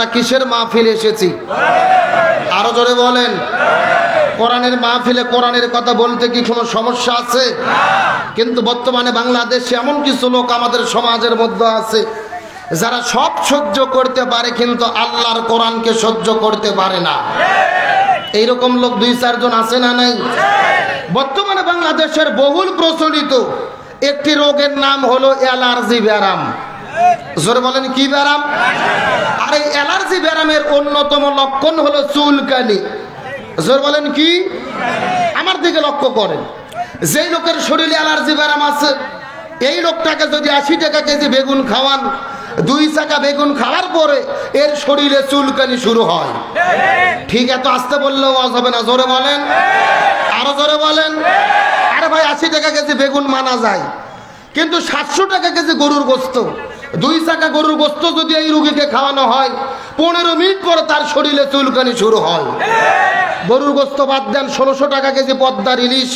আমরা কিসের মাহফিল এসেছি? আরো জোরে বলেন। কোরআনের মাহফিলে কোরআনের কথা বলতে কি কোনো সমস্যা আছে? কিন্তু বর্তমানে বাংলাদেশে এমন কিছু লোক আমাদের সমাজের মধ্যে আছে যারা সব সহ্য করতে পারে কিন্তু আল্লাহর কোরআনকে সহ্য করতে পারে না। এইরকম লোক দুই চারজন আছে না নাই? বর্তমানে বাংলাদেশের বহুল প্রচলিত একটি রোগের নাম হলো অ্যালার্জি ব্যারাম। জোরে বলেন কি ব্যারাম? আর এই অ্যালার্জি ব্যারামের অন্যতম লক্ষণ হলো চুলকানি। জোরে বলেন কি? আমার দিকে লক্ষ্য করেন, যেই লোকের শরীরে অ্যালার্জি ব্যারাম আছে এই লোকটাকে যদি ৮০ টাকা কেজি বেগুন খাওয়ান, ২ চাকা বেগুন খাওয়ার পরে এর শরীরে চুলকানি শুরু হয়। ঠিক এত আস্তে বললেও আজ হবে না। জোরে বলেন, আরো জোরে বলেন। আরে ভাই, ৮০ টাকা কেজি বেগুন মানা যায়, কিন্তু ৭০০ টাকা কেজি গরুর গোস্ত, ২ চাকা গরুর গোস্ত যদি এই রোগীকে খাওয়ানো হয় ১৫ মিনিট পরে তার শরীরে চুলকানি শুরু হয়। গরুর গোস্ত বাদ দেন, ১৬০০ টাকা কেজি পদ্মার ইলিশ,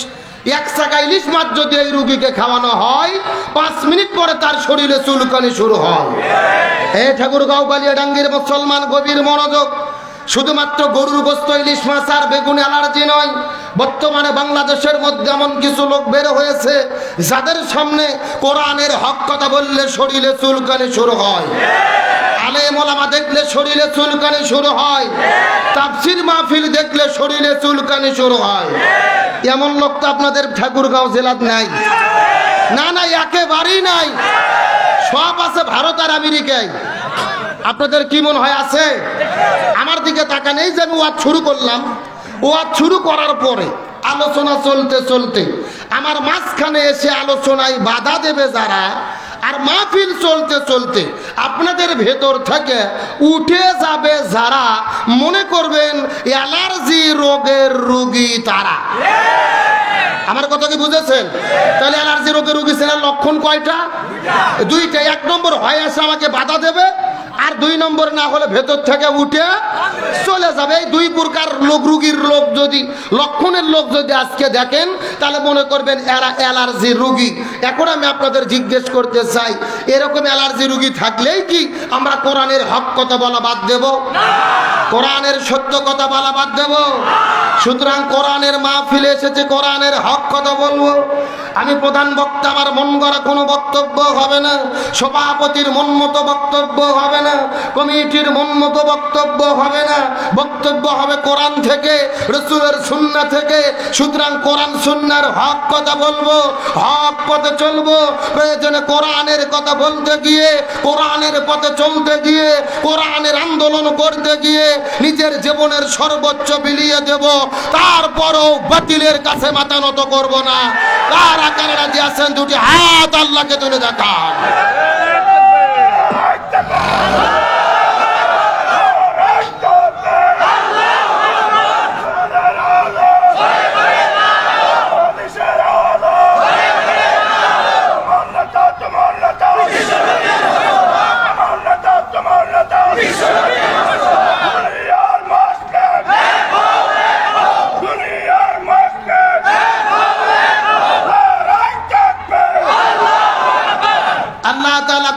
১ চাকা ইলিশ মাছ যদি এই রোগীকে খাওয়ানো হয় ৫ মিনিট পরে তার শরীরে চুলকানি শুরু হয়। হে ঠাকুরগাঁও বালিয়াডাঙ্গির মুসলমান, গভীর মনোযোগ। শুধুমাত্র গরুর গোস্ত, ইলিশ মাছ আর বেগুন অ্যালার্জি নয়, বর্তমানে বাংলাদেশের মধ্যে এমন কিছু লোক বের হয়েছে যাদের সামনে কোরআনের হক কথা বললে শরীরে চুলকানি শুরু হয়, আলেম ওলামা দেখলে শরীরে চুলকানি শুরু হয়, তাফসীর মাহফিল দেখলে শরীরে চুলকানি শুরু হয়। এমন লোক তো আপনাদের ঠাকুরগাঁও জেলাত নাই। না না, একেবারেই নাই। সব আছে ভারত আর আমেরিকায়। আপনাদের কি মনে হয় আছে? আমার দিকে তাকান। এই যে আমি ওয়াজ শুরু করলাম, ওয়াজ শুরু করার পরে আলোচনা চলতে চলতে আমার মাঝখানে এসে আলোচনায় বাধা দেবে যারা, আর মাহফিল চলতে চলতে আপনাদের ভেতর থেকে উঠে যাবে যারা, মনে করবেন অ্যালার্জি রোগের রোগী তারা। আমার কথা কি বুঝেছেন? তাহলে অ্যালার্জি রোগের রোগী চেনার লক্ষণ কয়টা? দুইটা। ১ নম্বর, হয় এসে আমাকে বাধা দেবে, আর ২ নম্বর না হলে ভেতর থেকে উঠে চলে যাবে। এই 2 প্রকার লোক, রুগীর লোক যদি, লক্ষণের লোক যদি আজকে দেখেন তাহলে মনে করবেন এরা অ্যালার্জি রুগী। এখন আমি আপনাদের জিজ্ঞেস করতে চাই, এরকম অ্যালার্জি রুগী থাকলেই কি আমরা কোরআনের হক কথা বলা বাদ দেব? কোরআনের সত্য কথা বলা বাদ দেব? সুতরাং কোরআনের মাহফিলে এসেছে কোরআনের হক কথা বলবো। আমি প্রধান বক্তা, আমার মন গড়া কোনো বক্তব্য হবে না, সভাপতির মন মতো বক্তব্য হবে না, কমিটির মন মতো বক্তব্য হবে না, বক্তব্য হবে কোরআন থেকে, রাসূলের সুন্নাহ থেকে। সুতরাং কোরআন সুন্নাহর হক কথা বলবো, হক পথে চলবো। প্রয়োজনে কোরআনের কথা বলতে গিয়ে, কোরআনের পথে চলতে গিয়ে, কোরআনের আন্দোলন করতে গিয়ে নিজের জীবনের সর্বোচ্চ বিলিয়ে দেব, তারপরও বাতিলের কাছে মাথা নত করব না। কারা কারা যে আছেন দুটি হাত আল্লাহকে তুলে দেখান।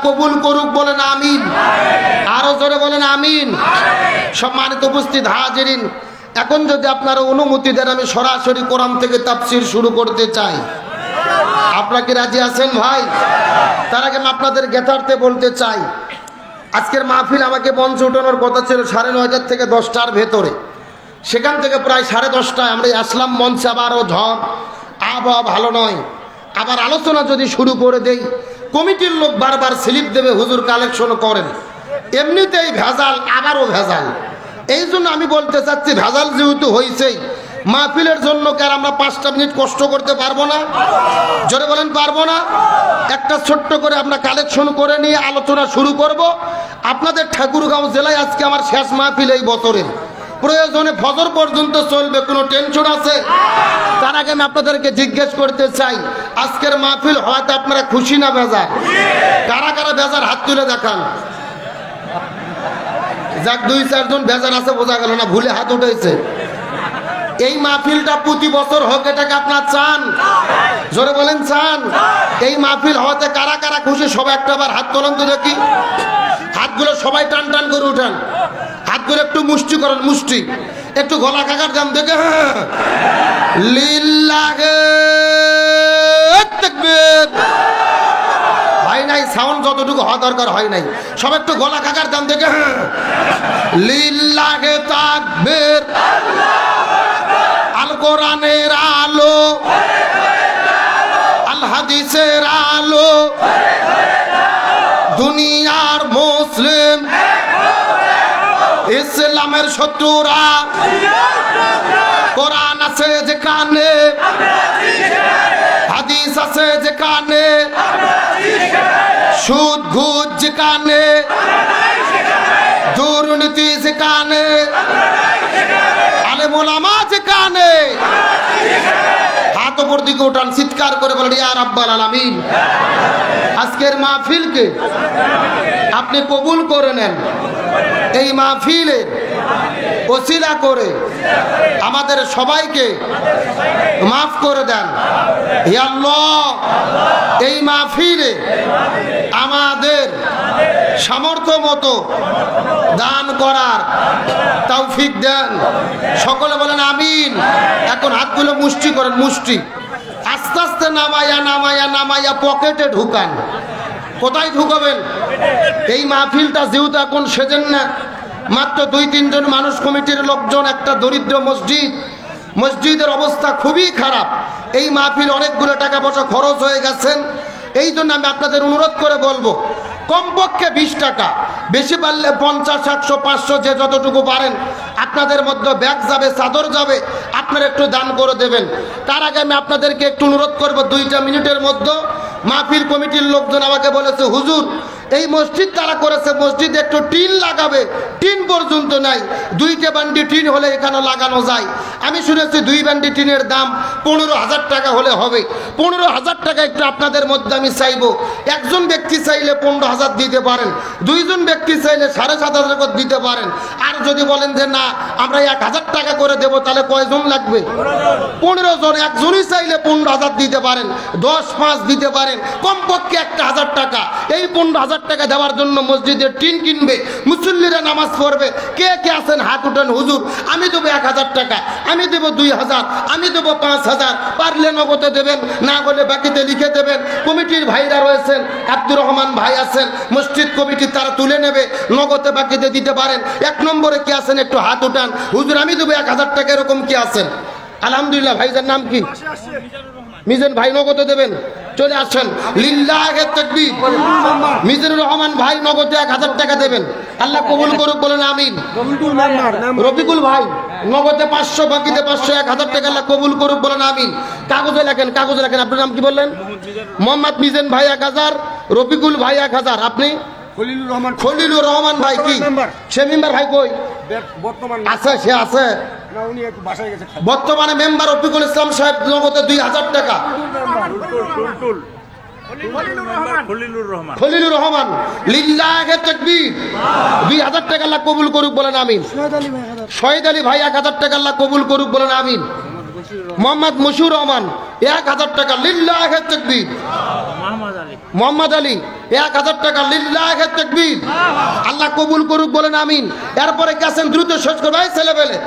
কবুল করুক, বলেন আমিন। আরো জোরে বলেন আমিন। সম্মানিত উপস্থিত হাজিরিন, এখন যদি আপনারা অনুমতি দেন আমি সরাসরি কোরআন থেকে তাফসীর শুরু করতে চাই। আপনারা কি রাজি আছেন ভাই? তার আগে আমি আপনাদের জ্ঞাতার্থে বলতে চাই, আজকের মাহফিল আমাকে মঞ্চে উঠানোর কথা ছিল 9:30 থেকে 10টার ভেতরে, সেখান থেকে প্রায় 10:30 আমরা আসলাম মঞ্চে। আবারও ঝড়, আবহাওয়া ভালো নয়। আবার আলোচনা যদি শুরু করে দেই কমিটির লোক বারবার স্লিপ দেবে, হুজুর কালেকশন করেন। এমনিতেই ভেজাল, আবারও ভেজাল। এই জন্য আমি বলতে চাচ্ছি, ভেজাল যেহেতু হয়েছেই, মাহফিলের জন্য কার আমরা 5টা মিনিট কষ্ট করতে পারবো না? জোরে বলেন পারবো না? একটা ছোট্ট করে আমরা কালেকশন করে নিয়ে আলোচনা শুরু করব। আপনাদের ঠাকুরগাঁও জেলায় আজকে আমার শেষ মাহফিল এই বছরের। প্রয়োজনে ফজর পর্যন্ত চলবে, কোনো টেনশন আছে? তার আগে আমি আপনাদেরকে জিজ্ঞেস করতে চাই, আজকের মাহফিল হওয়াতে আপনারা খুশি না বেজার? কারা কারা বেজার হাত তুলে দেখান। যাক, 2-4 জন বেজার আছে, বোঝা গেল না, ভুলে হাত উঠেছে। এই মাহফিলটা প্রতি বছর হোক, এটাকে আপনারা চান? জোরে বলেন চান। এই মাহফিল হওয়াতে কারা কারা খুশি? সবাই একটা বার হাত তোলেন তো দেখি। হাতগুলো সবাই টান টান করে উঠান। করে একটু মুষ্টি করেন, মুষ্টি একটু গলা কাকার গান দেখে লিল্লাহে তাকবীর। হয় নাই সাউন্ড, যতটুকু হওয়া দরকার হয় নাই, সব একটু গলা কাকার গান দেখে লিল্লাহে তাকবীর। আল কোরআনের আলো, আল হাদিসের আলো, দুনিয়ার মুসলিম ইসলামের শত্রুরা কোরআন আছে যেখানে, হাদিস আছে যেখানে, সুদ ঘুষ যেখানে, দুর্নীতি যেখানে, আলেম ওলামা যেখানে, হাত উপর দিকে উঠান, চিৎকার করে বলেন ইয়া রাব্বাল আলামিন। আজকের মাহফিলকে আপনি কবুল করে নেন। এই মাহফিলে ওসিলা করে আমাদের সবাইকে মাফ করে দেন হে আল্লাহ। এই মাহফিলে আমাদের সামর্থ্য মতো দান করার তৌফিক দেন। সকলে বলেন আমিন। এখন হাতগুলো মুষ্টি করেন, মুষ্টি আস্তে আস্তে নামায়া নামায়া নামায়া পকেটে ঢুকান। কোথায় ঢুকাবেন? এই মাহফিলটা যেহেতু এখন সেজেন না, মাত্র 2-3 জন মানুষ, কমিটির লোকজন, একটা দরিদ্র মসজিদ, মসজিদের অবস্থা খুবই খারাপ। এই মাহফিল অনেকগুলো টাকা পয়সা খরচ হয়ে গেছেন। এই জন্য আমি আপনাদের অনুরোধ করে বলবো, কমপক্ষে 20 টাকা, বেশি পারলে 50, 100, 500, যে যতটুকু পারেন, আপনাদের মধ্যে ব্যাগ যাবে, চাদর যাবে, আপনারা একটু দান করে দেবেন। তার আগে আমি আপনাদেরকে একটু অনুরোধ করবো, 2 মিনিটের মধ্যে। মাহফিল কমিটির লোকজন আমাকে বলেছে, হুজুর এই মসজিদ তারা করেছে, মসজিদে একটু টিন লাগাবে, টিন পর্যন্ত নাই, 2 বান্ডি টিন হলে এখানে লাগানো যায়। আমি শুনেছি 2 বান্ডি টিনের দাম 15,000 টাকা হলে হবে। 15,000 টাকা একটু আপনাদের মধ্যে আমি চাইবো। একজন ব্যক্তি চাইলে 15,000 দিতে পারেন, 2 জন ব্যক্তি চাইলে 7,500 করে দিতে পারেন। আর যদি বলেন যে না আমরা 1,000 টাকা করে দেবো, তাহলে কয়জন লাগবে? 15 জন। একজনই চাইলে 15,000 দিতে পারেন, 10-5 দিতে পারেন, কমপক্ষে 1,000 টাকা। এই 15,000 টাকা দেওয়ার জন্য মসজিদের টিন কিনবে, মুসল্লিরা নামাজ পড়বে। কে কে আছেন হাত উঠান। হুজুর আমি দেবো 1,000 টাকা, আমি দেবো 2,000, আমি দেবো 5,000। পারলে নগদে দেবেন, না হলে বাকিতে লিখে দেবেন। কমিটির ভাইরা রয়েছেন, আব্দুর রহমান ভাই আছেন, মসজিদ কমিটি তারা তুলে নেবে, নগদে বাকিতে দিতে পারেন। 1 নম্বরে কে আছেন একটু হাত উঠান। হুজুর আমি দেবো 1,000 টাকা, এরকম কে আছেন? আলহামদুলিল্লাহ। ভাইজার নাম কি? মিজান ভাই নগদে দেবেন, চলে আসেন। লিল্লাহি তাকবীর। মিজানুর রহমান ভাই নগদে 1,000 টাকা দেবেন, আল্লাহ কবুল করুক, বলেন আমিন। রবিকুল ভাই নগদে 500, বাকিতে 500, 1,000 টাকা, আল্লাহ কবুল করুক, বলেন আমিন। কাগজে লেখেন, কাগজে লেখেন। আপনার নাম কি বললেন? মোহাম্মদ মিজান ভাই 1,000, রবিকুল ভাই 1,000। আপনি? খলিলুর রহমান ভাই। কি সে মেম্বার ভাই কই আছে? সে আছে বর্তমানে মেম্বার। রফিকুল ইসলাম সাহেব নগদে 2,000 টাকা। খলিলুর রহমান লিল্লাহি তাকবীর, 2,000 টাকা, আল্লাহ কবুল করুক, বলেন আমিন। শহীদ আলী ভাই 1,000 টাকা, আল্লাহ কবুল করুক, বলেন আমিন। মোহাম্মদ মুশুর রহমান 1,000 টাকা, লিল্লাহি তাকবীর। মোহাম্মদ আলী 1,000 টাকা, লিল্লাহি তাকবীর, আল্লাহ কবুল করুক, বলেন আমিন। এরপরে গেছেন, দ্রুত শেষ করবে। ছেলেবেলে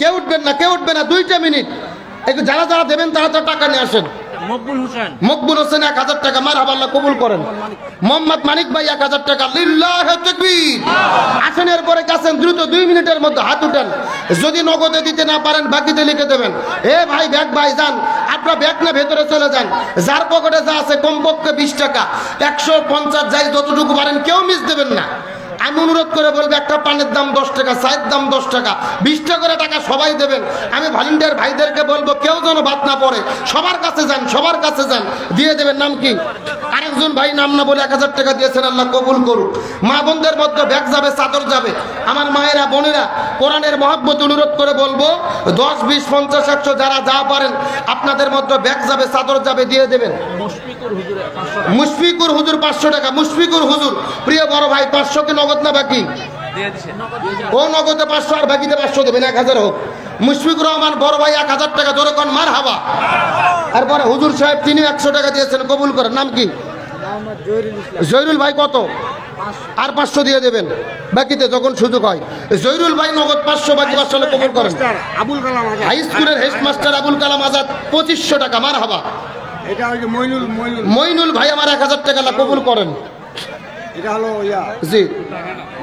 কেউ উঠবেন না, কেউ উঠবে না, 2 মিনিট। একটু যারা যারা দেবেন তারা তো টাকা নিয়ে আসেন। মকবুল হোসেন 1,000 টাকা, মারহাবা, আল্লাহ কবুল করেন। মোহাম্মদ মানিক ভাই 1,000 টাকা, লিল্লাহি তাকবীর। আসেন, এরপরে কাছেন, দ্রুত 2 মিনিটের মধ্যে হাত উঠান। যদি নগদে দিতে না পারেন বাকিতে লিখে দেবেন। এ ভাই ব্যাগ ভাই যান, আপনার ব্যাগ না ভেতরে চলে যান। যার পকেটে যা আছে, কমপক্ষে 20 টাকা, 150, যাই যতটুকু পারেন, কেউ মিস দেবেন না। আমি অনুরোধ করে বলবো, একটা পানের দাম 10 টাকা, চায়ের দাম 10 টাকা, 20 টাকা সবাই দেবেন। আমি ভলেন্টিয়ার ভাইদেরকে বলবো, কেউ যেন বাদ না পড়ে, সবার কাছে যান, সবার কাছে যান, দিয়ে দেবেন। নাম কি? আরেকজন ভাই নাম না বলে 1,000 টাকা দিয়েছেন, আল্লাহ কবুল করুক। মা বোনদের মধ্যে ব্যাগ যাবে, চাদর যাবে। আমার মায়েরা বোনেরা, কোরআনের মহব্বত অনুরোধ করে বলবো, 10, 20, 50, 100, যারা যা পারেন, আপনাদের মধ্যে ব্যাগ যাবে, চাদর যাবে, দিয়ে দেবেন। মুশফিকুর হুজুর 500 টাকা। মুশফিকুর হুজুর প্রিয় বড় ভাই, 500 কি নগদ না বাকি? ও নগদে 500, আর বাকিতে 500 দেবেন, 1,000 হোক। মুশফিকুর রহমান বড় ভাই 1,000 টাকা, জোরে কোন মারহাবা। তারপরে হুজুর সাহেব তিনি 100 টাকা দিয়েছেন, কবুল করেন। নাম কি? জহিরুল ভাই কত? আর 500 দিয়ে দেবেন বাকিতে যখন সুযোগ হয়। জহিরুল ভাই নগদ 500 বাকি 500 টাকা কবুল করেন। আবুল কালাম আজাদ হাই স্কুলের হেডমাস্টার আবুল কালাম আজাদ 2500 টাকা মারহাবা। এটা হলো মঈনুল, মঈনুল ভাই আমার 1000 টাকা কবুল করেন। এটা হলো ইয়া জি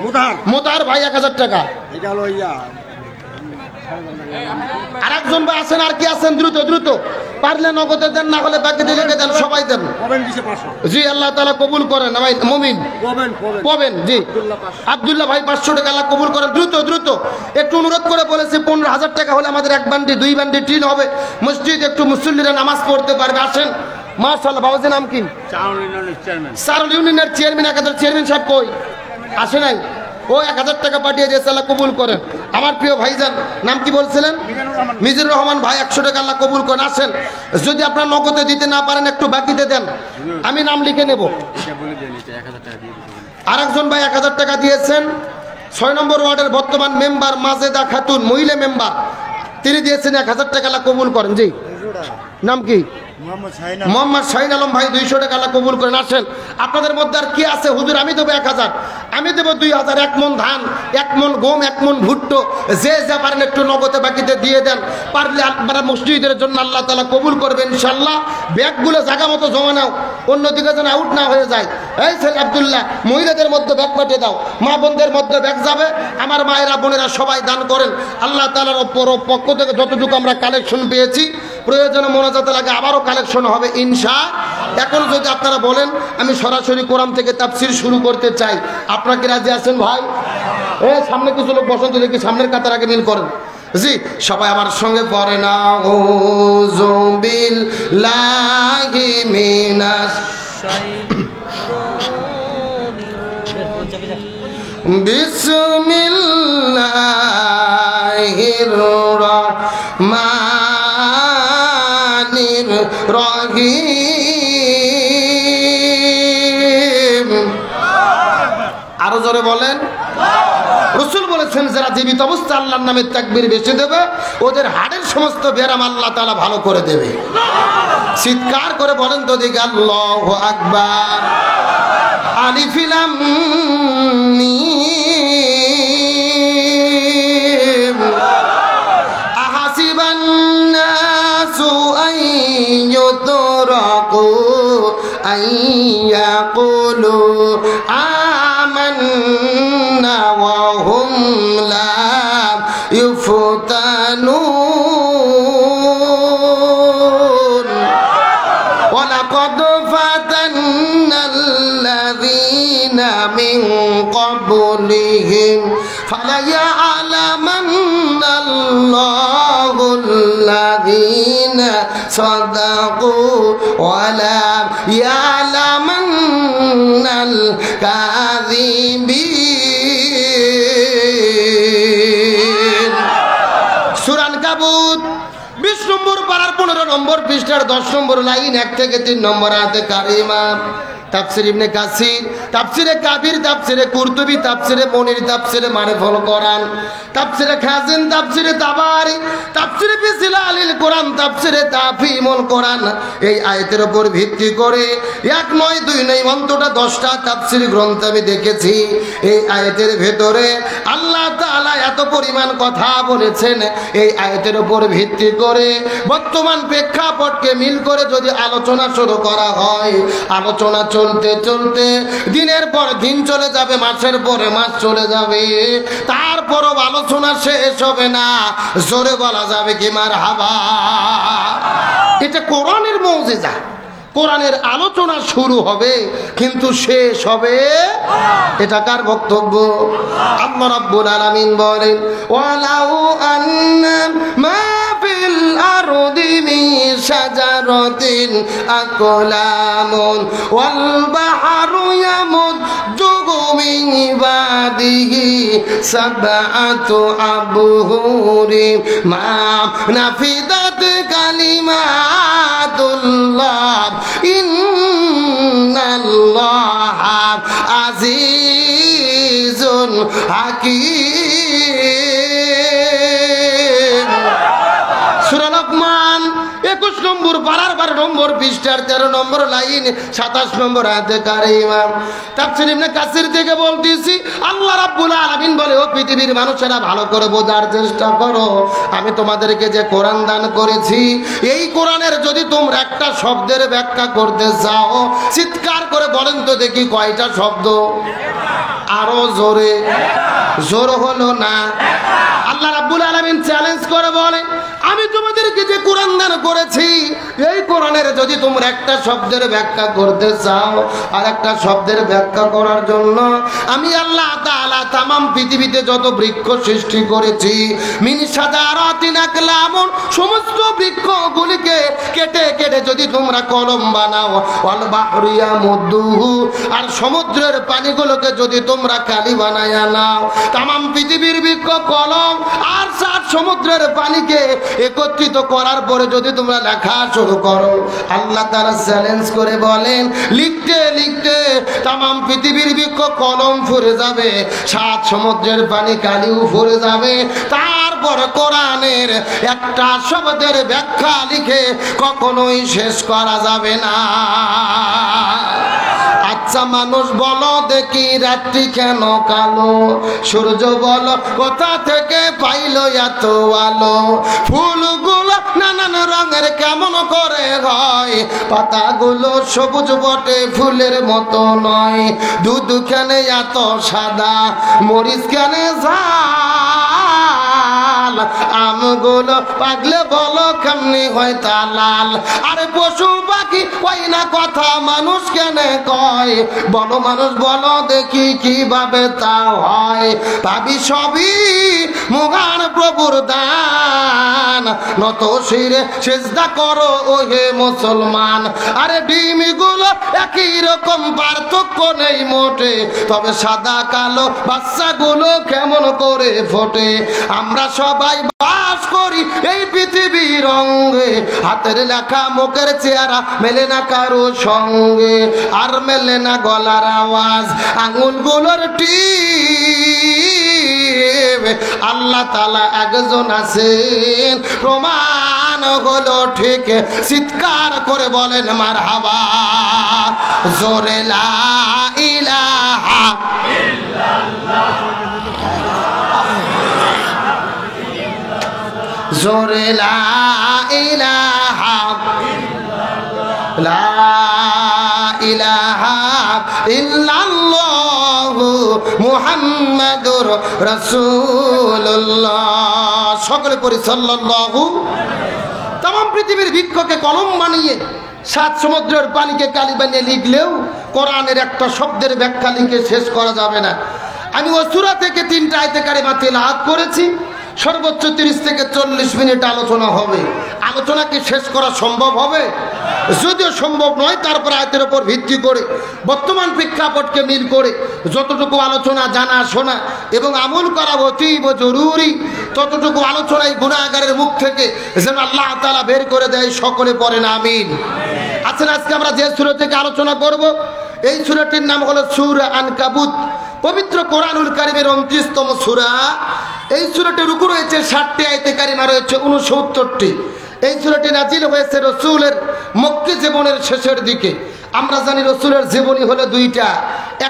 মুদার, মুদার ভাই 1000 টাকা। এটা হলো ইয়া আরেকজন ভাই আছেন, আর কি আছেন দ্রুত দ্রুত পারলে নগদে দেন, না হলে বাকি দিলে দেন, সবাই দেন। জি আল্লাহ তাআলা কবুল করেন। ভাই মুমিন পাবেন জি আব্দুল্লাহ ভাই 500 টাকা আল্লাহ কবুল করেন। দ্রুত দ্রুত একটু অনুরোধ করে বলেছি 15000 টাকা হলে আমাদের এক বান্ডি দুই বান্ডি টিন হবে, মসজিদ একটু মুসল্লিরা নামাজ পড়তে পারবে। আসেন মাশাআল্লাহ। বাবাজি নাম কি? চারুল ইউনিয়নের চেয়ারম্যান। চারুল ইউনিয়নের চেয়ারম্যান একাদর চেয়ারম্যান সাহেব কই? আসে নাই। ও 1000 টাকা পাঠিয়ে দিয়েছে, আল্লাহ কবুল করেন। আমার প্রিয় ভাইজান নাম কি বলছিলেন? মিজানুর রহমান ভাই 100 টাকা আল্লাহ কবুল করেন। আসেন, যদি আপনারা নগদে দিতে না পারেন একটু বাকিতে দেন, আমি নাম লিখে নেব। আরেকজন ভাই 1000 টাকা দিয়েছেন, 6 নম্বর ওয়ার্ডের বর্তমান মেম্বার মাযেদা খাতুন, মহিলা মেম্বার, তিনি দিয়েছেন 1000 টাকা আল্লাহ কবুল করেন। জি নাম কি? মোহাম্মদ শাহিন আলম ভাই 200 টাকা আল্লাহ কবুল করেন। আসেন, আপনাদের মধ্যে আর কি আছে? হুজুর আমি দেবো 1000, আমি দেবো 2000, 1 মণ ধান, 1 মণ গম, 1 মণ ভুট্টো, যে যা পারেন একটু নগদে বাকিতে দিয়ে দেন। পারলে আপনারা মসজিদের জন্য আল্লাহ তাআলা কবুল করবেন ইনশাআল্লাহ। ব্যাগগুলো জায়গা মতো জমা নাও, অন্যদিকে যেন আউট না হয়ে যায়। এই সৈয়দ আব্দুল্লাহ, মহিলাদের মধ্যে ব্যাগ পাঠিয়ে দাও, মা বোনদের মধ্যে ব্যাগ যাবে। আমার মায়েরা বোনেরা সবাই দান করেন, আল্লাহ তাআলার পক্ষ থেকে যতটুকু আমরা কালেকশন পেয়েছি প্রয়োজনে মোনাজাতের আগে আবারও কালেকশন হবে ইনশাআল্লাহ। এখন যদি আপনারা বলেন আমি সরাসরি কোরআন থেকে তাফসীর শুরু করতে চাই, আপনারা কি রাজি আছেন ভাই? এই সামনে কিছু লোক বসন্ত দেখি, সামনের কাতার আগে মিল করেন। জি সবাই আমার সঙ্গে পড়ে না, আউযু বিল্লাহি মিনাশ শাইতানির বিসমিল্লাহির রাহমানির রহিম। আরো জোরে বলেন। রাসূল বলেছেন যারা জীবিত অবস্থা আল্লাহর নামে তাকবীর বেশি দেবে ওদের হাড়ের সমস্ত ব্যারাম আল্লাহ তাআলা ভালো করে দেবে। চিৎকার করে বলেন তো দেখি আল্লাহু আকবার। আলিফ লাম মিম। আহাসিবান يتركوا أن يقولوا آمنا وهم لا يفتنون ولقد فتنا الذين من قبلهم فليعلمن الله الذين صدقوا ولا يعلمن الكاذبين سورة العنكبوت 20 নম্বর পারার 15 নম্বর পৃষ্ঠার 10 নম্বর লাইন 1 থেকে 3 নম্বর আয়াতে কারিমা। তাফসীর ইবনে কাসির, তাফসীরে কাবির, তাফসীরে কুরতুবী, তাফসীরে মুনির, তাফসীরে মারিফুল কোরআন, তাফসীরে খাজিন, তাফসীরে তাবারি, তাফসীরে বিসিলালিল কোরআন, তাফসীরে তাফহিমুল কোরআন, এই আয়াতের উপর ভিত্তি করে 1 নয় 2 নয় অন্তটা 10টা তাফসীর গ্রন্থ আমি দেখেছি। এই আয়াতের ভেতরে আল্লাহ তাআলা এত পরিমাণ কথা বলেছেন, এই আয়াতের উপর ভিত্তি করে বর্তমান প্রেক্ষাপটকে মিল করে যদি আলোচনা শুরু করা হয়, আলোচনা চলতে চলতে দিনের পর দিন চলে যাবে, মাসের পরে মাস চলে যাবে, তারপরও আলোচনা শেষ হবে না। জোরে বলা যাবে কি মারহাবা? এটা কোরআনের মুজিজা। কোরআনের আলোচনা শুরু হবে কিন্তু শেষ হবে এটা কার বক্তব্য? আল্লাহ রাব্বুল আলামিন বলেন ওয়ালাউ আন্না মা ফিল আরদি মিন শাজারাতিন আকলামুন ওয়াল বাহরু ইয়ামুদ্দু মিন বাদিহি সাবআতু আবহুরি মা নাফিদাত কালিমাতুল্লাহ ইন্নাল্লাহা আজিজুন হাকীম। সূরা লোকমান একুশ নম্বর পারার ১২ নম্বর পৃষ্ঠার ১৩ নম্বর লাইন ২৭ নম্বর আয়াতে কারিমাম তাফসীর ইবনে কাসির থেকে বলতেছি, আল্লাহ রাব্বুল আলামিন বলে, ও পৃথিবীর মানুষেরা ভালো করে বোঝার চেষ্টা করো, আমি তোমাদেরকে যে কোরআন দান করেছি এই কোরআনের যদি তোমরা একটা শব্দের ব্যাখ্যা করতে চাও, চিৎকার করে বলেন তো দেখি কয়টা শব্দ? আরো জোরে, জোর হলো না। আল্লাহ রাব্বুল আলামিন চ্যালেঞ্জ করে বলেন, আমি তোমাদেরকে যে কোরআন দান করেছি এই কোরআনের যদি তোমরা একটা শব্দের ব্যাখ্যা করতে চাও, আর একটা শব্দের ব্যাখ্যা করার জন্য আমি আল্লাহ তাআলা तमाम পৃথিবীতে যত বৃক্ষ সৃষ্টি করেছি, মিন শাজারাতিন আকলামুন, সমস্ত বৃক্ষগুলিকে কেটে কেটে যদি তোমরা কলম বানাও, ওয়াল বাহরিয়া মুদুহু, আর সমুদ্রের পানিগুলোকে যদি তোমরা কালি বানায়া নাও, तमाम পৃথিবীর বৃক্ষ কলম আর সাত সমুদ্রের পানিকে একত্রিত করার পরে যদি তোমরা লেখা শুরু করো, আল্লাহ তাআলা চ্যালেঞ্জ করে বলেন, লিখতে লিখতে तमाम পৃথিবীর বৃক্ষ কলম ফুরে যাবে, সাত সমুদ্রের পানি কালিও ফুরে যাবে, তারপর কোরআনের একটা শব্দের ব্যাখ্যা লিখে কখনোই শেষ করা যাবে না। আচ্ছা মানুষ বলো দেখি রাত্রি কেন কালো, সূর্য বলো কোথা থেকে পাইলো এত আলো, ফুলগুলো নানান রঙের কেমন করে হয়, পাতাগুলো সবুজ বটে ফুলের মতো নয়, দুধ কেন এত সাদা, মরিচ কেন ঝাল, আমগুলো পাগলে বলো কেমনি হয় তা লাল, আরে পশু পাখি কই না কথা মানুষ কেন কয়, বলো মানুষ বলো দেখি কিভাবে তা হয়, ভাবি সবই মহান প্রভুর দান, নত শিরে সিজদা করো ওহে মুসলমান, আরে ডিমগুলো একই রকম পার্থক্য নেই মোটে, তবে সাদা কালো বাচ্চাগুলো কেমন করে ফোটে, আমরা সবাই বাস করি এই পৃথিবীর রঙে, হাতের লেখা মুখের চেহারা মেলে না কারো সঙ্গে, আর মেলে না গলার আওয়াজ আঙুলগুলোর টিপ, আল্লাহ তাআলা একজন আছেন, প্রমাণ হলো ঠিক, চিৎকার করে বলেন মারহাবা, জোরে লা ইলাহা ইল্লাল্লাহ, জোরে লা ইলাহা ইল্লাল্লাহ, লা ইলাহা ইল্লাল্লাহ মুহাম্মাদুর রাসূলুল্লাহ। সকলে পড়ি সাল্লাল্লাহু আলাইহি ওয়াসাল্লাম। तमाम পৃথিবীর বৃক্ষকে কলম বানিয়ে, সাত সমুদ্রের পানিকে কালি বানিয়ে লিখলেও কোরআনের একটা শব্দের ব্যাখ্যা লিখে শেষ করা যাবে না। আমি ওই সূরা থেকে 3টা আয়াতে কারিমা তেলাওয়াত করেছি, সর্বোচ্চ 30 থেকে 40 মিনিট আলোচনা হবে। আলোচনা কি শেষ করা সম্ভব হবে? যদিও সম্ভব নয়, তারপর আয়াতের উপর ভিত্তি করে বর্তমান প্রেক্ষাপটকে মিল করে যতটুকু আলোচনা জানা শোনা এবং আমল করা অতীব জরুরি, ততটুকু আলোচনাই গুনাহগারের মুখ থেকে যেন আল্লাহ তাআলা বের করে দেয়, সকলে পড়েন আমিন। আছেন, আজকে আমরা যে সূরা থেকে আলোচনা করব এই সূরাটির নাম হলো সূরা আনকাবুত, পবিত্র কোরআনুল কারীমের ২৯তম সূরা। এই সূরাতে রুকু রয়েছে ৬০টি, আয়াতে কারিমা রয়েছে ৬৯টি। এই সূরাটি নাজিল হয়েছে রাসূলের মক্কি জীবনের শেষের দিকে। আমরা জানি রাসূলের জীবনী হলো ২টা,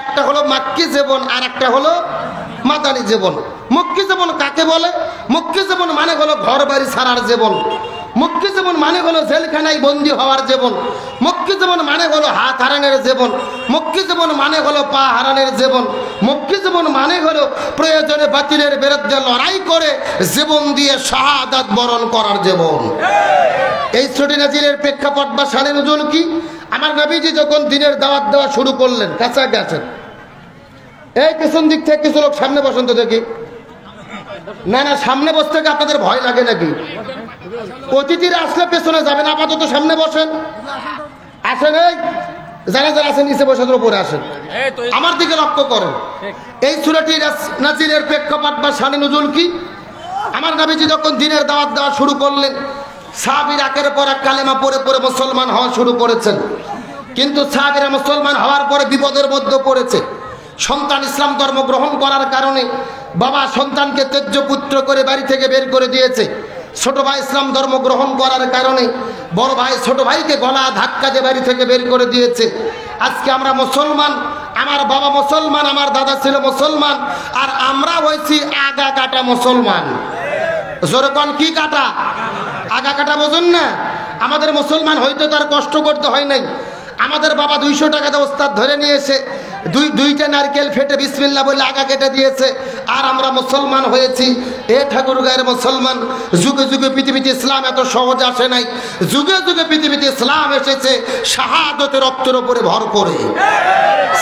একটা হলো মক্কি জীবন আর একটা হলো মাদানী জীবন। মক্কি জীবন কাকে বলে? মক্কি জীবন মানে হলো ঘর বাড়ি ছাড়ার জীবন, মক্কি জীবন মানে হলো জেলখানায় বন্দী হওয়ার জীবন, মক্কি জীবন মানে হলো হাত হারানোর জীবন, মক্কি জীবন মানে হলো পা হারানোর জীবন, মক্কি জীবন মানে হলো প্রয়োজনে বাতিলের বিরুদ্ধে লড়াই করে জীবন দিয়ে শাহাদাত বরণ করার জীবন। এই ছোট নাজিলের প্রেক্ষাপট বা সালে নজুল কি? আমার নবীজি যখন দিনের দাওয়াত দেওয়া শুরু করলেন, কাঁচা গেছেন এই পেছন দিক থেকে কিছু লোক সামনে বসেন তো দেখি, না না সামনে বসতে কি আপনাদের ভয় লাগে নাকি? অতিথিরা আসলে পেছনে যাবেন, আপাতত সামনে বসেন। আসেন, এই যারা যারা আছেন নিচে বসে উপরে আসেন, আমার দিকে লক্ষ্য করেন। এই সূরাটি নাজিলের প্রেক্ষাপট বা শানে নজুল কি? আমার নবীজি যখন দিনের দাওয়াত দেওয়া শুরু করলেন, সাহাবীরা একের পর এক কালেমা পড়ে পড়ে মুসলমান হওয়া শুরু করেছেন, কিন্তু সাহাবীরা মুসলমান হওয়ার পরে বিপদের মধ্যে পড়েছে। সন্তান ইসলাম ধর্ম গ্রহণ করার কারণে বাবা সন্তানকে তেজ্য পুত্র করে বাড়ি থেকে বের করে দিয়েছে, ছোট ভাই ইসলাম ধর্ম গ্রহণ করার কারণে বড় ভাই ছোট ভাইকে গলা ধাক্কা দিয়ে বাড়ি থেকে বের করে দিয়েছে। আজকে আমরা মুসলমান, আমার বাবা মুসলমান, আমার দাদা ছিল মুসলমান, আর আমরা হয়েছি আগা কাটা মুসলমান। জোরকন কি কাটা? আগা কাটা বোঝেন না? আমাদের মুসলমান হইতে তার কষ্ট করতে হয় নাই। আমাদের বাবা 200 টাকা দিয়ে ওস্তাদ ধরে নিয়েছে, দুইটা নারকেল ফেটে বিসমিল্লাহ বলে আগা কেটে দিয়েছে, আর আমরা মুসলমান হয়েছি। এ ঠাকুরগাঁয়ের মুসলমান, যুগে যুগে পৃথিবীতে ইসলাম এত সহজ আসে নাই, যুগে যুগে পৃথিবীতে ইসলাম এসেছে শাহাদতের রক্তের উপরে ভর করে।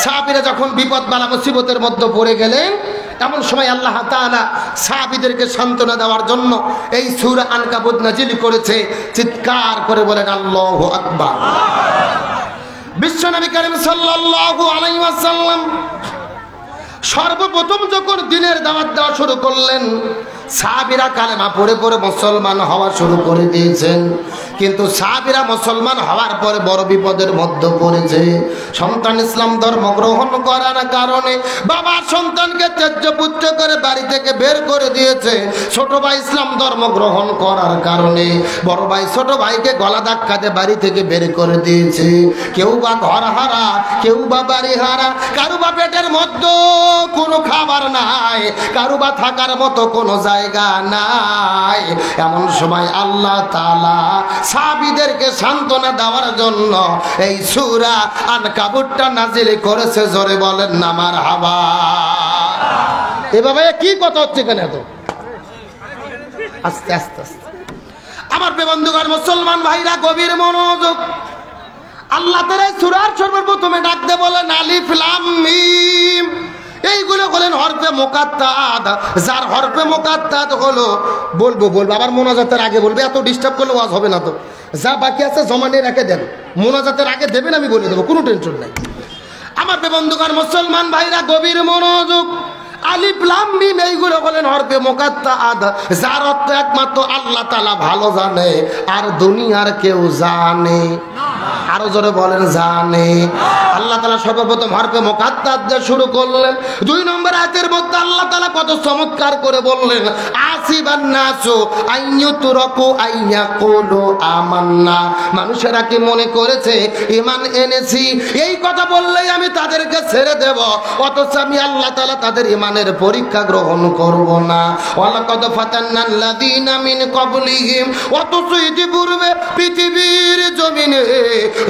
সাহাবীরা যখন বিপদ বালা মুসিবতের মধ্যে পড়ে গেলেন, এমন সময় আল্লাহ তাআলা সাহাবীদেরকে সান্ত্বনা দেওয়ার জন্য এই সূরা আনকাবুত নাজিল করেছে। চিৎকার করে বলেন আল্লাহু আকবার। বিশ্বনবী করিম সাল্লাল্লাহু আলাইহি ওয়াসাল্লাম সর্বপ্রথম যখন দ্বীনের দাওয়াত দেওয়া শুরু করলেন, সাহাবীরা কালেমা পড়ে পড়ে মুসলমান হওয়া শুরু করে দিয়েছেন। কিন্তু সাহাবীরা মুসলমান হওয়ার পরে বড় বিপদের মধ্যে পড়েছে। সন্তান ইসলাম ধর্ম গ্রহণ করার কারণে বাবা সন্তানকে ত্যায্য পুত্র করে বাড়ি থেকে বের করে দিয়েছে। ছোট ভাই ইসলাম ধর্ম গ্রহণ করার কারণে বড় ভাই ছোট ভাইকে গলা ধাক্কাতে বাড়ি থেকে বের করে দিয়েছে। কেউ বা ঘর হারা, কেউ বা বাড়ি হারা, কারো বা পেটের মধ্যে কোনো খাবার নাই, কারো বা থাকার মতো কোনো জায়গা নাই। এমন সময় আল্লাহ তাআলা সাহাবীদেরকে সান্ত্বনা দেওয়ার জন্য এই সূরা আনকাবুতটা নাজিল করেছে। জোরে বলেন না মারহাবা। এভাবে কি কথা হচ্ছে এখানে? এত আস্তে আস্তে আস্তে। আমার বন্ধুগণ মুসলমান ভাইরা, গভীর মনোযোগ। আল্লাহ তাআলা সূরার সর্বপ্রথমে ডাক দিয়ে বলেন আলিফ লাম মিম। এইগুলো বলেন হরফে মুকাত্তাদ। যার হরফে মুকাত্তাদ হলো বলবো আবার মোনাজাতের আগে বলবে। এত ডিস্টার্ব করলে ওয়াজ হবে না। তো যা বাকি আছে জমা নিয়ে রেখে দেন, মোনাজাতের আগে দেবেন, আমি বলে দেবো, কোনো টেনশন নাই। আমার বন্ধুগণ মুসলমান ভাইরা, গভীর মনোযোগ। আলিফ লাম মিম এইগুলো বলেন হরফে মুকাত্তাদ, যার অর্থ একমাত্র আল্লাহ তাআলা ভালো জানে, আর দুনিয়ার কেউ জানে না। আরো জোরে বলেন জানে। আল্লাহ তাআলা সর্বপ্রথম হরফে মুকাত্তাদ দিয়ে শুরু করলেন। 2 নম্বর আয়াতের মধ্যে আল্লাহ তাআলা কত চমৎকার করে বললেন আসিবান নাসু আইয়ুতরাকু আইয়াকুলু আমান্না। মানুষেরা কি মনে করেছে ঈমান এনেছি, এই কথা বললেই আমি তাদেরকে ছেড়ে দেব, অথচ আমি আল্লাহ তাআলা তাদের ঈমানের পরীক্ষা গ্রহণ করব না। ওয়ালাকাদ ফাতান্নাল্লাযীনা মিন ক্বাবলিহিম, অথচ ইতিপূর্বে পৃথিবীর জমিনে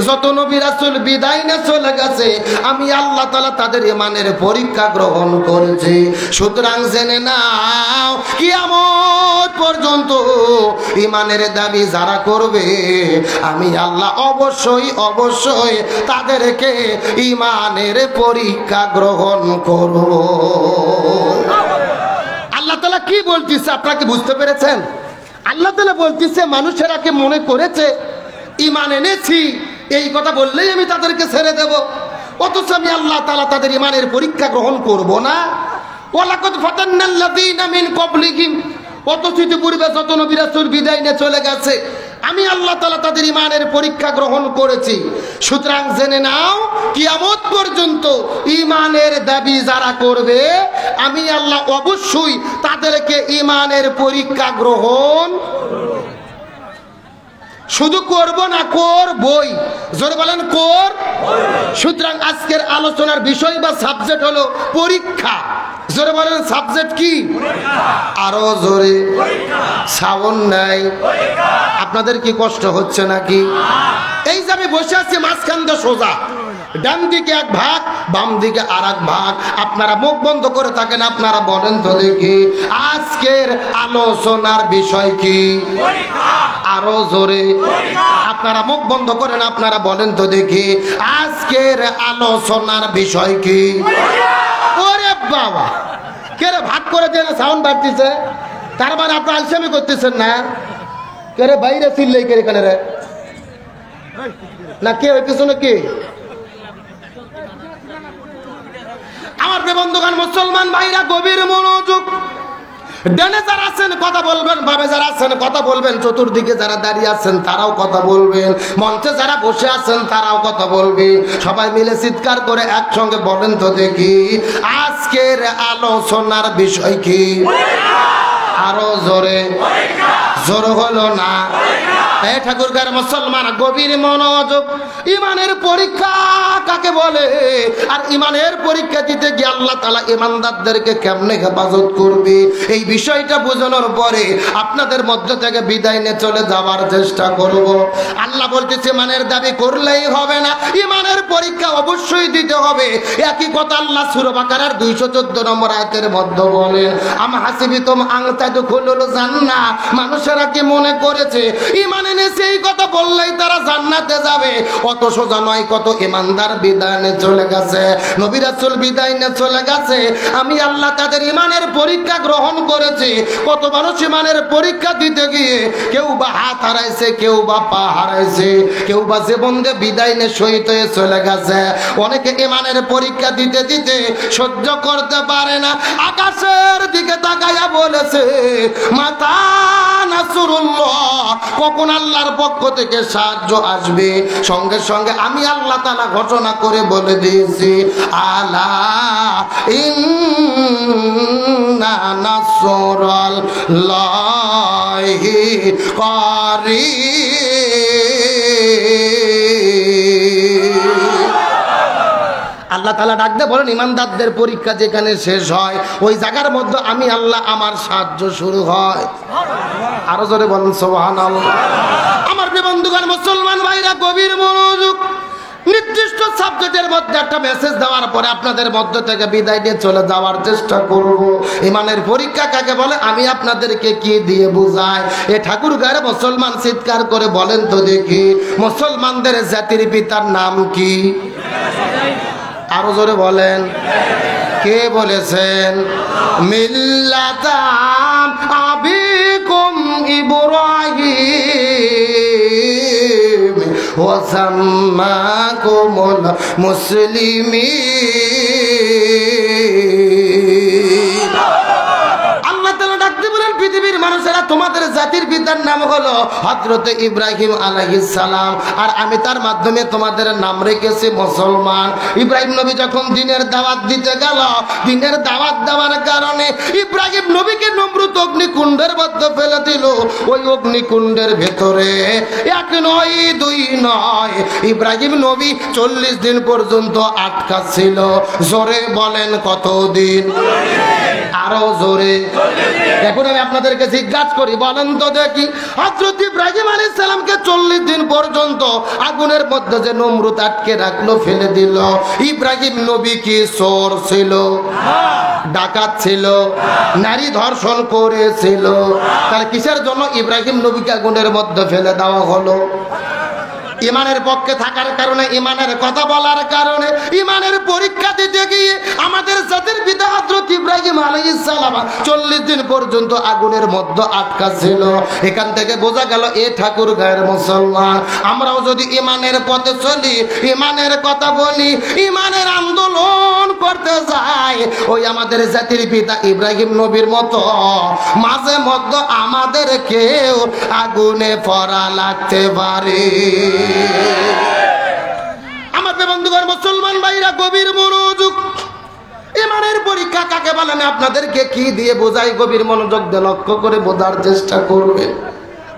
যত নবী রাসূল বিদায় না চলে গেছে, আমি আল্লাহ তাআলা তাদের ঈমানের পরীক্ষা গ্রহণ করেছি। সুতরাং জেনে নাও কিয়ামত পর্যন্ত ঈমানের দাবি যারা করবে, আমি আল্লাহ অবশ্যই তাদেরকে ঈমানের পরীক্ষা গ্রহণ করব। আল্লাহ তাআলা কি বলতেছে আপনারা কি বুঝতে পেরেছেন? আল্লাহ তাআলা বলতেছে মানুষেরা কি মনে করেছে ইমান এনেছি, এই কথা বললেই আমি তাদেরকে ছেড়ে দেব, অথচ আমি আল্লাহ তাআলা তাদের ইমানের পরীক্ষা গ্রহণ করব না। ওয়ালাকাদ ফাতান্নাল্লাযীনা মিন ক্বাবলিহিম, অথচ ইতিপূর্বে যত নবী রাসূল বিদায় নিয়ে চলে গেছে, আমি আল্লাহ তাআলা তাদের ইমানের পরীক্ষা গ্রহণ করেছি। সুতরাং জেনে নাও কিয়ামত পর্যন্ত ইমানের দাবি যারা করবে, আমি আল্লাহ অবশ্যই তাদেরকে ইমানের পরীক্ষা গ্রহণ শুধু করব না, করবই। জোরে বলেন কর। সুতরাং আজকের আলোচনার বিষয় বা সাবজেক্ট হলো পরীক্ষা। জোরে বলেন সাবজেক্ট কি? আরো জোরে। সাউন্ড নাই। আপনাদের কি কষ্ট হচ্ছে নাকি? এই যে আমি বসে আছি মাঝখান দিয়ে সোজা, ডান দিকে এক ভাগ, বাম দিকে আর এক ভাগ। আপনারা মুখ বন্ধ করে থাকেন। আপনারা বলেন তো দেখি আজকের আলোচনার বিষয় কি? আরো জোরে। আপনারা মুখ বন্ধ করেন। আপনারা বলেন তো দেখি আজকের আলোচনার বিষয় কি? ওরে বাবা, কে রে ভাগ করে দিয়ে সাউন্ড বাড়তেছে? তার মানে আপনারা আলসেমি করতেছেন না? কে রে বাইরে চিল্লাই? কে রে এখানে রে? না কে ওই পিছনে কে? আমার বন্ধুগণ মুসলমান ভাইরা, গভীর মনোযোগ। ডানে যারা আছেন কথা বলবেন, বামে যারা আছেন কথা বলবেন, চতুর্দিকে যারা দাঁড়িয়ে আছেন তারাও কথা বলবেন, মঞ্চে যারা বসে আছেন তারাও কথা বলবেন। সবাই মিলে চিৎকার করে একসঙ্গে বলেন তো দেখি আজকের আলোচনার বিষয় কি? আরো জোরে। জোর হলো না। হ্যাঁ ঠাকুরগাঁর মুসলমান, গভীর মনোযোগ। ইমানের পরীক্ষা কাকে বলে? আর ইমানের পরীক্ষা দিতে গিয়ে আল্লাহ তাআলা ইমানদারদেরকে কেমনে হেফাজত করবে, এই বিষয়টা বোঝানোর পরে আপনাদের মধ্য থেকে বিদায় নিয়ে চলে যাওয়ার চেষ্টা করব। আল্লাহ বলতেছে ইমানের দাবি করলেই হবে না, ইমানের পরীক্ষা অবশ্যই দিতে হবে। একই কথা আল্লাহ সূরা বাকারার ২১৪ নম্বর আয়াতের মধ্যে বলেন, আম হাসিবিতুম আন তাদখুলুল জান্নাহ, মানুষেরা কি মনে করেছে ইমান এনে সেই কথা বললেই তারা জান্নাতে যাবে? কত সোজা নয়, কত ইমানদার বিদায় নিয়ে চলে গেছে, নবী রাসূল বিদায় নিয়ে চলে গেছে। আমি আল্লাহ তাদের ইমানের পরীক্ষা গ্রহণ করেছি। কত মানুষ ইমানের পরীক্ষা দিতে গিয়ে কেউ বা হাত হারাইছে, কেউ বা পা হারাইছে, কেউ বা জীবন দিয়ে বিদায় নিয়ে শহীদ হয়ে চলে গেছে। অনেকে ইমানের পরীক্ষা দিতে দিতে সহ্য করতে পারে না, আকাশের দিকে তাকায়া বলেছে মাতা নাসরুল্লাহ, কখন আল্লাহর পক্ষ থেকে সাহায্য আসবে? সঙ্গে সঙ্গে আমি আল্লাহ তাআলা ঘোষণা করে বলে দিয়েছি, আলা ইন্না নাসরুল্লাহি ক্বারীব। আল্লাহ তাআলা ডাকতে বলেন, ইমানদারদের পরীক্ষা যেখানে শেষ হয় ওই জায়গার মধ্যে আমি আল্লাহ আমার সাহায্য শুরু হয়। আরো জোরে বলেন সুবহানাল্লাহ। আমার প্রিয় বন্ধুগণ, মুসলমান ভাইরা, গভীর মনোযোগ। নির্দিষ্ট সাবজেক্টের মধ্যে একটা মেসেজ দেওয়ার পরে আপনাদের মধ্য থেকে বিদায় নিয়ে চলে যাওয়ার চেষ্টা করব। ইমানের পরীক্ষা কাকে বলে আমি আপনাদেরকে কি দিয়ে বুঝাই? এ ঠাকুরগাঁয়ের মুসলমান চিৎকার করে বলেন তো দেখি, মুসলমানদের জাতির পিতার নাম কি? আরো জোরে বলেন, কে বলেছেন? মিল্লাতা আবিকুম ইব্রাহিম ওয়া সাম্মাকুমুল মুসলিমিন। আল্লাহ তাআলা ডাকতে বলেন, পৃথিবীর মানুষেরা তোমাদের জাতির পিতার নাম হলো হযরত ইব্রাহিম আলাইহিস সালাম, আর আমি তার মাধ্যমে তোমাদের নাম রেখেছি মুসলমান। ইব্রাহিম নবী যখন দ্বীনের দাওয়াত দিতে গেল, দ্বীনের দাওয়াত দেওয়ার কারণে ইব্রাহিম নবীকে নমরুদ অগ্নিকুণ্ডের মধ্যে ফেলে দিল। ওই অগ্নিকুণ্ডের ভেতরে এক নয় দুই নয় ইব্রাহিম নবী ৪০ দিন পর্যন্ত আটকা ছিল। জোরে বলেন কতদিন? আরো জোরে। এখন আমি আপনাদেরকে জিজ্ঞাসা করি, বলেন তো দেখি, হযরত ইব্রাহিম আলাইহিস সালামকে ৪০ দিন পর্যন্ত আগুনের মধ্যে যে নমরুদ আটকে রাখলো, ফেলে দিল, ইব্রাহিম নবী কি চোর ছিল? ডাকাত ছিল? নারী ধর্ষণ করেছিল? তাহলে কিসের জন্য ইব্রাহিম নবীকে আগুনের মধ্যে ফেলে দেওয়া হলো? ইমানের পক্ষে থাকার কারণে, ইমানের কথা বলার কারণে, ইমানের পরীক্ষা দিতে গিয়ে আমাদের জাতির পিতা হযরত ইব্রাহিম আলাইহিস সালাম ৪০ দিন পর্যন্ত আগুনের মধ্যে আটকা ছিল। এখান থেকে বোঝা গেল, এ ঠাকুরগাঁয়ের মুসলমান, আমরাও যদি ইমানের পথে চলি, ইমানের কথা বলি, ইমানের আন্দোলন করতে যাই, ওই আমাদের জাতির পিতা ইব্রাহিম নবীর মতো মাঝে মধ্যে আমাদেরকেও আগুনে পড়া লাগতে পারে। আমার বন্ধুগণ, মুসলমান ভাইরা, গভীর মনোযোগ। ইমানের পরীক্ষা কাকে বলে আমি আপনাদেরকে কি দিয়ে বোঝাই, গভীর মনোযোগ দিয়ে লক্ষ্য করে বোঝার চেষ্টা করবেন।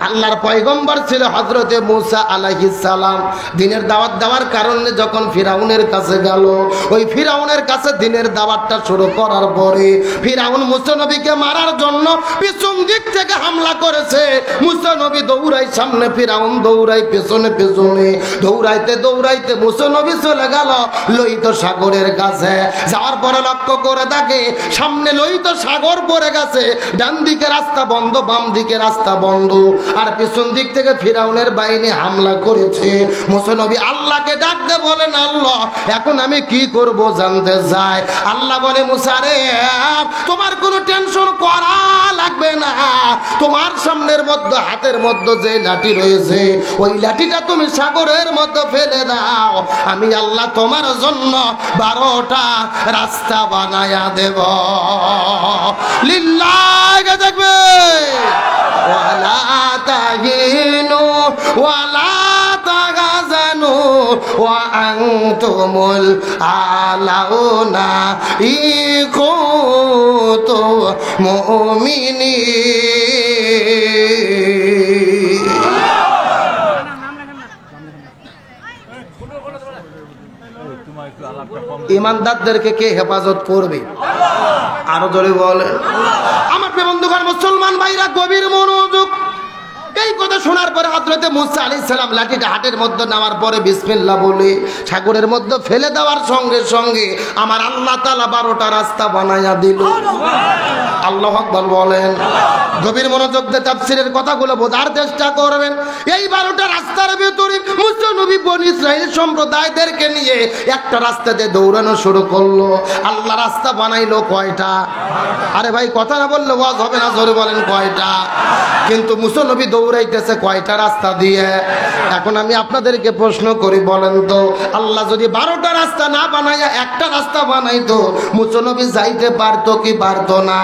আল্লাহর পয়গম্বর ছিল হযরতে মুসা আলাইহিস সালাম। দ্বীনের দাওয়াত দেওয়ার কারণে যখন ফিরাউনের কাছে গেল, ওই ফিরাউনের কাছে দ্বীনের দাওয়াতটা শুরু করার পরে ফিরাউন মুসা নবীকে মারার জন্য পিছন দিক থেকে হামলা করেছে। মুসা নবী দৌড়াই সামনে, ফিরাউন দৌড়াই পেছনে পেছনে। দৌড়াইতে দৌড়াইতে মুসা নবী চলে গেল লোহিত সাগরের কাছে। যাওয়ার পরে লক্ষ্য করে দেখে সামনে লোহিত সাগর পড়ে গেছে, ডান দিকে রাস্তা বন্ধ, বাম দিকে রাস্তা বন্ধ, আর পিছন দিক থেকে ফিরাউনের বাহিনী হামলা করেছে। মুসা নবী আল্লাহকে ডাকতে বলেন, আল্লাহ এখন আমি কি করব জানতে চাই। আল্লাহ বলে, মুসা রে তোমার কোনো টেনশন করা লাগবে না, তোমার সামনের মধ্যে হাতের মধ্যে যে লাঠি রয়েছে ওই লাঠিটা তুমি সাগরের মধ্যে ফেলে দাও, আমি আল্লাহ তোমার জন্য ১২টা রাস্তা বানায়া দেব। লিল্লাহি দেখবে ওয়ালা তাগিনু ওয়ালা তাগাজানু ওয়া আনতুমুল আলাউনা ইকুতুম মুমিনিন। ইমানদারদেরকে কে হেফাজত করবে? আরো জোরে বলেন। আমার বন্ধুগণ, মুসলমান ভাইরা গভীর মনোযোগ। এই কথা শোনার পরে হযরতে মুসা আলাইহিস সালাম লাঠিটা হাতের মধ্যে নামার পরে বিসমিল্লাহ বলে সাগরের মধ্যে ফেলে দেওয়ার সঙ্গে সঙ্গে আমার আল্লাহ তাআলা ১২টা রাস্তা বানায়া দিল। আল্লাহু আকবার বলেন। গভীর মনোযোগ দিয়ে তাফসীরের কথাগুলো বোঝার চেষ্টা করবেন। এই ১২টা রাস্তার ভিতরে মুসা নবী বনি ইসরাইল সম্প্রদায়দেরকে নিয়ে একটা রাস্তাতে দৌড়ানো শুরু করলো। আল্লাহ রাস্তা বানাইলো কয়টা? আরে ভাই, কথা না বললে ওয়াজ হবে না। জোরে বলেন কয়টা? কিন্তু মুসা নবী দৌড়াইতেছে কয়টা রাস্তা দিয়ে? এখন আমি আপনাদেরকে প্রশ্ন করি, বলেন তো আল্লাহ যদি ১২টা রাস্তা না বানাইয়া একটা রাস্তা বানাইতো মুসা নবী যাইতে পারতো কি পারতো না?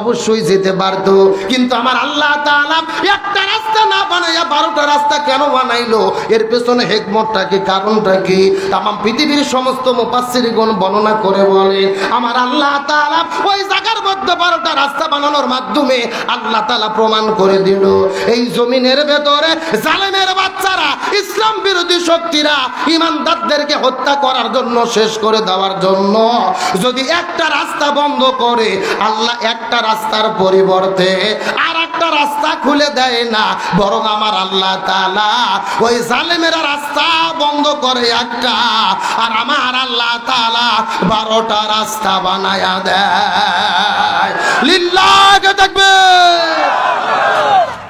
অবশ্যই যেতে পারতো। কিন্তু আমার আল্লাহ তাআলা একটা রাস্তা না বানাইয়া ১২টা রাস্তা কেন বানাইলো? এর পেছনে হিকমতটা কি, কারণটা কি? तमाम পৃথিবীর সমস্ত মুফাসসিরগণ বর্ণনা করে বলে আমার আল্লাহ তাআলা ওই জায়গার মধ্যে ১২টা রাস্তা বানানোর মাধ্যমে আল্লাহ তাআলা প্রমাণ করে দিল এই জমিনের ভেতরে জালেমের বাচ্চারা, ইসলাম বিরোধী শক্তিরা ইমানদারদেরকে হত্যা করার জন্য, শেষ করে দেওয়ার জন্য যদি একটা রাস্তা বন্ধ করে, আল্লাহ একটা রাস্তার পরিবর্তে আর একটা রাস্তা খুলে দেয় না, বরং আমার আল্লাহ তাআলা ওই জালেমেরা রাস্তা বন্ধ করে একটা, আর আমার আল্লাহ তাআলা ১২টা রাস্তা বানায়া দেয়। লিল্লাহি তাকবীর।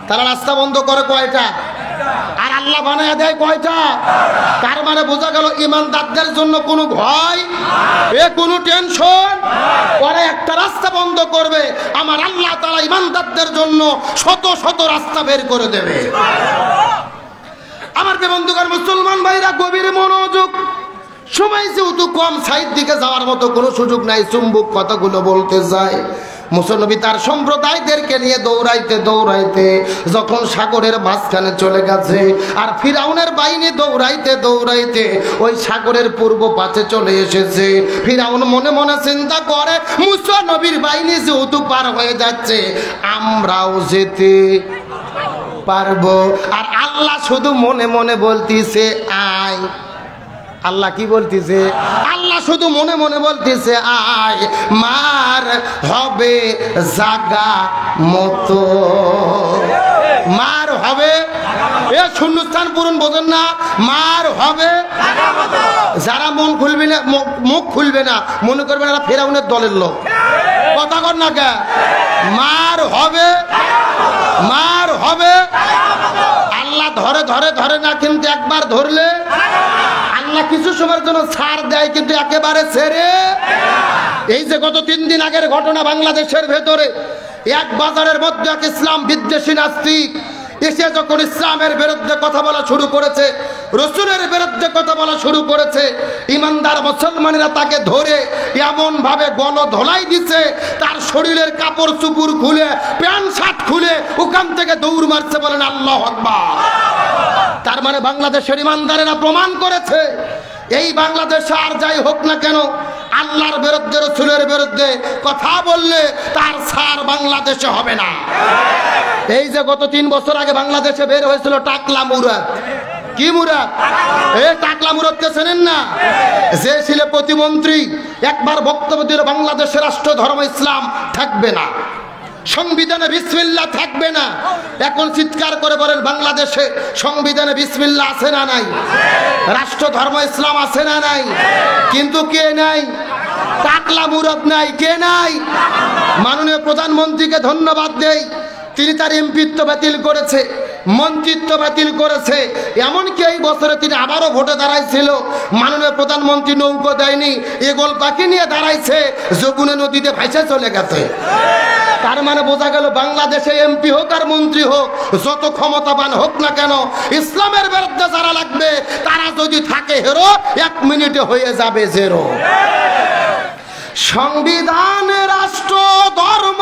তারা রাস্তা বন্ধ করে কয়টা আর আল্লাহ বানায়া দেয় কয়টা? তার মানে বোঝা গেল ইমানদারদের জন্য কোনো ভয়, এ কোনো টেনশন। পরে একটা রাস্তা বন্ধ করবে, আমার আল্লাহ তাআলা ইমানদারদের জন্য শত শত রাস্তা বের করে দেবে। আমার বন্ধুগণ, মুসলমান ভাইরা গভীর মনোযোগ। সময় যেহেতু কম, সাইড দিকে যাওয়ার মতো কোনো সুযোগ নাই। চুম্বুক কথাগুলো বলতে যায়। মুসা নবী তার সম্প্রদায়দেরকে নিয়ে দৌড়াইতে দৌড়াইতে যখন সাগরের মাঝখানে চলে গেছে, আর ফিরাউনের বাহিনী দৌড়াইতে দৌড়াইতে ওই সাগরের পূর্ব পাশে চলে এসেছে, ফিরাউন মনে মনে চিন্তা করে মুসা নবীর বাহিনী যেহেতু পার হয়ে যাচ্ছে, আমরাও যেতে পারবো। আর আল্লাহ শুধু মনে মনে বলতিছে আয়। আল্লাহ কি বলতেছে? আল্লাহ শুধু মনে মনে বলতেছে আয়, মার হবে জাগা মতো, মার হবে এ শূন্যস্থান পূরণ, বোঝেন না? মার হবে। যারা মন খুলবে না, মুখ খুলবে না, মনে করবে না ফেরাউনের দলের লোক, কথা কর না কে? মার হবে, মার হবে। আল্লাহ ধরে ধরে ধরে না, কিন্তু একবার ধরলে আল্লাহ কিছু সময়ের জন্য ছাড় দেয়, কিন্তু একেবারে ছেড়ে। এই যে গত 3 দিন আগের ঘটনা, বাংলাদেশের ভেতরে এক বাজারের মধ্যে এক ইসলাম বিদ্বেষী নাস্তিক এসে যখন ইসলামের বিরুদ্ধে কথা বলা শুরু করেছে, রসুলের বিরুদ্ধে কথা বলা শুরু করেছে, ইমানদার মুসলমানেরা তাকে ধরে এমনভাবে গণধোলাই দিচ্ছে, তার শরীরের কাপড় চুপুর খুলে, প্যান্ট শার্ট খুলে ওখান থেকে দৌড় মারছে। বলেন আল্লাহু আকবার। তার মানে বাংলাদেশের ইমানদারেরা প্রমাণ করেছে এই বাংলাদেশে আর যাই হোক না কেন, আল্লাহর বিরুদ্ধে রসুলের বিরুদ্ধে কথা বললে তার ছাড় বাংলাদেশে হবে না। এই যে গত 3 বছর আগে বাংলাদেশে বের হয়েছিল টাকলা মুরাদ, কি মুরাদ? এ টাকলা মুরাদকে চেনেন না? যে ছিল প্রতিমন্ত্রী, একবার বক্তব্য দিল বাংলাদেশের রাষ্ট্র ধর্ম ইসলাম থাকবে না, সংবিধানে বিসমিল্লাহ থাকবে না। এখন চিৎকার করে বলেন বাংলাদেশে সংবিধানে বিসমিল্লাহ আছে না নাই? রাষ্ট্র ধর্ম ইসলাম আছে না নাই? কিন্তু কে নাই? টাকলা মুরাদ নাই। কে নাই? মাননীয় প্রধানমন্ত্রীকে ধন্যবাদ দেই, তিনি তার এমপিত্ব বাতিল করেছে, মন্ত্রিত্ব বাতিল করেছে। এমনকি এই বছরে তিনি আবারও ভোটে দাঁড়াইছিল, মাননীয় প্রধানমন্ত্রী নৌকো দেয়নি, এগোল পাখি নিয়ে দাঁড়াইছে, যমুনা নদীতে ভাইসা চলে গেছে। তার মানে বোঝা গেল বাংলাদেশে এমপি হোক আর মন্ত্রী হোক, যত ক্ষমতাবান হোক না কেন, ইসলামের বিরুদ্ধে যারা লাগবে তারা যদি থাকে হেরো, 1 মিনিটে হয়ে যাবে জেরো। সংবিধান রাষ্ট্র ধর্ম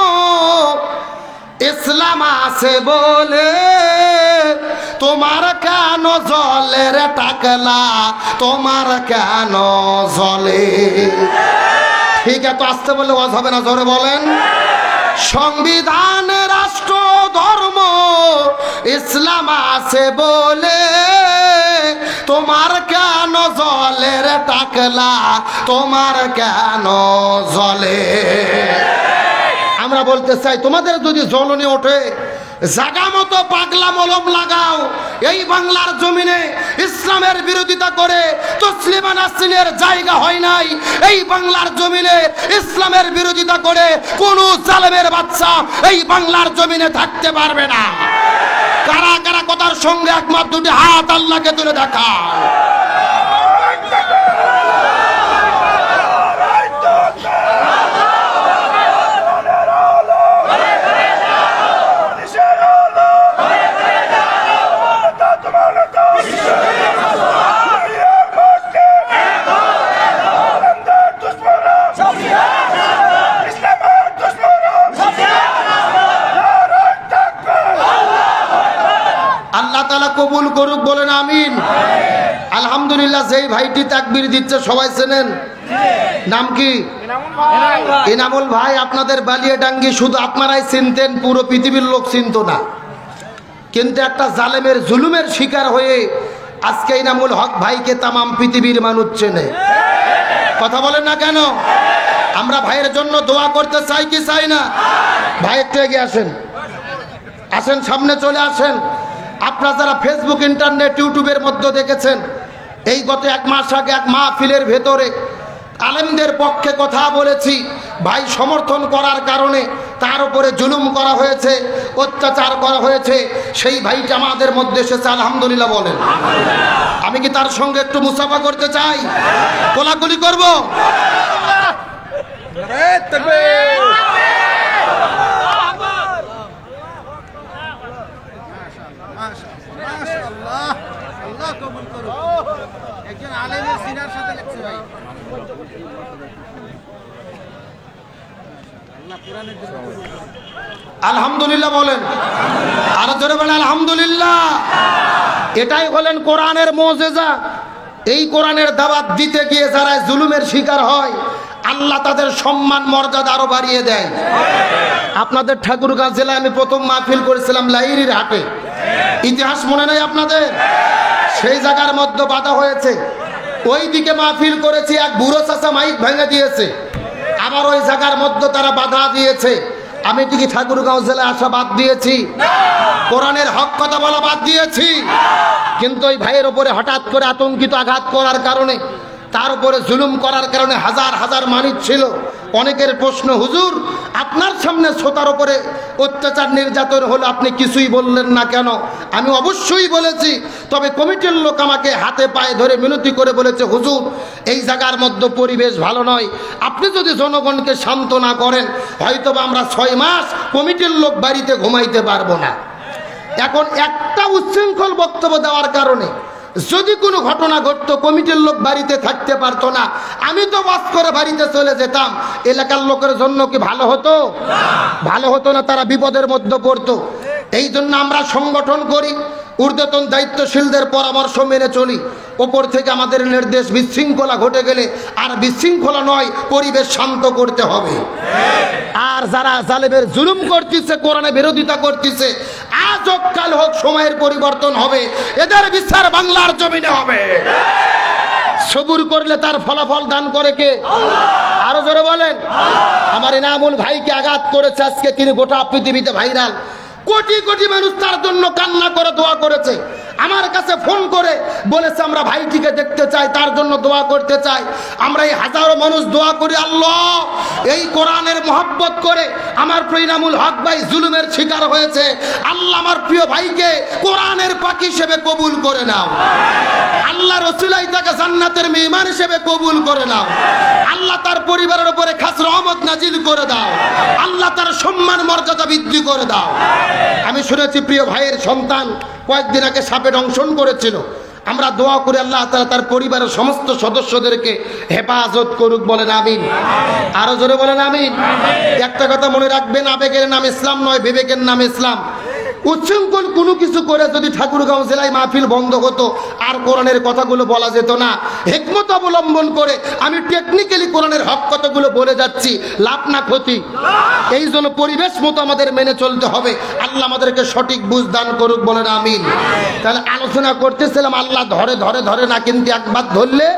ইসলাম আছে বলে তোমার কেন জলে রে টাকলা, তোমার কেন জলে? ঠিক এত আসতে বললে ওয়াজ হবে না। জোরে বলেন। সংবিধান রাষ্ট্র ধর্ম ইসলাম আছে বলে তোমার কেন জলের টাকলা, তোমার কেন জলে? আমরা বলতে চাই, তোমাদের যদি জ্বলনি ওঠে জাগা মতো পাগলা মলম লাগাও। এই বাংলার জমিনে ইসলামের বিরোধিতা করে তসলিমা নাসরিনের জায়গা হয় নাই। এই বাংলার জমিনে ইসলামের বিরোধিতা করে কোনো জালেমের বাচ্চা এই বাংলার জমিনে থাকতে পারবে না। কারা কারা কথার সঙ্গে একমাত্র দুটি হাত আল্লাহকে তুলে দেখায়। কবুল করুক, বলেন আমিন। আলহামদুলিল্লাহ, যেই ভাইটি তাকবীর দিচ্ছে সবাই চেনেন, নাম কি? ইনামুল ভাই। আপনাদের বালিয়াডাঙ্গি শুধু আপনারাই চিনতেন, পুরো পৃথিবীর লোক চিনত না। কিন্তু একটা জালেমের জুলুমের শিকার হয়ে আজকে ইনামুল হক ভাইকে তামাম পৃথিবীর মানুষ চেনে। কথা বলেন না কেন? আমরা ভাইয়ের জন্য দোয়া করতে চাই কি চাই না? ভাই একটু এগিয়ে আসেন, আসেন, সামনে চলে আসেন। আপনারা যারা ফেসবুক, ইন্টারনেট, ইউটিউবের মধ্যে দেখেছেন, এই গত এক মাস আগে এক মাহফিলের ভেতরে আলেমদের পক্ষে কথা বলেছি। ভাই সমর্থন করার কারণে তার উপরে জুলুম করা হয়েছে, অত্যাচার করা হয়েছে। সেই ভাইটা আমাদের মধ্যে এসেছে, আলহামদুলিল্লাহ বলেন। আমি কি তার সঙ্গে একটু মুসাফা করতে চাই? কোলাকুলি করব? আলহামদুলিল্লাহ বলেন। আর জোরে বলেন আলহামদুলিল্লাহ। এটাই হলেন কোরআনের মুজিজা। এই কোরআনের দাওয়াত দিতে গিয়ে যারা জুলুমের শিকার হয়, আল্লাহ তাদের সম্মান মর্যাদা আরো বাড়িয়ে দেয়। আপনাদের ঠাকুরগাঁও জেলায় আমি প্রথম মাহফিল করেছিলাম লাইরির হাটে, ইতিহাস মনে নেই আপনাদের? সেই জায়গার মধ্যে বাধা হয়েছে। ওই দিকে মাহফিল করেছি, এক বুড়ো চাচা মাইক ভেঙে দিয়েছে। আবার ওই জায়গার মধ্যে তারা বাধা দিয়েছে। আমি কি ঠাকুরগাঁও জেলায় আসা বাদ দিয়েছি? কোরআনের হক কথা বলা বাদ দিয়েছি? কিন্তু ওই ভাইয়ের উপরে হঠাৎ করে আতঙ্কিত আঘাত করার কারণে, তার উপরে জুলুম করার কারণে হাজার হাজার মানুষ ছিল। অনেকের প্রশ্ন, হুজুর আপনার সামনে শ্রোতার উপরে অত্যাচার নির্যাতন হলো, আপনি কিছুই বললেন না কেন? আমি অবশ্যই বলেছি, তবে কমিটির লোক আমাকে হাতে পায়ে ধরে মিনতি করে বলেছে, হুজুর এই জায়গার মধ্যে পরিবেশ ভালো নয়, আপনি যদি জনগণকে শান্ত না করেন হয়তো আমরা 6 মাস কমিটির লোক বাড়িতে ঘুমাইতে পারবো না। এখন একটা উচ্ছৃঙ্খল বক্তব্য দেওয়ার কারণে যদি কোনো ঘটনা ঘটতো কমিটির লোক বাড়িতে থাকতে পারতো না, আমি তো বাস করে বাড়িতে চলে যেতাম। এলাকার লোকের জন্য কি ভালো হতো? ভালো হতো না, তারা বিপদের মধ্যে পড়তো। এই জন্য আমরা সংগঠন করি, ঊর্ধ্বতন দায়িত্বশীলদের পরামর্শ মেনে চলি। ওপর থেকে আমাদের নির্দেশ, বিশৃঙ্খলা ঘটে গেলে, আর বিশৃঙ্খলা নয়, পরিবেশ শান্ত করতে হবে। আর যারা জালেমের জুলুম করতেছে, কোরআনে বিরোধিতা করতেছে, আজ হোক কাল হোক সময়ের পরিবর্তন হবে, এদের বিচার বাংলার জমিনে হবে। সবুর করলে তার ফলাফল দান করে কে? আরো জোরে বলেন। আমার ইনামুল ভাইকে আঘাত করেছে, আজকে তিনি গোটা পৃথিবীতে ভাইরাল। কোটি কোটি মানুষ তার জন্য কান্না করে দোয়া করেছে, আমার কাছে ফোন করে বলেছে আমরা ভাইটিকে দেখতে চাই, তার জন্য দোয়া করতে চাই। আমরা এই হাজারো মানুষ দোয়া করি, আল্লাহ এই কোরআনের মহব্বত করে আমার প্রিয় ইনামুল হক ভাই জুলুমের শিকার হয়েছে, আল্লাহ আমার প্রিয় ভাইকে কোরআনের পাখি হিসেবে কবুল করে নাও, আল্লাহ রসুলাই তাকে জান্নাতের মেহমান হিসেবে কবুল করে নাও, আল্লাহ তার পরিবারের উপরে খাস রহমত নাজিল করে দাও, আল্লাহ তার সম্মান মর্যাদা বৃদ্ধি করে দাও। আমি শুনেছি প্রিয় ভাইয়ের সন্তান কয়েকদিন আগে সাপে দংশন করেছিল। আমরা দোয়া করি আল্লাহ তাআলা তার পরিবারের সমস্ত সদস্যদেরকে হেফাজত করুক, বলেন আমিন। আরো জোরে বলেন আমিন। একটা কথা মনে রাখবেন, আবেগের নাম ইসলাম নয়, বিবেকের নাম ইসলাম। উচ্ছৃঙ্খল কোনো কিছু করে যদি ঠাকুরগাঁও জেলায় মাহফিল বন্ধ হতো আর কোরআনের কথাগুলো বলা যেত না। হিকমত অবলম্বন করে আমি টেকনিক্যালি কোরআনের হক কথাগুলো বলে যাচ্ছি, লাভ না ক্ষতি। এই জন্য পরিবেশ মতো আমাদের মেনে চলতে হবে। আল্লাহ আমাদেরকে সঠিক বুঝ দান করুক, বলেন আমিন। তাহলে আলোচনা করতেছিলাম আল্লাহ ধরে ধরে ধরে না, কিন্তু একবার ধরলে।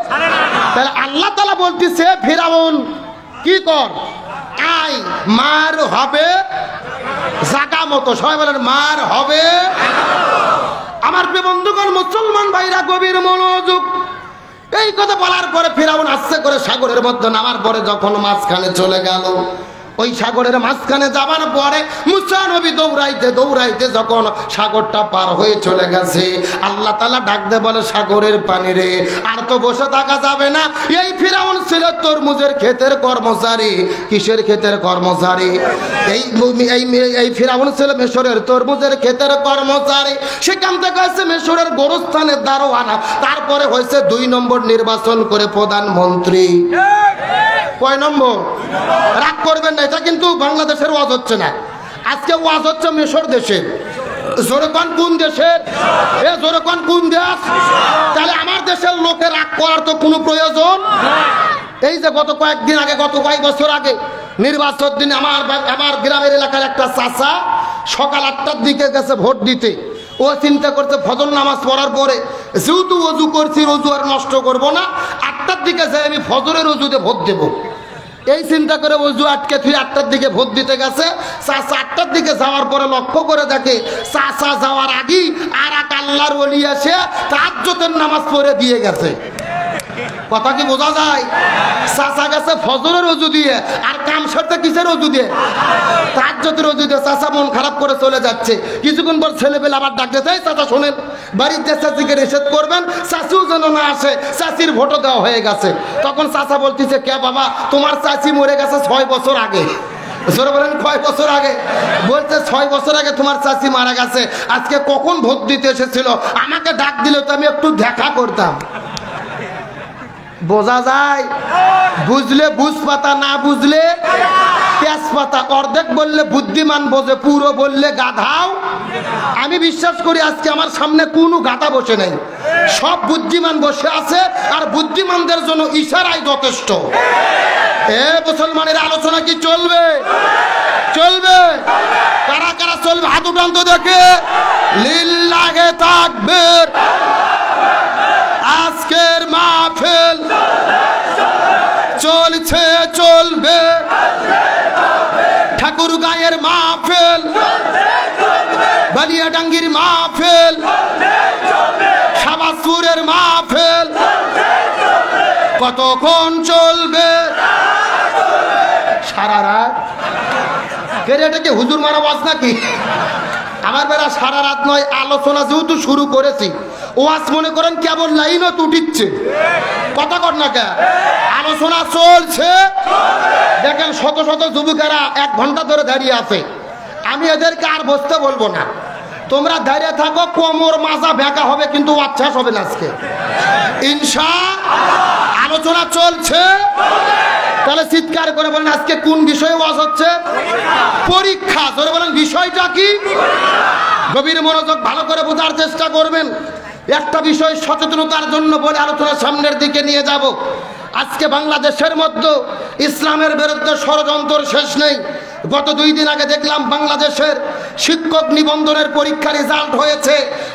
তাহলে আল্লাহ তাআলা বলতেছে, ফিরাউন কি কর, আয় মার হবে জাগা মতো। সবাই বলেন মার হবে। আমার বন্ধুগণ মুসলমান ভাইরা গভীর মনোযোগ। এই কথা বলার পরে ফিরাউন আস্তে করে সাগরের মধ্যে নামার পরে যখন মাঝখানে চলে গেল, ওই সাগরের মাঝখানে যাবার পরে মুসা নবী দৌড়াইতে দৌড়াইতে যখন সাগরটা পার হয়ে চলে গেছে, আল্লাহ তাআলা ডাকতে বলে, সাগরের পানি রে, আর তো বসে থাকা যাবে না। এই ফিরাউন ছিল তরমুজের ক্ষেতের কর্মচারী। কিসের ক্ষেতের কর্মচারী? এই ফিরাউন ছিল মিশরের তরমুজের ক্ষেতের কর্মচারী। সেখান থেকে হয়েছে মিশরের গোরস্থানের দারোয়ানা, তারপরে হয়েছে 2 নম্বর নির্বাচন করে প্রধানমন্ত্রী। কয় নম্বর? রাগ করবেন না, এটা কিন্তু বাংলাদেশের ওয়াজ হচ্ছে না, আজকে ওয়াজ হচ্ছে মিশর দেশের। জোরকন কোন দেশের? এ জোরকন কোন দেশ? তাহলে আমার দেশের লোকের রাগ করার তো কোনো প্রয়োজন। এই যে গত কয়েকদিন আগে, গত কয়েক বছর আগে নির্বাচন দিন আমার গ্রামের এলাকার একটা চাচা সকাল 8টার দিকে গেছে ভোট দিতে। ও চিন্তা করছে ফজর নামাজ পড়ার পরে যেহেতু ওযু করছি, ওযু আর নষ্ট করবো না, 8টার দিকে যাই আমি ফজরের ওযুতে ভোট দেবো। এই চিন্তা করে ওযু আটকে তুই 8টার দিকে ভোট দিতে গেছে। চাচা 8টার দিকে যাওয়ার পরে লক্ষ্য করে দেখে চাচা যাওয়ার আগেই আর এক আল্লাহর ওলি এসে তাহাজ্জুদের নামাজ পড়ে দিয়ে গেছে। কথা কি বোঝা যায়? চাচা গেছে ফজরের ওযু দিয়ে, আর কাম সারতে কিসের ওযু দিয়ে? তাহাজ্জুদের ওযু দিয়ে। চাচা মন খারাপ করে চলে যাচ্ছে। কিছুক্ষণ পর ছেলেবেলা আবার ডাকতে চাই, চাচা শোনেন, বাড়িতে চাচিকে নিষেধ করবেন, চাচু যেন না আসে, চাচির ভোটও দেওয়া হয়ে গেছে। তখন চাচা বলতেছে, কে বাবা? তোমার চাচি মরে গেছে 6 বছর আগে। জোরে বলেন, 6 বছর আগে। বলছে 6 বছর আগে তোমার চাচি মারা গেছে, আজকে কখন ভোট দিতে এসেছিল? আমাকে ডাক দিলে তো আমি একটু দেখা করতাম। বোঝা যায়? বুঝলে বুঝ পাতা, না বুঝলে পেঁচ পাতা। অর্ধেক বললে বুদ্ধিমান বোঝে, পুরো বললে গাধাও। আমি বিশ্বাস করি আজকে আমার সামনে কোনো গাধা বসে নেই, সব বুদ্ধিমান বসে আছে, আর বুদ্ধিমানদের জন্য ইশারাই যথেষ্ট। এ মুসলমানের আলোচনা কি চলবে? চলবে। কারা কারা চলবে? হাত উঠান্ত দেখে লিল্লাহে তাকবীর। আজকের মাহফিল চলছে, চলবে। ঠাকুরগাঁয়ের মাহফিল, বালিয়াডাঙ্গির মাহফিল, শাবাসপুরের মাহফিল কতক্ষণ চলবে? সারা রাত। এটা কি হুজুর মারা ওয়াজ নাকি? আমার বেলা সারা রাত নয়, আলোচনা যেহেতু শুরু করেছি, ওয়াজ মনে করেন কেবল লাইনও টুটিচ্ছে। কথা কর না কে, আলোচনা চলছে। দেখেন শত শত যুবকেরা 1 ঘন্টা ধরে দাঁড়িয়ে আছে। আমি এদেরকে আর বসতে বলবো না, তোমরা দাঁড়িয়ে থাকো, কোমর মাজা ব্যাকা হবে, কিন্তু ওয়াজ শেষ হবে না আজকে ইনশাআল্লাহ। আলোচনা চলছে। তাহলে চিৎকার করে বলেন, আজকে কোন বিষয়ে ওয়াজ হচ্ছে? পরীক্ষা। ধরে বলেন বিষয়টা কি? গভীর মনোযোগ, ভালো করে বোঝার চেষ্টা করবেন। একটা বিষয় সচেতনতার জন্য বলে আলোচনা সামনের দিকে নিয়ে যাব। আজকে বাংলাদেশের মধ্যে ইসলামের বিরুদ্ধে ষড়যন্ত্র শেষ নেই। গত 2 দিন আগে দেখলাম বাংলাদেশের শিক্ষক নিবন্ধনের পরীক্ষা রেজাল্ট হয়েছে।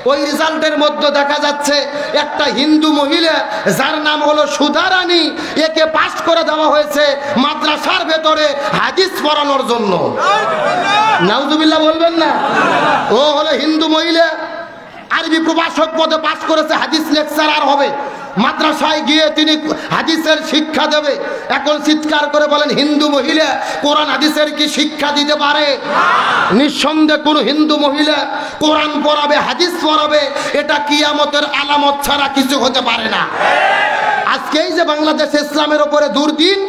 ওই রেজাল্টের মধ্যে দেখা যাচ্ছে একটা হিন্দু মহিলা, যার নাম হলো সুধারানী, একে পাস করে দেওয়া হয়েছে মাদ্রাসার ভেতরে হাদিস পড়ানোর জন্য। নাউজুবিল্লাহ বলবেন না? ও হলো হিন্দু মহিলা, আরবি প্রভাষক পদে পাস করেছে, হাদিস লেকচারার হবে, মাদ্রাসায় গিয়ে তিনি হাদিসের শিক্ষা দেবে। এখন চিৎকার করে বলেন, হিন্দু মহিলা কোরআন হাদিসের কি শিক্ষা দিতে পারে? নিঃসন্দেহে কোন হিন্দু মহিলা কোরআন পড়াবে, হাদিস পড়াবে, এটা কিয়ামতের আলামত ছাড়া কিছু হতে পারে না। আজকেই যে বাংলাদেশ ইসলামের উপরে দুর্দিন,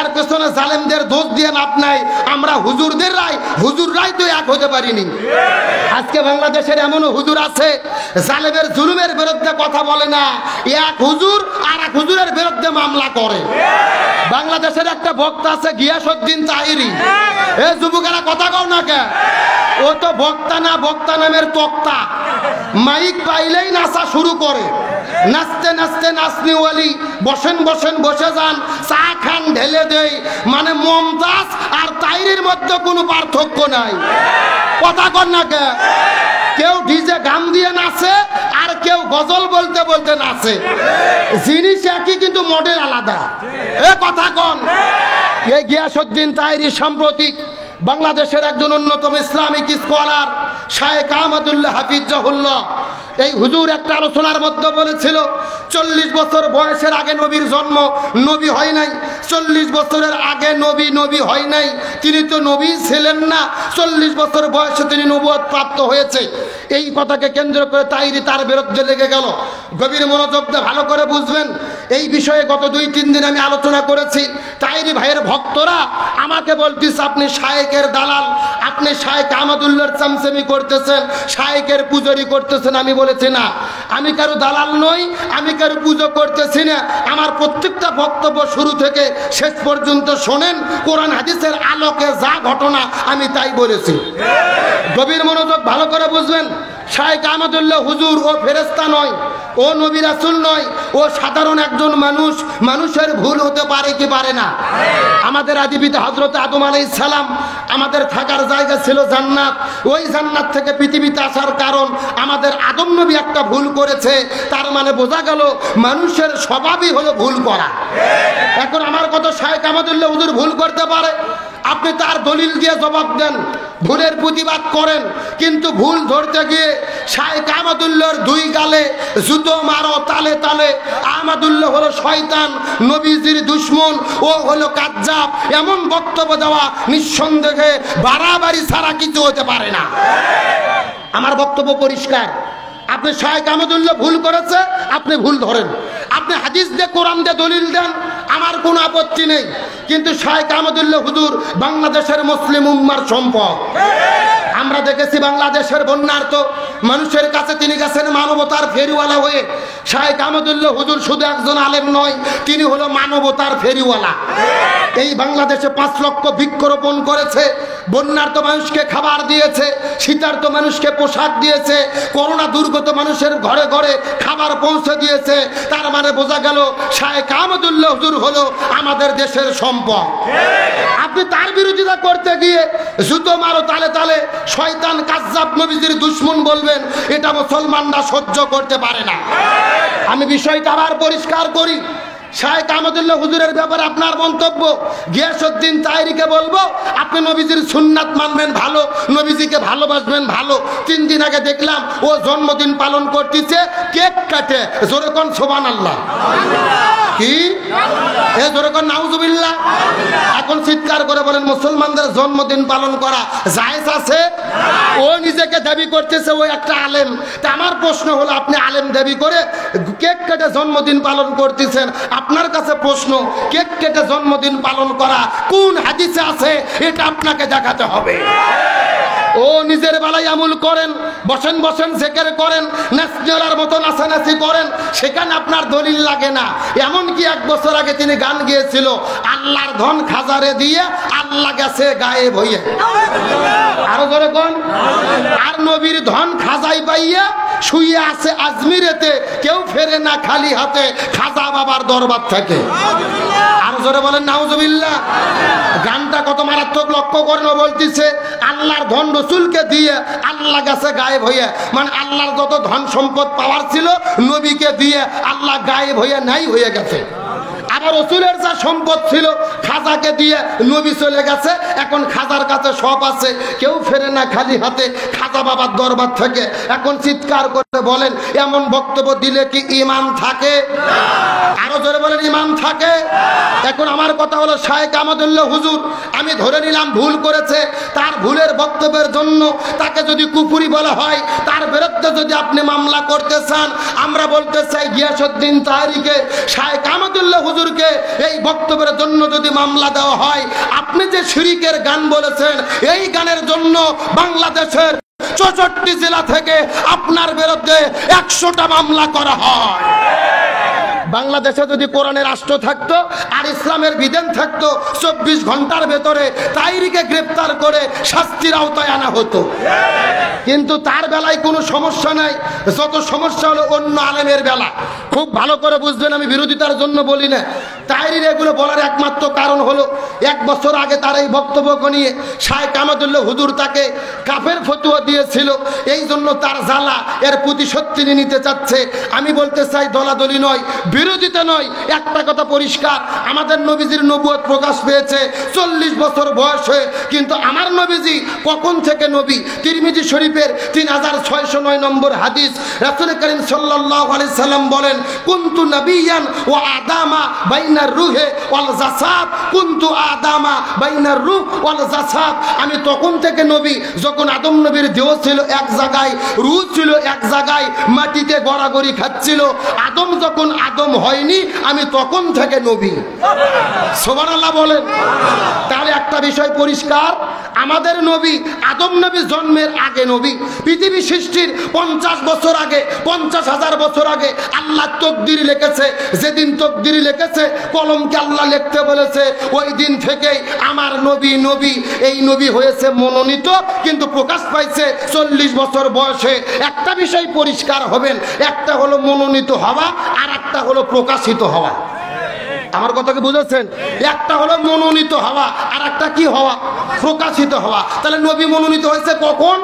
এর পেছনে জালেমদের দোষ দিয়ে লাভ নাই। আমরা হুজুরদের রায়, হুজুররাই তো এক হতে পারিনি। আজকে বাংলাদেশের এমনও হুজুর আছে জালেমের জুলুমের বিরুদ্ধে কথা বলে না, এক হুজুর আর এক হুজুরের বিরুদ্ধে মামলা করে। বাংলাদেশের একটা বক্তা আছে গিয়াসুদ্দিন তাহেরি, এ যুবকেরা কথা কও না কেন, ও তো বক্তা না, বক্তা নামের তক্তা, মাইক পাইলেই নাচা শুরু করে, নাচতে নাচতে নাচনিওয়ালি, বসেন বসেন বসে যান, চা খান ঢেলে দেয়, মানে মমতাজ আর তাইরির মধ্যে কোনো পার্থক্য নাই। কথা কর না কে, কেউ ডিজে গান দিয়ে নাচে আর কেউ গজল বলতে বলতে নাচে, জিনিস একই কিন্তু মডেল আলাদা। এ কথা কন, এই গিয়াসুদ্দিন তাহেরি সাম্প্রতিক বাংলাদেশের একজন অন্যতম ইসলামিক স্কলার শেখ আহমদুল্লাহ হাফিজাহুল্লাহ, এই হুজুর একটা আলোচনার মধ্যে বলেছিল 40 বছর বয়সের আগে নবীর জন্ম, নবী হয় নাই। 40 বছরের আগে নবী হয় নাই, তিনি তো নবী ছিলেন না, 40 বছর বয়সে তিনি নবুয়ত প্রাপ্ত হয়েছে। এই কথাকে কেন্দ্র করে তাহেরি তার বিরুদ্ধে লেগে গেল। গভীর মনোযোগ দিয়ে ভালো করে বুঝবেন, এই বিষয়ে গত 2-3 দিন আমি আলোচনা করেছি। তাহেরি ভাইয়ের ভক্তরা আমাকে বলতেছে আপনি শায়েকের দালাল, আপনি শায়েক আহমদুল্লাহর চামচামি করতেছেন, শায়েকের পূজারি করতেছেন। আমি বলেছি না, আমি কারো দালাল নই, আমি কারো পুজো করতেছি না। আমার প্রত্যেকটা বক্তব্য শুরু থেকে শেষ পর্যন্ত শোনেন, কোরআন হাদিসের আলোকে যা ঘটনা আমি তাই বলেছি। গভীর মনোযোগ ভালো করে বুঝবেন, শায়েক আহমদুল্লাহ হুজুর ও ফেরেশতা নয়, ও নবী রাসূল নয়, ও সাধারণ একজন মানুষ। মানুষের ভুল হতে পারে কি পারে না? আমাদের আদি পিতা হযরত আদম আলাইহিস সালাম, আমাদের থাকার জায়গা ছিল জান্নাত, ওই জান্নাত থেকে পৃথিবীতে আসার কারণ আমাদের আদম নবী একটা ভুল করেছে। তার মানে বোঝা গেল মানুষের স্বভাবই হলো ভুল করা। এখন আমার কথা, শায়েক আহমদুল্লাহ হুজুর ভুল করতে পারে, আপনি তার দলিল দিয়ে জবাব দেন, ভুলের প্রতিবাদ করেন, কিন্তু ভুল ধরতে গিয়ে শায়েক আহমদুল্লাহর দুই গালে জুতো মারো তালে তালে। আহমদুল্লাহ হলো শয়তান, নবীজির দুশ্মন, ও হলো কাজ্জাব, এমন বক্তব্য দেওয়া নিঃসন্দেহে বাড়াবাড়ি ছাড়া কিছু হতে পারে না। আমার বক্তব্য পরিষ্কার, আপনি শায়েক আহমদুল্লাহ ভুল করেছে, আপনি ভুল ধরেন, আপনি হাদিস দিয়ে কোরআন দিয়ে দলিল দেন, আমার কোনো আপত্তি নেই। কিন্তু শায়েক আহমদুল্লাহ হুজুর বাংলাদেশের মুসলিম উম্মার সম্পদ। আমরা দেখেছি বাংলাদেশের বন্যার্থ মানুষের কাছে তিনি গেছেন মানবতার ফেরিওয়ালা হয়ে। শায়েক আহমদুল্লাহ হুজুর শুধু একজন আলেম নয়, তিনি হলো মানবতার ফেরিওয়ালা। এই বাংলাদেশে 5 লক্ষ বৃক্ষরোপণ করেছে, বন্যার্থ মানুষকে খাবার দিয়েছে, শীতার্থ মানুষকে পোশাক দিয়েছে, করোনা দুর্গত মানুষের ঘরে ঘরে খাবার পৌঁছে দিয়েছে। তার মানে বোঝা গেল শায়েক আহমদুল্লাহ হুজুর হলো আমাদের দেশের সম্পদ। আপনি তার বিরোধিতা করতে গিয়ে জুতো মারো তালে তালে, শয়তান কাজ্জাব নবীজির দুশ্মন বলবেন, এটা মুসলমানরা সহ্য করতে পারে না। আমি বিষয়টা আবার পরিষ্কার করি, শায়েক আহমদুল্লাহ হুজুরের ব্যাপারে আপনার মন্তব্য, গিয়াসুদ্দিন তাহেরিকে বলবো আপনি নবীজির সুন্নাত মানবেন ভালো, নবীজিকে ভালোবাসবেন ভালো। 3 দিন আগে দেখলাম ও জন্মদিন পালন করতেছে, কেক কাটে, জোরে কোন সুবহানাল্লাহ, কি এ জোরে কোন নাউজুবিল্লাহ। এখন চিৎকার করে বলেন মুসলমানদের জন্মদিন পালন করা জায়েজ আছে? ও নিজেকে দাবি করতেছে ও একটা আলেম। তা আমার প্রশ্ন হলো, আপনি আলেম দাবি করে কেক কেটে জন্মদিন পালন করতেছেন, আপনার কাছে প্রশ্ন কেক কেটে জন্মদিন পালন করা কোন হাদিসে আছে, এটা আপনাকে দেখাতে হবে। ও নিজের বেলায় আমল করেন, বসেন বসেন জিকির করেন, নাচনার মতো নাচানাচি করেন, সেখানে আপনার দলিল লাগে না। এমনকি 1 বছর আগে তিনি গান গেয়েছিল, আল্লাহর ধন খাজারে দিয়ে আল্লাহ গেছে গায়েব হইয়া, আরো ধরে কোন, আর নবীর ধন খাজাই পাইয়া শুয়ে আছে আজমিরেতে, কেউ ফেরে না খালি হাতে খাজা বাবার দরবার থেকে, আরো ধরে বলেন নাউজুবিল্লাহ। গানটা কত মারাত্মক লক্ষ্য করেন, বলতেছে আল্লাহর ধন রসুলকে দিয়ে আল্লাহ কাছে গায়েব হইয়া, মানে আল্লাহর যত ধন সম্পদ পাওয়ার ছিল নবীকে দিয়ে আল্লাহ গায়েব হইয়া নাই হয়ে গেছে। আবার রসুলের যা সম্পদ ছিল খাজাকে দিয়ে নবী চলে গেছে, এখন খাজার কাছে সব আছে, কেউ ফেরে না খালি হাতে খাজা বাবার দরবার থেকে। এখন চিৎকার করে বলেন, এমন বক্তব্য দিলে কি ইমান থাকে? আরো জোরে বলেন ইমান থাকে? এখন আমার কথা হলো, শায়েক আহমদুল্লাহ হুজুর আমি ধরে নিলাম ভুল করেছে, তার ভুলের বক্তব্যের জন্য তাকে যদি কুফরি বলা হয়, তার বিরুদ্ধে যদি আপনি মামলা করতে চান, আমরা বলতে চাই গিয়াসুদ্দিন তাহেরিকে শায়েক আহমদুল্লাহ হুজুর হুজুরকে এই বক্তব্যের জন্য যদি মামলা দেওয়া হয়, আপনি যে শিরকের গান বলেছেন এই গানের জন্য বাংলাদেশের ৬৪ জেলা থেকে আপনার বিরুদ্ধে ১০০টা মামলা করা হয়। বাংলাদেশে যদি কোরআনের রাষ্ট্র থাকতো আর ইসলামের বিধান থাকতো ২৪ ঘন্টার ভেতরে তাইরিকে গ্রেপ্তার করে শাস্তির আওতায় আনা হতো, কিন্তু তার বেলায় কোনো সমস্যা নাই। যত সমস্যা হলো অন্য আলেমের বেলা। খুব ভালো করে বুঝবেন, আমি বিরোধিতার জন্য বলি না। তাইরির এগুলো বলার একমাত্র কারণ হলো ১ বছর আগে তার এই বক্তব্যকে নিয়ে শায়েখ আহমদুল্লাহ হুজুর তাকে কাফের ফতুয়া দিয়েছিল, এই জন্য তার জ্বালা এর প্রতিশোধ তিনি নিতে চাচ্ছে। আমি বলতে চাই দলাদলি নয়, বিরোধিতা নয়। একটা কথা পরিষ্কার, আমাদের নবীজির নবুয়ত প্রকাশ পেয়েছে ৪০ বছর বয়স হয়ে, কিন্তু আমার নবীজি কখন থেকে নবী? তিরমিজি শরীফের ৩৬০৯ নম্বর হাদিস, রাসূল করিম সাল্লাল্লাহু আলাইহি সাল্লাম বলেন, কুনতু নবিয়ান ওয়া আদামা বাইনার রুহে ওয়াল জাসাদ, কুনতু আদামা বাইনার রুহ ওয়াল জাসাদ। আমি তখন থেকে নবী যখন আদম নবীর দেহ ছিল এক জায়গায়, রুহ ছিল এক জায়গায়, মাটিতে গড়াগড়ি খাচ্ছিল। আদম যখন আদম হয়নি, আমি তখন থেকে নবী। সুবহানাল্লাহ বলেন। তাহলে একটা বিষয় পরিষ্কার, আমাদের নবী আদম নবী জন্মের আগে নবী। পৃথিবী সৃষ্টির 50 বছর আগে, 50,000 বছর আগে আল্লাহ তকদির লিখেছে। যেদিন তকদির লিখেছে, কলমকে আল্লাহ লিখতে বলেছে, ওই দিন থেকেই আমার নবী নবী। এই নবী হয়েছে মনোনীত, কিন্তু প্রকাশ পাইছে ৪০ বছর বয়সে। একটা বিষয় পরিষ্কার হবেন, একটা হলো মনোনীত হওয়া আর একটা হলো প্রকাশিত হওয়া। আমার কথা কি বুঝেছেন? একটা হলো মনোনীত হওয়া আর একটা কি হওয়া? প্রকাশিত হওয়া। তাহলে নবী মনোনীত হয়েছে কখন?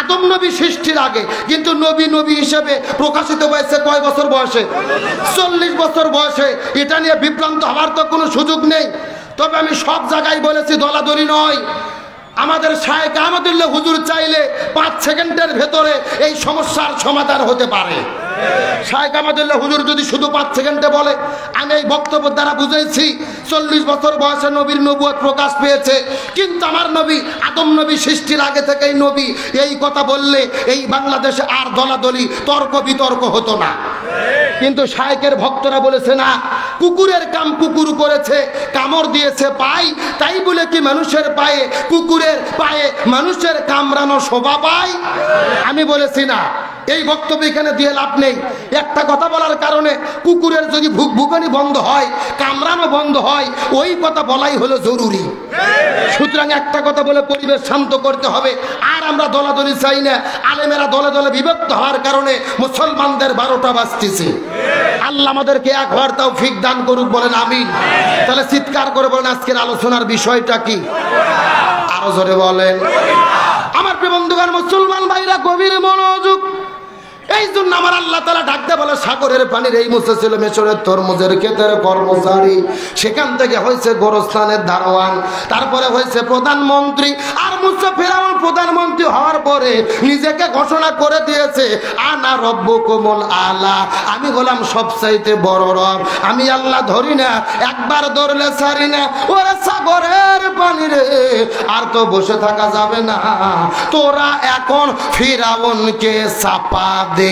আদম নবী সৃষ্টির আগে, কিন্তু নবী নবী হিসেবে প্রকাশিত হয়েছে কয় বছর বয়সে? ৪০ বছর বয়সে। এটা নিয়ে বিভ্রান্ত হওয়ার তো কোনো সুযোগ নেই। তবে আমি সব জায়গায় বলেছি, দলাদলি নয়। আমাদের শায়েখ আহমদুল্লাহ হুজুর চাইলে ৫ সেকেন্ডের ভেতরে এই সমস্যার সমাধান হতে পারে। শায়েখ আহমদুল্লাহ হুজুর যদি শুধু ৫ সেকেন্ডে বলে, আমি এই বক্তব্য দ্বারা বুঝেছি ৪০ বছর বয়সে নবীর নবুয়ত প্রকাশ পেয়েছে, কিন্তু আমার নবী আদম নবী সৃষ্টির আগে থেকেই নবী, এই কথা বললে এই বাংলাদেশে আর দলাদলি তর্ক বিতর্ক হতো না। কিন্তু শায়েখের ভক্তরা বলেছে না, কুকুরের কাম কুকুর করেছে, কামড় দিয়েছে পায়, তাই বলে কি মানুষের পায়ে, কুকুরের পায়ে মানুষের কামড়ানো শোভা পায়? আমি বলেছি না। এই বক্তব্য এখানে দিয়ে লাভ নেই। একটা কথা বলার কারণে কুকুরের যদি ভুকভুকানি বন্ধ হয়, কামড়ানো বন্ধ হয়, ওই কথা বলাই হলো জরুরি। সুতরাং একটা কথা বলে পরিবেশ শান্ত করতে হবে। আর আমরা দলাদলি চাই না। আলেমেরা দলে দলে বিভক্ত হওয়ার কারণে মুসলমানদের ১২টা বাজতেছে। আল্লাহ আমাদেরকে এক হওয়ার তৌফিক দান করুক, বলেন আমিন। তাহলে চিৎকার করে বলেন, আজকের আলোচনার বিষয়টা কি? আরো জোরে বলেন। আমার প্রিয় বন্ধুগণ, মুসলমান ভাইরা গভীরে মনোযোগ। এই জন্য আমার আল্লাহ তাআলা ডাকতে বলে, সাগরের পানির এই মুসা ছিল মিশরের তরমুজের ক্ষেতের কর্মচারী, সেখান থেকে হয়েছে গোরস্থানের দারোয়ান, তারপরে হয়েছে প্রধানমন্ত্রী। আর মুসা ফিরাউন প্রধানমন্ত্রী হওয়ার পরে নিজেকে ঘোষণা করে দিয়েছে, আনা রব্বুকুমুল আলা, আমি হলাম সবচাইতে বড় রব, আমি আল্লাহ ধরি না, একবার ধরলে ছাড়ি না। ওরে সাগরের পানি রে, আর তো বসে থাকা যাবে না, তোরা এখন ফিরাউনকে চাপা দে।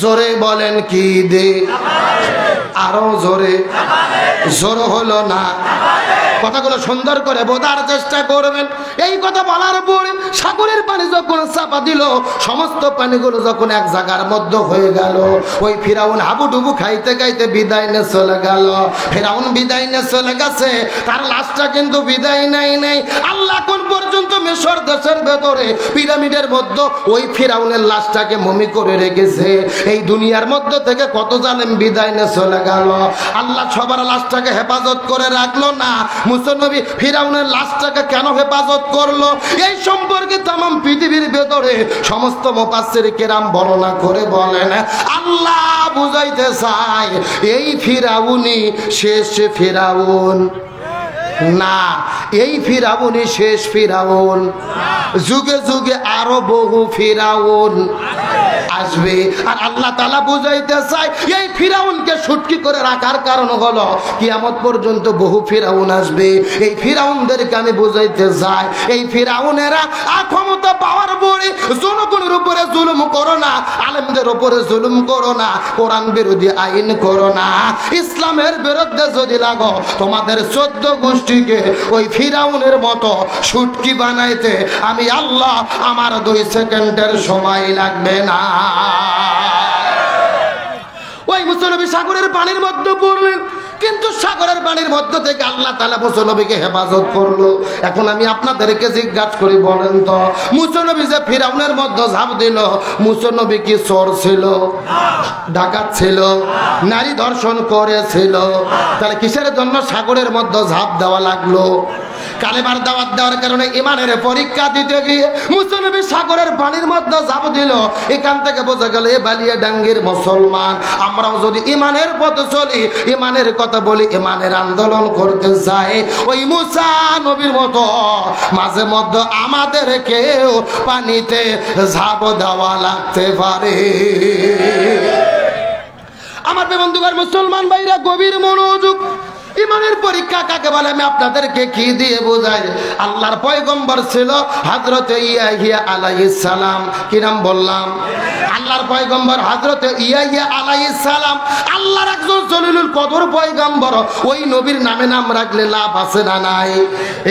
জোরে বলেন কি দে? আরো জোরে। জোর হলো না। কথাগুলো সুন্দর করে বোঝার চেষ্টা করবেন। এই কথা বলার পরে সাগরের পানি যখন চাপা দিল, সমস্ত পানিগুলো যখন এক জায়গার মধ্যে হয়ে গেল, ওই ফিরাউন হাবুডুবু খাইতে খাইতে বিদায় নিয়ে চলে গেল। ফিরাউন বিদায় নিয়ে চলে গেছে, তার লাশটা কিন্তু বিদায় নাই নাই। আল্লাহ কোন পর্যন্ত মিশর দেশের ভেতরে পিরামিডের মধ্যে ওই ফিরাউনের লাশটাকে মমি করে রেখেছে। এই দুনিয়ার মধ্যে থেকে কত জালেম বিদায় নিয়ে চলে গেল। আল্লাহ সবার লাশটাকে হেফাজত করে রাখলো না। মুসা নবী ফিরাউনের লাশটাকে কেন হেফাজত করলো, এই সম্পর্কে तमाम পৃথিবীর ভেতরে সমস্ত মুফাসসির কেরাম বর্ণনা করে বলেন, আল্লাহ বুঝাইতে চায় এই ফিরাউনই শেষ ফিরাউন না, এই ফিরাউনই শেষ ফিরাউন, যুগে যুগে আরো বহু ফিরাউন আসবে। আর আল্লাহ তাআলা বুঝাইতে চায় এই ফিরাউনকে শুটকি করে রাখার কারণ হলো কিয়ামত পর্যন্ত বহু ফিরাউন আসবে। এই ফিরাউনদেরকে আমি বুঝাইতে চাই, এই ফিরাউনেরা ক্ষমতা পাওয়ার পরে জনগণের উপরে জুলুম করো না, আলেমদের ওপরে জুলুম করো না, কোরআন বিরোধী আইন করো না। ইসলামের বিরুদ্ধে যদি লাগো, তোমাদের ১৪ গোষ্ঠীকে ওই ফিরাউনের মতো শুটকি বানাইতে আমি আল্লাহ আমার 2 সেকেন্ডের সময় লাগবে না। ওই মুসানবী সাগরের পানির মধ্যে পড়লেন, কিন্তু সাগরের পানির মধ্য থেকে আল্লাহ তাআলা মুসা নবীকে হেফাজত করলো। এখন আমি আপনাদেরকে জিজ্ঞাসা করি, বলেন তো মুসা নবী যে ফিরাউনের মধ্যে ঝাঁপ দিল, মুসা নবী কি চোর ছিল? ডাকাত ছিল? নারী ধর্ষণ করেছিল? তাহলে কিসের জন্য সাগরের মধ্যে ঝাঁপ দেওয়া লাগলো? কালেমার দাওয়াত দেওয়ার কারণে, ইমানের পরীক্ষা দিতে গিয়ে মুসা নবী সাগরের পানির মধ্যে ঝাঁপ দিল। এখান থেকে বোঝা গেল এ বালিয়াডাঙ্গির মুসলমান, আমরাও যদি ইমানের পথে চলি, ইমানের কথা বলি, ইমানের আন্দোলন করতে চাই, ওই মুসা নবীর মতো মাঝে মধ্যে আমাদেরকেও পানিতে ঝাঁপ দেওয়া লাগতে পারে। আমার বন্ধুগণ, মুসলমান ভাইরা, গভীর মনোযোগ। ইমানের পরীক্ষা কাকে বলে আমি আপনাদেরকে কি দিয়ে বোঝাই। আল্লাহর পয়গম্বর ছিল হযরত ইয়াহইয়া আলাইহিস সালাম। কি নাম বললাম? আল্লাহর পয়গম্বর হযরত ইয়াহইয়া আলাইহিস সালাম, আল্লাহর একজন জলিলুল কদর পয়গম্বর। ওই নবীর নামে নাম রাখলে লাভ আছে না নাই?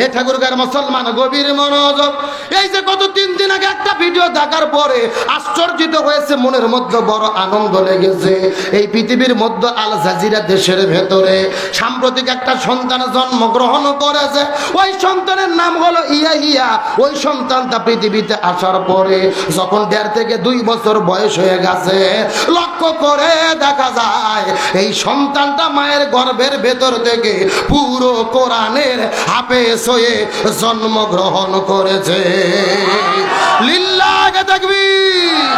এ ঠাকুরগাঁর মুসলমান, গভীর মনোযোগ। এই যে গত 3 দিন আগে একটা ভিডিও দেখার পরে আশ্চর্যিত হয়েছে, মনের মধ্যে বড় আনন্দ লেগেছে। এই পৃথিবীর মধ্যে আল জাজিরা দেশের ভেতরে সাম্প্রতিক একটা সন্তান জন্মগ্রহণ করেছে, ওই সন্তানের নাম হলো ইয়াহইয়া। ওই সন্তানটা পৃথিবীতে আসার পরে যখন 1.5 থেকে 2 বছর বয়স হয়ে গেছে, লক্ষ্য করে দেখা যায় এই সন্তানটা মায়ের গর্ভের ভেতর থেকে পুরো কোরআনের হাফেজ হয়ে জন্মগ্রহণ করেছে। লিল্লাহি তাকবীর।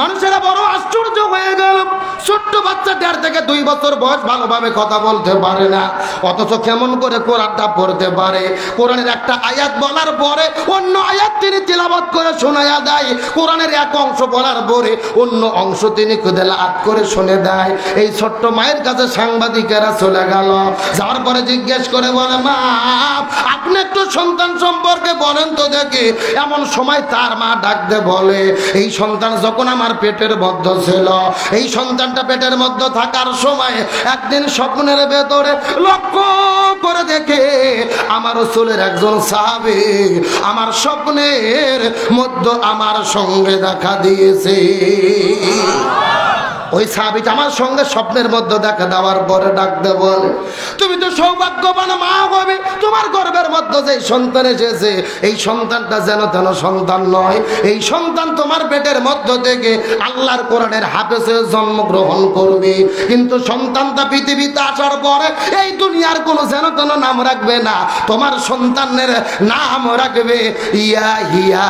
মানুষেরা বড় আশ্চর্য হয়ে গেল, ছোট্ট বাচ্চা 1.5 থেকে 2 বছর বয়স, ভালোভাবে কথা বলতে পারে না, অথচ কেমন করে কোরআনটা পড়তে পারে। কোরআনের একটা আয়াত বলার পরে অন্য আয়াত তিনি তেলাওয়াত করে শোনায়া দেয়, কোরআনের এক অংশ বলার পরে অন্য অংশ তিনি তেলাওয়াত করে শুনে দেয়। এই ছোট্ট মায়ের কাছে সাংবাদিকেরা চলে গেল, যাওয়ার পরে জিজ্ঞেস করে বলে, মা আপনি একটু সন্তান সম্পর্কে বলেন তো দেখি। এমন সময় তার মা ডাকতে বলে, এই সন্তান যখন আমার পেটের মধ্যে ছিল, এই সন্তান পেটের মধ্যে থাকার সময় একদিন স্বপ্নের ভেতরে লক্ষ্য করে দেখে আমার রাসূলের একজন সাহাবী আমার স্বপ্নের মধ্যে আমার সঙ্গে দেখা দিয়েছে। ওই সাহাবীটা আমার সঙ্গে স্বপ্নের মধ্যে দেখা দেওয়ার পরে ডাকতে বলে, তুমি তো সৌভাগ্যবান মা হবে, তোমার গর্ভের মধ্যে যে সন্তান এসেছে এই সন্তানটা যেন তেন সন্তান নয়, এই সন্তান তোমার পেটের মধ্য থেকে আল্লাহর কোরআনের হাফেজে জন্মগ্রহণ করবে। কিন্তু সন্তানটা পৃথিবীতে আসার পরে এই দুনিয়ার কোনো যেন তেন নাম রাখবে না, তোমার সন্তানের নাম রাখবে ইয়াহইয়া।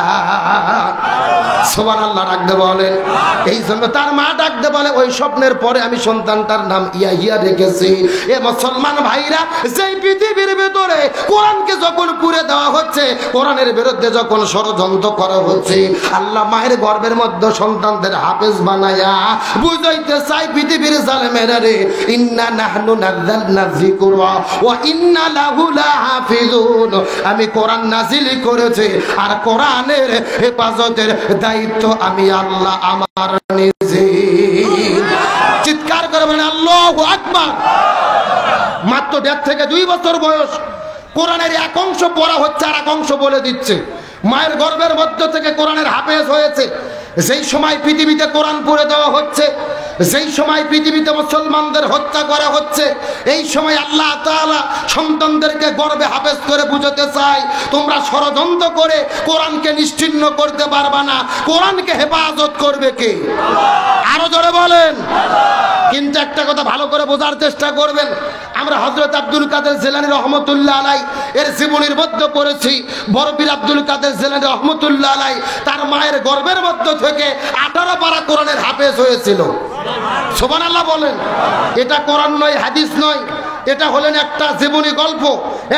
সুবহানাল্লাহ। ডাকতে বলেন, এই জন্য তার মা ডাকতে বলে, ওই স্বপ্নের পরে আমি সন্তানটার নাম ইয়াহইয়া রেখেছি। এ মুসলমান ভাইরা, যেই পৃথিবীর ভিতরে কোরআনকে যখন পুড়ে দেওয়া হচ্ছে, কোরআনের বিরুদ্ধে যখন ষড়যন্ত্র করা হচ্ছে, আল্লাহ মায়ের গর্ভের মধ্যে সন্তানদের হাফেজ বানায়া বুঝাইতে চাই পৃথিবীর জালেমেরা রে, ইন্না নাহনু নাযালনা যিকরা ওয়া ইন্না লাহু লাহাফিজুন। আমি কোরআন নাজিল করেছি আর কোরআনের হেফাজতের দায়িত্ব আমি আল্লাহ আমার নিজে। চিৎকার করে বলেন আল্লাহু আকবার। মাত্র 1.5 থেকে 2 বছর বয়স, কোরআনের এক অংশ পড়া হচ্ছে আর এক অংশ বলে দিচ্ছে। মায়ের গর্ভের মধ্য থেকে কোরআনের হাফেজ হয়েছে। যেই সময় পৃথিবীতে কোরআন পড়ে দেওয়া হচ্ছে, যেই সময় পৃথিবীতে মুসলমানদের হত্যা করা হচ্ছে, এই সময় আল্লাহ তাআলা সন্তানদেরকে গর্বে হাফেজ করে বুঝাতে চাই, তোমরা ষড়যন্ত্র করে কোরআনকে নিশ্চিহ্ন করতে পারবা না, কোরআনকে হেফাজত করবে কে? আরো জোরে বলেন। কিন্তু একটা কথা ভালো করে বোঝার চেষ্টা করবেন, আমরা হযরত আব্দুল কাদের জিলানী রহমাতুল্লাহ আলাইহি এর জীবনীর মধ্যে পড়েছি, বড় পীর আব্দুল কাদের জিলানী রহমাতুল্লাহ আলাইহি তার মায়ের গর্ভের মধ্যে থেকে 18 পারা কোরআনের হাফেজ হয়েছিল। সুবহানাল্লাহ বলেন। এটা কোরআন নয়, হাদিস নয়, এটা হলেন একটা জীবনী গল্প।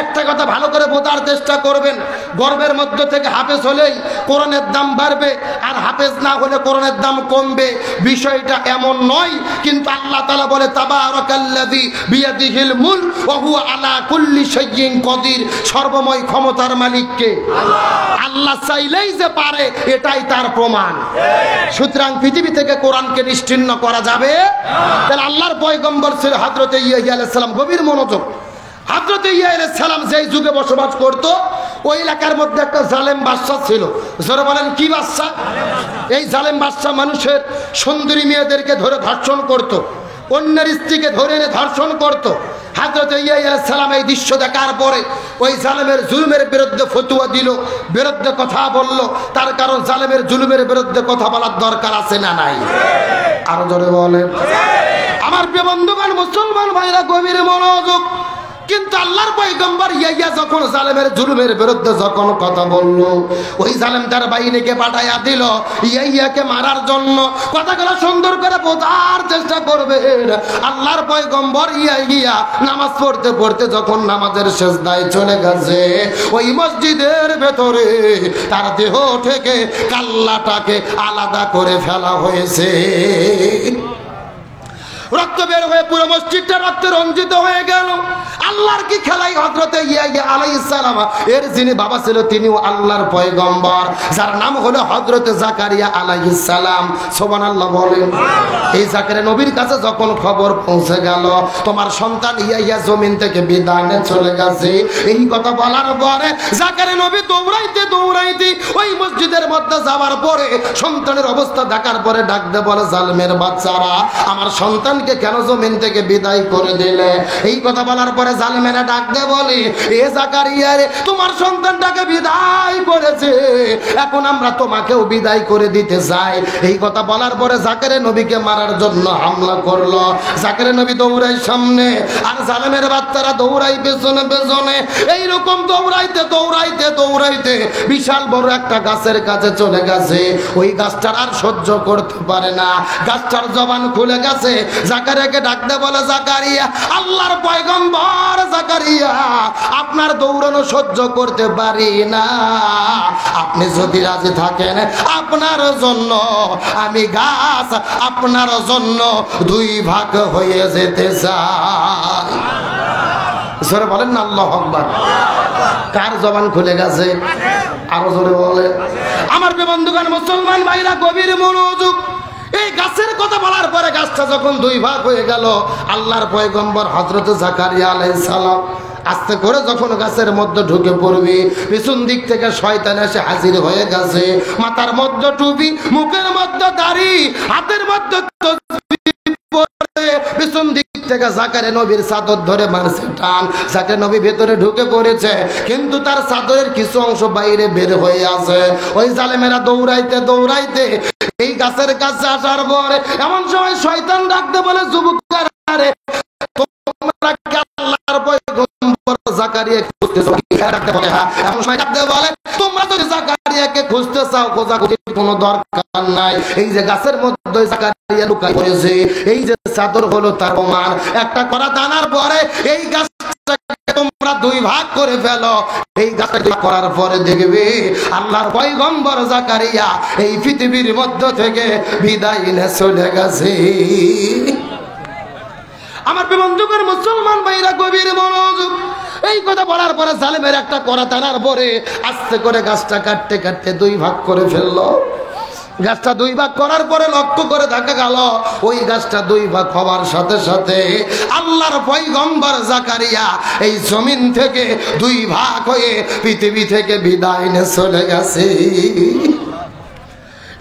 একটা কথা ভালো করে বোঝার চেষ্টা করবেন, গর্বের মধ্য থেকে হাফেজ হলেই কোরআনের দাম বাড়বে আর হাফেজ না হলে কোরআনের দাম কমবে, বিষয়টা এমন নয়। কিন্তু আল্লাহ তাআলা বলে তাবারাকাল্লাযী বিয়াদিহিল মুলক ওয়া হুয়া আলা কুল্লি শাইইন কাদির, সর্বময় ক্ষমতার মালিককে আল্লাহ, আল্লাহ চাইলেই যে পারে এটাই তার প্রমাণ। সুতরাং পৃথিবী থেকে কোরআনকে নিশ্চিহ্ন করা যাবে না। তাহলে আল্লাহর পয়গম্বর ছিল হযরত ইয়াহইয়া আলাইহিস সালাম, গভীর মনোযোগ। হযরত ইয়াহইয়া আলাইহিস সালাম যেই যুগে বসবাস করত ওই এলাকার মধ্যে একটা জালেম বাদশা ছিল। জোরে বলেন কি বাদশা? এই জালেম বাদশা মানুষের সুন্দরী মেয়েদেরকে ধরে ধর্ষণ করত, অন্যের স্ত্রীকে ধরে এনে ধর্ষণ করত। হযরত ইয়াহইয়া আলাইহিস সালাম এই দৃশ্য দেখার পরে ওই জালেমের জুলুমের বিরুদ্ধে ফতোয়া দিল, বিরুদ্ধে কথা বলল। তার কারণ জালেমের জুলুমের বিরুদ্ধে কথা বলার দরকার আছে না নাই? আরো জোরে বলেন। আমার প্রিয় বন্ধুগণ, মুসলমান ভাইরা গভীর মনোযোগ। কিন্তু আল্লাহর পয়গম্বর ইয়াহইয়া যখন জালেমের জুলুমের বিরুদ্ধে যখন কথা বলল, ওই জালেম তার বাহিনীকে পাঠায়া দিল ইয়াহইয়াকে মারার জন্য। কথাগুলো সুন্দর করে বোঝার চেষ্টা করবে। আল্লাহর পয়গম্বর ইয়াহইয়া নামাজ পড়তে পড়তে যখন নামাজের সিজদায় চলে গেছে, ওই মসজিদের ভেতরে তার দেহ থেকে কাল্লাটাকে আলাদা করে ফেলা হয়েছে। রক্ত বের হয়ে পুরো মসজিদটা রক্তে রঞ্জিত হয়ে গেল। আল্লাহর কি খেলাই! হযরত ইয়াহইয়া আলাইহিস সালাম এর যিনি বাবা ছিল তিনিও আল্লাহর পয়গম্বর, যার নাম হলো হযরত জাকারিয়া আলাইহিস সালাম। সুবহানাল্লাহ বলেন। এই জাকারিয়া নবীর কাছে যখন খবর পৌঁছে গেল তোমার সন্তান ইয়াহইয়া জমিন থেকে বিদায় চলে গেছে, এই কথা বলার পরে জাকারিয়া নবী দৌড়াইতে দৌড়াইতে ওই মসজিদের মধ্যে যাওয়ার পরে সন্তানের অবস্থা দেখার পরে ডাক দিয়ে বলে, জালমের বাচ্চারা, আমার সন্তান কেন জমিন থেকে বিদায় করে দিলে? এই কথা বলার পরে জালেমেরা ডাক দিয়ে বলে, এ জাকারিয়া রে, তোমার সন্তানটাকে বিদায় করেছে, এখন আমরা তোমাকেও বিদায় করে দিতে চাই। এই কথা বলার পরে জাকারিয়া নবীকে মারার জন্য হামলা করলো। জাকারিয়া নবী দৌড়াই সামনে আর জালেমের বাচ্চারা দৌড়াই পেছনে পেছনে। এইরকম দৌড়াইতে দৌড়াইতে দৌড়াইতে বিশাল বড় একটা গাছের কাছে চলে গেছে। ওই গাছটার আর সহ্য করতে পারে না, গাছটার জবান খুলে গেছে। জাকারিয়াকে ডাকতে বলে, জাকারিয়া, আল্লাহর পয়গম্বর জাকারিয়া, আপনার দৌড়ানো সহ্য করতে পারি না, আপনি যদি রাজি থাকেন আপনার জন্য আমি গাছ আপনার জন্য দুই ভাগ হয়ে যেতে চাই। জোরে বলেন না আল্লাহু আকবার। কার জবান খুলে গেছে? আরো জোরে বলেন। আমার বন্ধুগণ, মুসলমান ভাইরা গভীর মনোযোগ। এই গাছের কথা বলার পরে গাছটা যখন দুই ভাগ হয়ে গেল, আল্লাহর পয়গম্বর হযরত জাকারিয়া আলাইহিস সালাম আস্তে করে যখন গাছের মধ্যে ঢুকে পড়বে, পিছন দিক থেকে শয়তান এসে হাজির হয়ে গেছে। মাথার মধ্যে টুপি, মুখের মধ্যে দাড়ি, হাতের মধ্যে তসবিহ পড়ে পিছন দিক থেকে জাকারিয়া নবীর চাদর ধরে মারছে টান। জাকারিয়া নবী ভেতরে ঢুকে পড়েছে, কিন্তু তার চাদরের কিছু অংশ বাইরে বের হয়ে আছে। ওই জালেমেরা দৌড়াইতে দৌড়াইতে এই গাছের কাছে আসার পরে এমন সময় শয়তান ডাকতে বলে, যুবকরা, তোমরা কি আল্লাহর পয়গম্বর জাকারিয়াকে খুঁজতেছো? এমন সময় ডাকতে বলে, তোমরা যদি জাকারিয়াকে খুঁজতে চাও খোঁজাখুঁজির কোনো দরকার নাই, এই যে গাছের মধ্যে জাকারিয়া লুকায় পড়েছে, এই যে চাদর হলো তার প্রমাণ। একটা কড়া দানার পরে এই গাছটাকে তোমরা দুই ভাগ করে ফেলো। এই গাছটা করার পরে দেখবে আল্লাহর পয়গম্বর জাকারিয়া এই পৃথিবীর মধ্য থেকে বিদায় নিয়ে চলে গেছে। আমার বন্ধুগণ, মুসলমান ভাইরা গভীর মনোযোগ। এই কথা বলার পরে জালেমের একটা কড়া দানার পরে আস্তে করে গাছটা কাটতে কাটতে দুই ভাগ করে ফেললো। গাছটা দুই ভাগ করার পরে লক্ষ্য করে দেখা গেল ওই গাছটা দুই ভাগ হওয়ার সাথে সাথে আল্লাহর পয়গম্বর জাকারিয়া এই জমিন থেকে দুই ভাগ হয়ে পৃথিবী থেকে বিদায় নিয়ে চলে গেছে।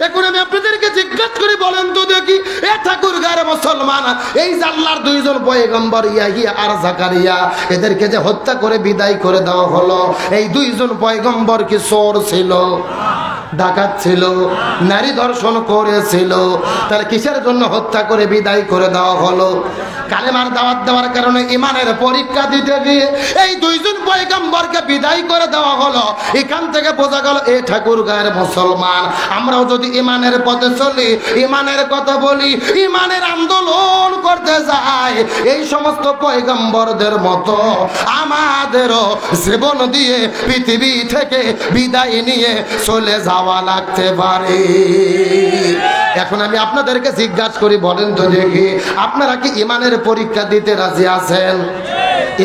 এখন আমি আপনাদেরকে জিজ্ঞাসা করি, বলেন তো দেখি, এ ঠাকুরগাঁওয়ের মুসলমান, এই যে আল্লাহর দুইজন পয়গম্বর ইয়াহইয়া আর জাকারিয়া, এদেরকে যে হত্যা করে বিদায় করে দেওয়া হলো, এই দুইজন পয়গম্বর কি চোর ছিল? ডাকাত ছিল, নারী ধর্ষণ করেছিল, তাহলে কিসের জন্য হত্যা করে বিদায় করে দেওয়া হলো? কালেমার দাওয়াত দেওয়ার কারণে, ইমানের পরীক্ষা দিতে গিয়ে এই দুইজন পয়গম্বরকে বিদায় করে দেওয়া হলো। এখান থেকে বোঝা গেল এই ঠাকুরগাঁয়ের মুসলমান আমরাও যদি ইমানের পথে চলি, ইমানের কথা বলি, ইমানের আন্দোলন করতে যাই, এই সমস্ত পয়গম্বরদের মতো আমাদেরও জীবন দিয়ে পৃথিবী থেকে বিদায় নিয়ে চলে যাওয়া লাগতে পারে। এখন আমি আপনাদেরকে জিজ্ঞাসা করি, বলেন তো দেখি আপনারা কি ইমানের পরীক্ষা দিতে রাজি আছেন?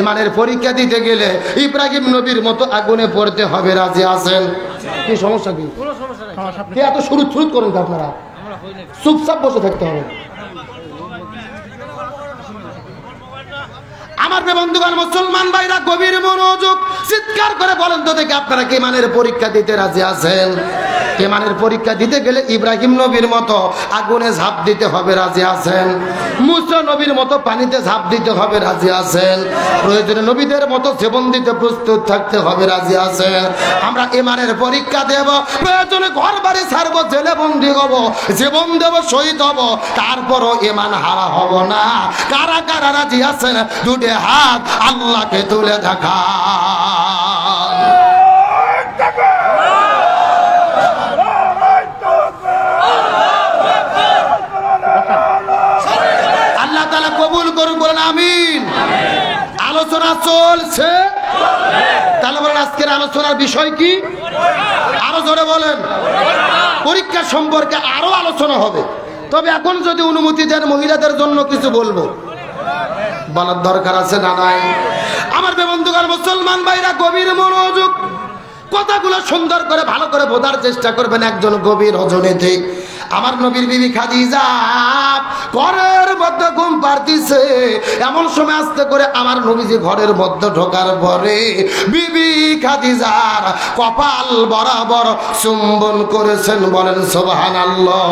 ইমানের পরীক্ষা দিতে গেলে ইব্রাহিম নবীর মতো আগুনে পড়তে হবে, রাজি আছেন? কি সমস্যা, কি এত শুরু শুরু করুন, আপনারা চুপচাপ বসে থাকতে হবে। আমার বন্ধুগণ মুসলমান ভাইরা, গভীর মনোযোগ, চিৎকার করে বলেন তো দেখি আপনারা কি ইমানের পরীক্ষা দিতে রাজি আছেন? ইমানের পরীক্ষা দিতে গেলে ইব্রাহিম নবীর মতো আগুনে ঝাঁপ দিতে হবে, রাজি আছেন? মুসা নবীর মতো পানিতে ঝাঁপ দিতে হবে, রাজি আছেন? প্রয়োজনে নবীদের মতো জীবন দিতে প্রস্তুত থাকতে হবে, রাজি আছেন? আমরা ইমানের পরীক্ষা দেব, প্রয়োজনে ঘর বাড়ি ছাড়বো, জেলে বন্দি হব, জীবন দেব, শহীদ হব, তারপরও ইমান হারা হব না। কারা কারা রাজি আছেন দুটি হাত আল্লাহকে তুলে দেখা। কবুল করুন, বলেন আমিন। আলোচনা চলছে, তাহলে বলেন আজকের আলোচনার বিষয় কি? আরো জোরে বলেন। পরীক্ষা সম্পর্কে আরো আলোচনা হবে, তবে এখন যদি অনুমতি দেন মহিলাদের জন্য কিছু বলবো, বলার দরকার আছে না নাই? আমার বন্ধুগণ মুসলমান ভাইরা, গভীর মনোযোগ, কথাগুলো সুন্দর করে ভালো করে বোঝার চেষ্টা করবেন। একজন গভীর রজনীতে আমার নবীর বিবি খাদিজা ঘরের মধ্যে ঘুম পাড়তেছে, এমন সময় আস্তে করে আমার নবীজি ঘরের মধ্যে ঢোকার পরে বিবি খাদিজার কপাল বরাবর চুম্বন করেছেন, বলেন সুবহানাল্লাহ।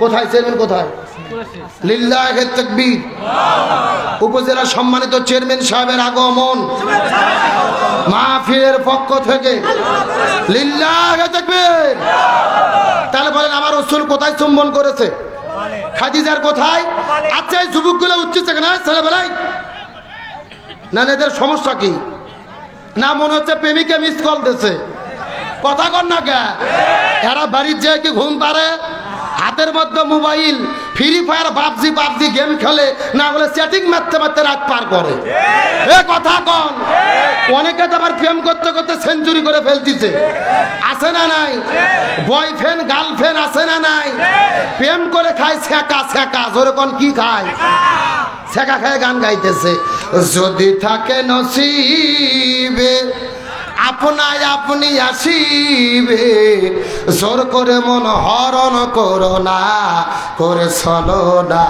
কোথায় চেয়ারম্যান, কোথায় লিল্লাহি তাকবীর! উপজেলা সম্মানিত চেয়ারম্যান সাহেবের আগমন মাহফিলের পক্ষ থেকে লিল্লাহি তাকবীর। তাহলে বলেন আমার রাসূল কোথায় চুম্বন করেছে? খাদিজার কোথায়? আচ্ছা এই যুবকগুলো উঠছে কেন? ছেলেবেলায় না, এদের সমস্যা কি? না মনে হচ্ছে প্রেমিকে মিস কল দিয়েছে, কথা কর না কে? এরা বাড়ির যায় কি ঘুম পারে? হাতের মধ্যে mobile, free fire, PUBG PUBG game খেলে, না হলে চ্যাটিং মারতে মারতে রাত পার করে। এ কথা কন, অনেকে তো আবার প্রেম করতে করতে সেঞ্চুরি করে ফেলতেছে, আছে না নাই? বয়ফ্রেন্ড গার্লফ্রেন্ড আছে না নাই? প্রেম করে খায় শেখা শেখা, ওরকম কি খায় শেখা খায় গান গাইতেছে। যদি থাকে নসিবে আপনায় আপনি আসিবে, জোর করে মন হরণ করো না, করে চলো না,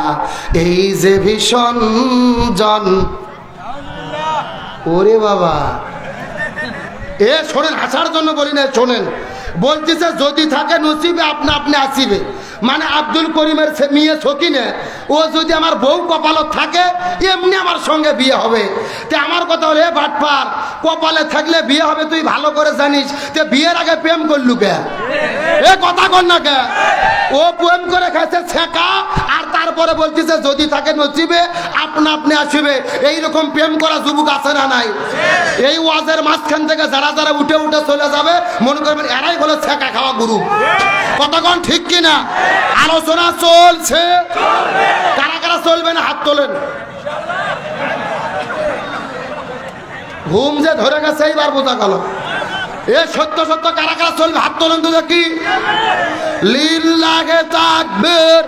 এই যে ভীষণ জন। ওরে বাবা, এ শোনেন, আসার জন্য বলি না, শোনেন। বলতেছে যদি থাকে নসিবে আপনা আপনি আসিবে, মানে আব্দুল করিমের মেয়ে সকিনে ও যদি আমার বউ কপালত থাকে এমনি আমার সঙ্গে বিয়ে হবে। তে আমার কথা হলো, এ ভাটপার, কপালে থাকলে বিয়ে হবে তুই ভালো করে জানিস, তে বিয়ের আগে প্রেম করলু কে? এ কথা কর না কে? ও প্রেম করে খাইছে ছেঁকা, আর তারপরে বলতেছে যদি থাকে নসিবে আপনা আপনি আসিবে। এইরকম প্রেম করা যুবক আছে না নাই? এই ওয়াজের মাঝখান থেকে যারা যারা উঠে উঠে চলে যাবে, মনে করবেন এরাই হলো ছেঁকা খাওয়া গুরু। কতক্ষণ ঠিক কিনা? আলোচনা চলছে, কারা কারা চলবে না হাত তোলেন। ঘুম যে ধরে গেছে এইবার বোঝা গেল। এ সত্য সত্য কারা কারা চলবে হাত তোলেন তো দেখি। লিল্লাহি তাকবীর!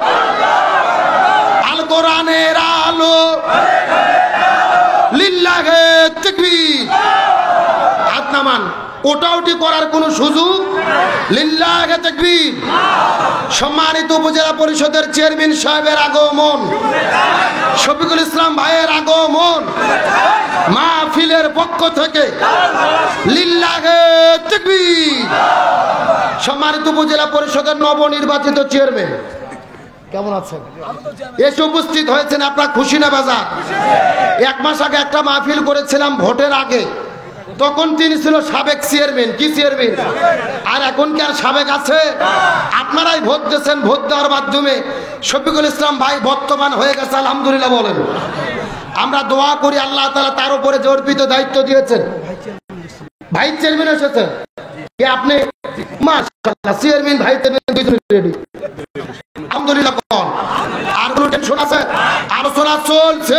আল কোরআনের আলো, লিল্লাহি তাকবীর! হাত নামান, ওটাউটি করার কোন সুযোগ। লিল্লাহি তাকবীর! সম্মানিত উপজেলা পরিষদের চেয়ারম্যান সাহেবের আগমন, শফিকুল ইসলাম ভাইয়ের আগমন মাহফিলের পক্ষ থেকে লিল্লাহি তাকবীর। সম্মানিত উপজেলা পরিষদের নবনির্বাচিত চেয়ারম্যান, কেমন আছেন? এসে উপস্থিত হয়েছেন, আপনারা খুশি না বাজার? এক মাস আগে একটা মাহফিল করেছিলাম ভোটের আগে, তখন তিনি ছিল সাবেক চেয়ারম্যান, কি চেয়ারম্যান, আর এখন কি আর সাবেক আছে? আপনারাই ভোট দিয়েছেন, ভোট দেওয়ার মাধ্যমে শফিকুল ইসলাম ভাই বর্তমান হয়ে গেছে, আলহামদুলিল্লাহ বলেন। আমরা দোয়া করি আল্লাহ তাআলা তার উপরে যে অর্পিত দায়িত্ব দিয়েছেন, ভাইস চেয়ারম্যান এসেছেন, কে আপনি মাশাআল্লাহ চেয়ারম্যান ভাইস চেয়ারম্যান দুইজন রেডি, আলহামদুলিল্লাহ বলেন। আর কোনো টেনশন আছে? আলোচনা চলছে,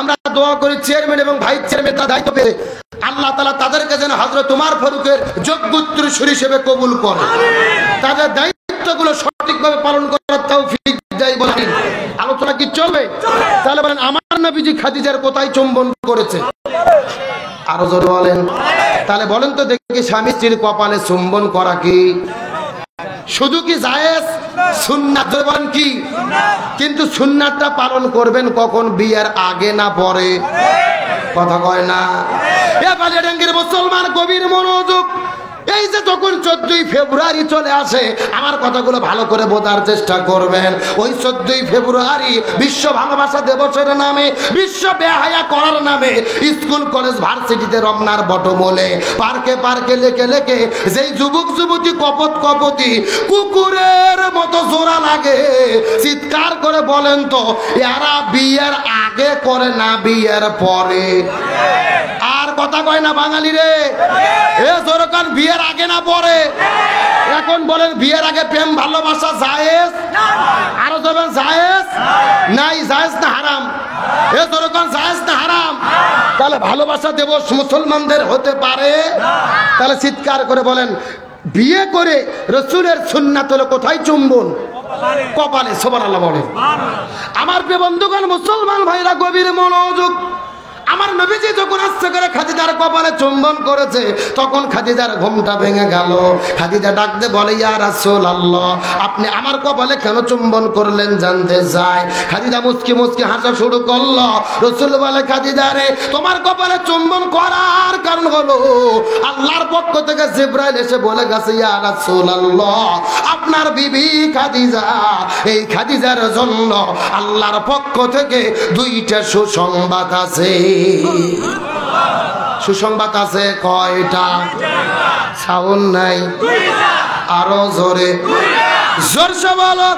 আমরা দোয়া করি চেয়ারম্যান এবং ভাইস চেয়ারম্যান তার দায়িত্ব পেয়ে আল্লাহ তাআলা তাদেরকে যেন হযরত ওমর ফারুকের যোগ্য উত্তরসূরি হিসেবে কবুল করে, তাদের দায়িত্বগুলো সঠিকভাবে পালন করার তৌফিক দেয় বলেন। আলোচনা কি চলবে? তাহলে বলেন আমার নবীজি খাদিজার কোথায় চুম্বন করেছে? আরো জোরে বলেন। তাহলে বলেন তো দেখি স্বামী স্ত্রীর কপালে চুম্বন করা কি শুধু কি জায়েজ? সুন্নাত। জোরে বলেন কি? কিন্তু সুন্নাতটা পালন করবেন কখন? বিয়ের আগে না পরে? কথা কয় না। এ বালিয়াডাঙ্গির মুসলমান গভীর মনোযোগ, এই যে যখন 14ই ফেব্রুয়ারি চলে আসে, আমার কথাগুলো ভালো করে বোঝার চেষ্টা করবেন। ওই 14ই ফেব্রুয়ারি বিশ্ব ভালোবাসা দিবসের নামে, বিশ্ব বেহায়া করার নামে স্কুল কলেজ ভার্সিটিতে, রমনার বটমূলে, পার্কে পার্কে, লেকে লেকে যেই যুবক যুবতী কপতি কুকুরের মতো জোড়া লাগে, চিৎকার করে বলেন তো এরা বিয়ের আগে করে না বিয়ের পরে? আর কথা কয় না বাঙালি রে। এ জোরকান বিয়ের আগে না পরে? এখন বলেন বিয়ের আগে প্রেম ভালোবাসা জায়েজ? আরো ধরবেন জায়েজ নাই, জায়েজ না হারাম? এ জোরকান জায়েজ না হারাম? তাহলে ভালোবাসা দিবস মুসলমানদের হতে পারে? তাহলে চিৎকার করে বলেন বিয়ে করে রসুলের সুন্নাত হলো কোথায় চুম্বন? কপালে। সুবহানাল্লাহ বলেন। আমার প্রিয় বন্ধুগণ মুসলমান ভাইরা গভীর মনোযোগ, আমার নবীজি যখন আস্তে করে খাদিজার কপালে চুম্বন করেছে, তখন খাদিজার ঘুমটা ভেঙে গেল। খাদিজা ডাকতে বলে, ইয়া রাসূলুল্লাহ আপনি আমার কপালে কেন চুম্বন করলেন জানতে চাই। খাদিজা মুচকি মুচকি হাসা শুরু করলো। রাসূল বলে, খাদিজা রে তোমার কপালে চুম্বন করার কারণ হলো আল্লাহর পক্ষ থেকে জিবরাইল এসে বলে গেছে, ইয়া রাসূলুল্লাহ আপনার বিবি খাদিজা, এই খাদিজার জন্য আল্লাহর পক্ষ থেকে দুইটা সুসংবাদ আছে। সুসংবাদ আছে কয়টা? সাউন্ড নাই, আরো জোরে জোরসে বলো।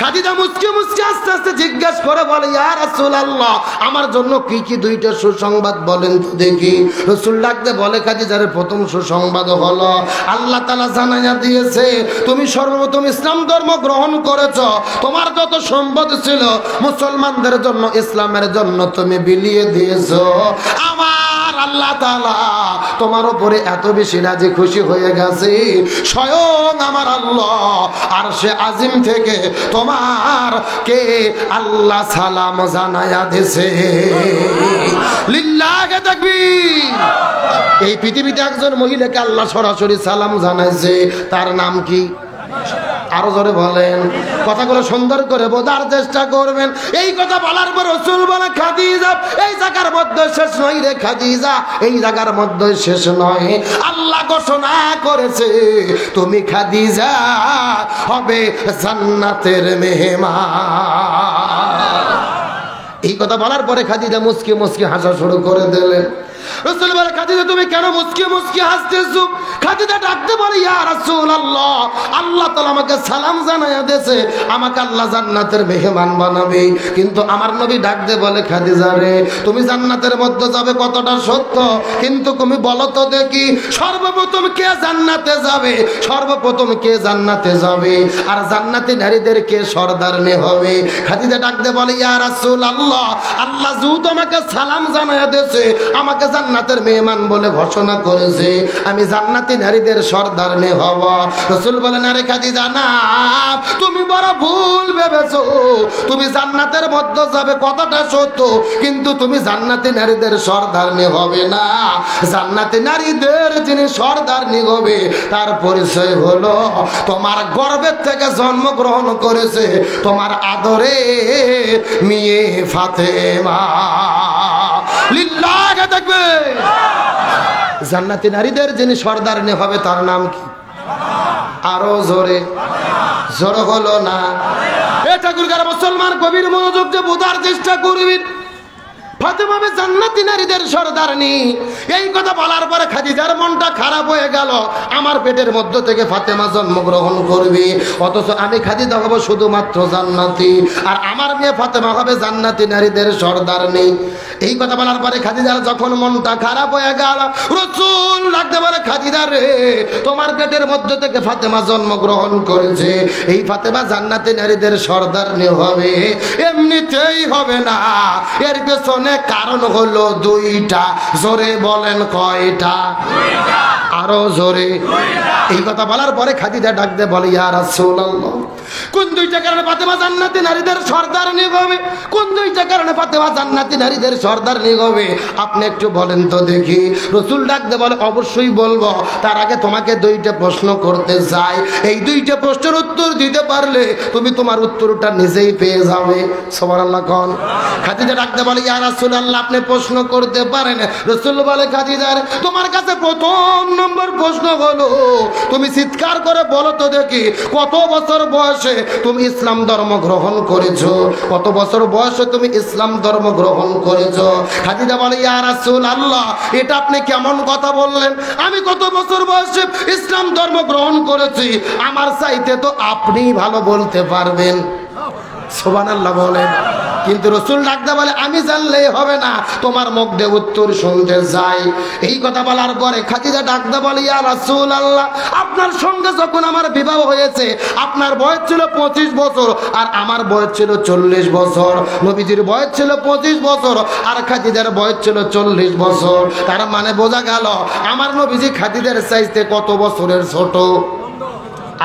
খাদিজা মুচকি মুচকি আস্তে আস্তে জিজ্ঞেস করে বলে, ইয়া রাসূলুল্লাহ আমার জন্য কি কি দুইটা সুসংবাদ বলেন তো দেখি। রাসূল ডাকতে বলে, খাদিজার প্রথম সুসংবাদ হলো আল্লাহ তাআলা জানাইয়া দিয়েছে তুমি সর্বপ্রথম ইসলাম ধর্ম গ্রহণ করেছো, তোমার যত সম্পদ ছিল মুসলমানদের জন্য ইসলামের জন্য তুমি বিলিয়ে দিয়েছো। আমার আল্লাহ তাআলা তোমার উপরে এত বেশি রাজি খুশি হয়ে গেছে, স্বয়ং আমার আল্লাহ আরশে আজিম থেকে তোমার কে আল্লাহ সালাম জানায়া দিছে। লিল্লাহি তাকবীর। এই পৃথিবীতে একজন মহিলাকে আল্লাহ সরাসরি সালাম জানাইছে, তার নাম কি? আরো জোরে বলেন। কথাগুলো সুন্দর করে বোঝার চেষ্টা করবেন। এই কথা বলার পর রাসূল বলে, খাদিজা এই জায়গার মধ্যে শেষ নয় রে খাদিজা, এই জায়গার মধ্যে শেষ নয়। আল্লাহ ঘোষণা করেছে তুমি খাদিজা হবে জান্নাতের মেহমান। এই কথা বলার পরে খাদিজা মুচকি মুচকি হাসা শুরু করে দিলেন। রাসূল বলে, খাদিজা তুমি কেন মুচকি মুচকি হাসতেছো? খাদিজা ডাকতে বলে, ইয়া রাসূলুল্লাহ আল্লাহ তাআলা আমাকে সালাম জানাইয়া দিয়েছে, আমাকে আল্লাহ জান্নাতের মেহমান বানাবে। কিন্তু আমার নবী ডাকতে বলে, খাদিজা রে তুমি জান্নাতের মধ্যে যাবে কতটা সত্য, কিন্তু তুমি বলো তো দেখি সর্বপ্রথম কে জান্নাতে যাবে? সর্বপ্রথম কে জান্নাতে যাবে আর জান্নাতি নারীদের কে সর্দারনি হবে? খাদিজা ডাকতে বলে, ইয়া রাসূলুল্লাহ আল্লাহ যুত আমাকে সালাম জানাইয়া দিয়েছে, আমাকে জান্নাতের মেহমান বলে ঘোষণা করেছে, আমি জান্নাতি নারীদের সর্দারনি হব। রাসূল বলেন, আরে খাদিজা না, তুমি বড় ভুল ভেবেছো। তুমি জান্নাতের মধ্যে যাবে কথাটা সত্য, কিন্তু তুমি জান্নাতি নারীদের সর্দারনি হবে না। জান্নাতি নারীদের যিনি সর্দারনি হবে তার পরিচয় হলো তোমার গর্ভের থেকে জন্মগ্রহণ করেছে তোমার আদরে মেয়ে ফাতেমা। লিল্লাহি তাকবীর। জান্নাতি নারীদের যিনি সর্দারনি হবে তার নাম কি? আরো জোরে। জোর হলো না। এ ঠাকুরগাঁর মুসলমান কবির মনোযোগ দিয়ে বোঝার চেষ্টা করবেন। ফাতেমা জান্নাতি নারীদের সরদারনি। এই কথা বলার পরে খাদিজার মনটা খারাপ হয়ে গেল, আমার পেটের মধ্য থেকে ফাতেমা জন্মগ্রহণ করবে, অথচ আমি খাদিজা হব শুধুমাত্র জান্নাতি, আর আমার মেয়ে ফাতেমা হবে জান্নাতি নারীদের সরদারনি। এই কথা বলার পরে খাদিজার যখন মনটা খারাপ হয়ে গেল, রাসূল লাগতে পারে খাদিজা রে, তোমার পেটের মধ্য থেকে ফাতেমা জন্মগ্রহণ করেছে, এই ফাতেমা জান্নাতি নারীদের সরদারনি হবে, এমনিতেই হবে না। এর পেছনে কারণ হলো দুইটা, জোরে বলেন কয়টা? আরো জোরে। এই কথা বলার পরে খাদিজা ডাকতে বলে, ইয়া রাসূলুল্লাহ, কোন দুইটা কারণে ফাতেমা জান্নাতি নারীদের সরদারনি হবে? কোন দুইটা কারণে ফাতেমা জান্নাতি নারীদের সরদারনি হবে আপনি একটু বলেন তো দেখি। রাসূল ডাকতে বলে, অবশ্যই বলবো, তার আগে তোমাকে দুইটা প্রশ্ন করতে চাই, এই দুইটা প্রশ্নের উত্তর দিতে পারলে তুমি তোমার উত্তরটা নিজেই পেয়ে যাবে। সুবহানাল্লাহ। কোন খাদিজা ডাকতে বলে, ইয়া রাসূলুল্লাহ, আপনি প্রশ্ন করতে পারেন। রাসূল বলে, খাদিজা তোমার কাছে প্রথম নম্বর প্রশ্ন হলো, তুমি চিৎকার করে বলো তো দেখি, কত বছর বয়সে তুমি ইসলাম ধর্ম গ্রহণ করেছো? কত বছর বয়সে তুমি ইসলাম ধর্ম গ্রহণ করেছো? খাদিজা বলে, ইয়া রাসূলুল্লাহ, এটা আপনি কেমন কথা বললেন? আমি কত বছর বয়সে ইসলাম ধর্ম গ্রহণ করেছি, আমার চাইতে তো আপনি ভালো বলতে পারবেন। সুবহানাল্লাহ বলেন। কিন্তু রাসূল ডাকতে বলে, আমি জানলেই হবে না, তোমার মুখ দিয়ে উত্তর শুনতে চাই। এই কথা বলার পরে খাদিজা ডাকতে বলে, ইয়া রাসূলুল্লাহ, আপনার সঙ্গে যখন আমার বিবাহ হয়েছে আপনার বয়স ছিল 25 বছর আর আমার বয়স ছিল 40 বছর। নবীজির বয়স ছিল 25 বছর আর খাদিজার বয়স ছিল 40 বছর। তার মানে বোঝা গেল আমার নবীজি খাদিজার চাইতে কত বছরের ছোট।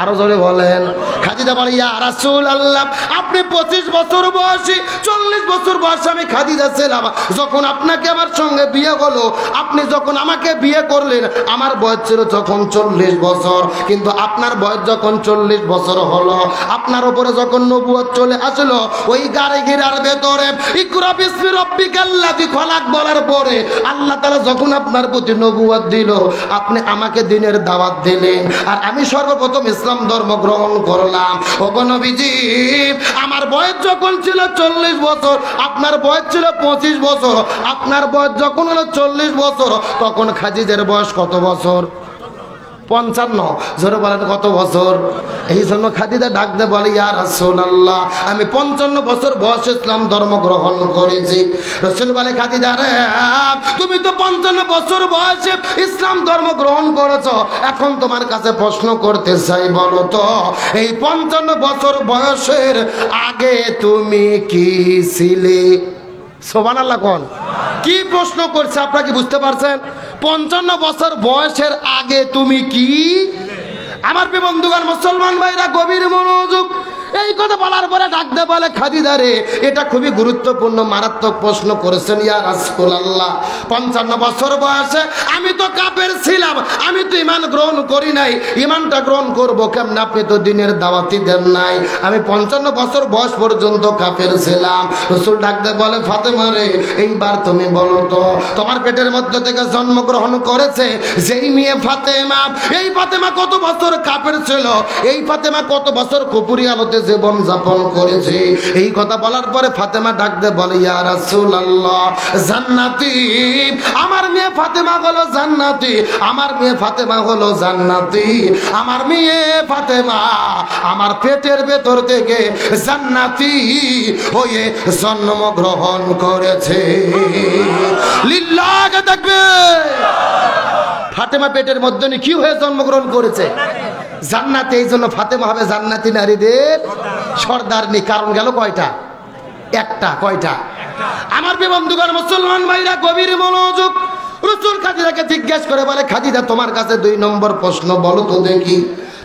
আরো জোরে বলেন। খাদিজা বলে, ইয়া রাসূলুল্লাহ, আপনি 25 বছর বয়সী, 40 বছর বয়সে আমি খাদিজা ছিলাম, যখন আপনাকে আমার সঙ্গে বিয়ে হলো, আপনি যখন আমাকে বিয়ে করলেন আমার বয়স ছিল তখন 40 বছর, কিন্তু আপনার বয়স যখন 40 বছর হলো, আপনার উপরে যখন নবুয়ত চলে আসলো, ওই গাড়ি ঘিরার ভেতরে ইকরা বিসমি রাব্বিকাল্লাযী খলাক বলার পরে আল্লাহ তাআলা যখন আপনার প্রতি নবুয়ত দিল, আপনি আমাকে দ্বীনের দাওয়াত দিলেন আর আমি সর্বপ্রথম ইসলাম ধর্ম গ্রহণ করলাম। ওগো নবীজি, আমার বয়স যখন ছিল 40 বছর, আপনার বয়স ছিল 25 বছর, আপনার বয়স যখন হলো 40 বছর, তখন খাদিজার বয়স কত বছর? 55। জোরে বলেন কত বছর? এই জন্য খাদিজা ডাকতে বলে, ইয়া রাসূলুল্লাহ, আমি 55 বছর বয়সে ইসলাম ধর্ম গ্রহণ করেছি। রাসূল বলে, খাদিজা রে, তুমি তো 55 বছর বয়সে ইসলাম ধর্ম গ্রহণ করেছো, এখন তোমার কাছে প্রশ্ন করতে চাই, বলো তো এই 55 বছর বয়সের আগে তুমি কি ছিলে? সুবহানাল্লাহ। কোন কি প্রশ্ন করছে আপনারা কি বুঝতে পারছেন? 55 বছর বয়সের আগে তুমি কি? আমার প্রিয় বন্ধুগণ, মুসলমান ভাইরা, গভীর মনোযোগ। এই কথা বলার পরে ডাকতে বলে, খাদিজা রে, এটা খুবই গুরুত্বপূর্ণ মারাত্মক প্রশ্ন করেছেন ইয়া রাসূলুল্লাহ। 55 বছর বয়সে আমি তো কাফের ছিলাম, আমি তো ঈমান গ্রহণ করি নাই, ঈমানটা গ্রহণ করব কেমন? আপনি তো দ্বীনের দাওয়াতই দেন নাই। আমি 55 বছর বয়স পর্যন্ত কাফের ছিলাম। রাসূল ডাকতে বলে, ফাতেমা রে, এইবার তুমি বলো তো, তোমার পেটের মধ্যে থেকে জন্মগ্রহণ করেছে যেই মেয়ে ফাতেমা, এই ফাতেমা কত বছর কাফের ছিল? এই ফাতেমা কত বছর কুফরি আলোতে জীবন যাপন করেছে? এই কথা বলার পরে ফাতেমা ডাকতে বলে, ইয়া রাসূলুল্লাহ, জান্নাতি আমার মেয়ে ফাতেমা হলো জান্নাতি, আমার মেয়ে ফাতেমা হলো জান্নাতি, আমার মেয়ে ফাতেমা আমার পেটের ভেতর থেকে জান্নাতি হয়ে জন্মগ্রহণ করেছে। লিল্লাহি তাকবীর। ফাতেমা পেটের মধ্যে কি হয়ে জন্মগ্রহণ করেছে? জান্নাতে। এই জন্য ফাতেমা হবে জান্নাতি নারীদের সর্দারনি। কারণ গেল কয়টা? একটা। কয়টা? আমার প্রিয় বন্ধুগণ, মুসলমান ভাইরা, গভীর মনোযোগ। রাসূল খাদিজাকে জিজ্ঞাসা করে বলে, খাদিজা তোমার কাছে 2 নম্বর প্রশ্ন, বলো তো দেখি,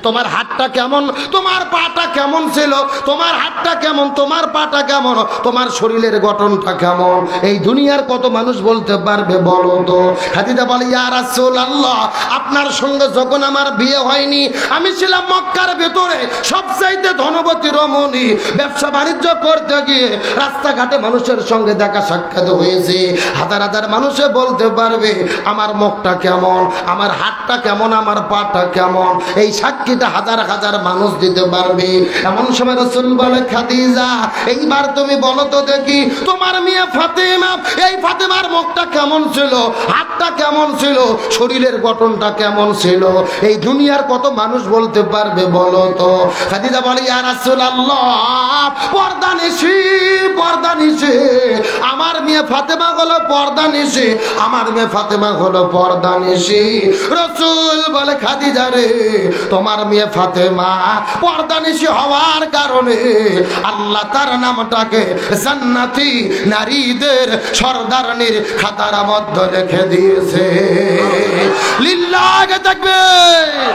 তোমার হাতটা কেমন, তোমার পাটা কেমন ছিল? তোমার হাতটা কেমন, তোমার পাটা কেমন, তোমার শরীরের গঠনটা কেমন? এই দুনিয়ার কত মানুষ বলতে পারবে, বলো তো। খাদিজা বলে, ইয়া রাসূলুল্লাহ, আপনার সঙ্গে যখন আমার বিয়ে হয়নি, আমি ছিলাম মক্কার ভেতরে সবচাইতে ধনবতী রমণী, ব্যবসা বাণিজ্য করতে গিয়ে রাস্তাঘাটে মানুষের সঙ্গে দেখা সাক্ষাৎ হয়েছে, হাজার হাজার মানুষে বলতে পারবে আমার মুখটা কেমন, আমার হাতটা কেমন, আমার পাটা কেমন। এই সাক্ষী সাক্ষীটা হাজার হাজার মানুষ দিতে পারবে। এমন সময় রাসূল বলে, খাদিজা এইবার তুমি বলো তো দেখি তোমার মেয়ে ফাতিমা, এই ফাতিমার মুখটা কেমন ছিল, হাতটা কেমন ছিল, শরীরের গঠনটা কেমন ছিল, এই দুনিয়ার কত মানুষ বলতে পারবে বলো তো। খাদিজা বলে, ইয়া রাসূলুল্লাহ পর্দা নিশি আমার মেয়ে ফাতিমা হলো পর্দা নিশি, আমার মেয়ে ফাতিমা হলো পর্দা নিশি। রাসূল বলে, খাদিজা রে তোমার মেয়ে ফাতিমা পর্দা নিশি হওয়ার কারণে আল্লাহ তার নামটাকে জান্নাতি নারীদের সর্দারনির খাতার মধ্যে রেখে দিয়েছে। লিল্লাহে তাকবীর।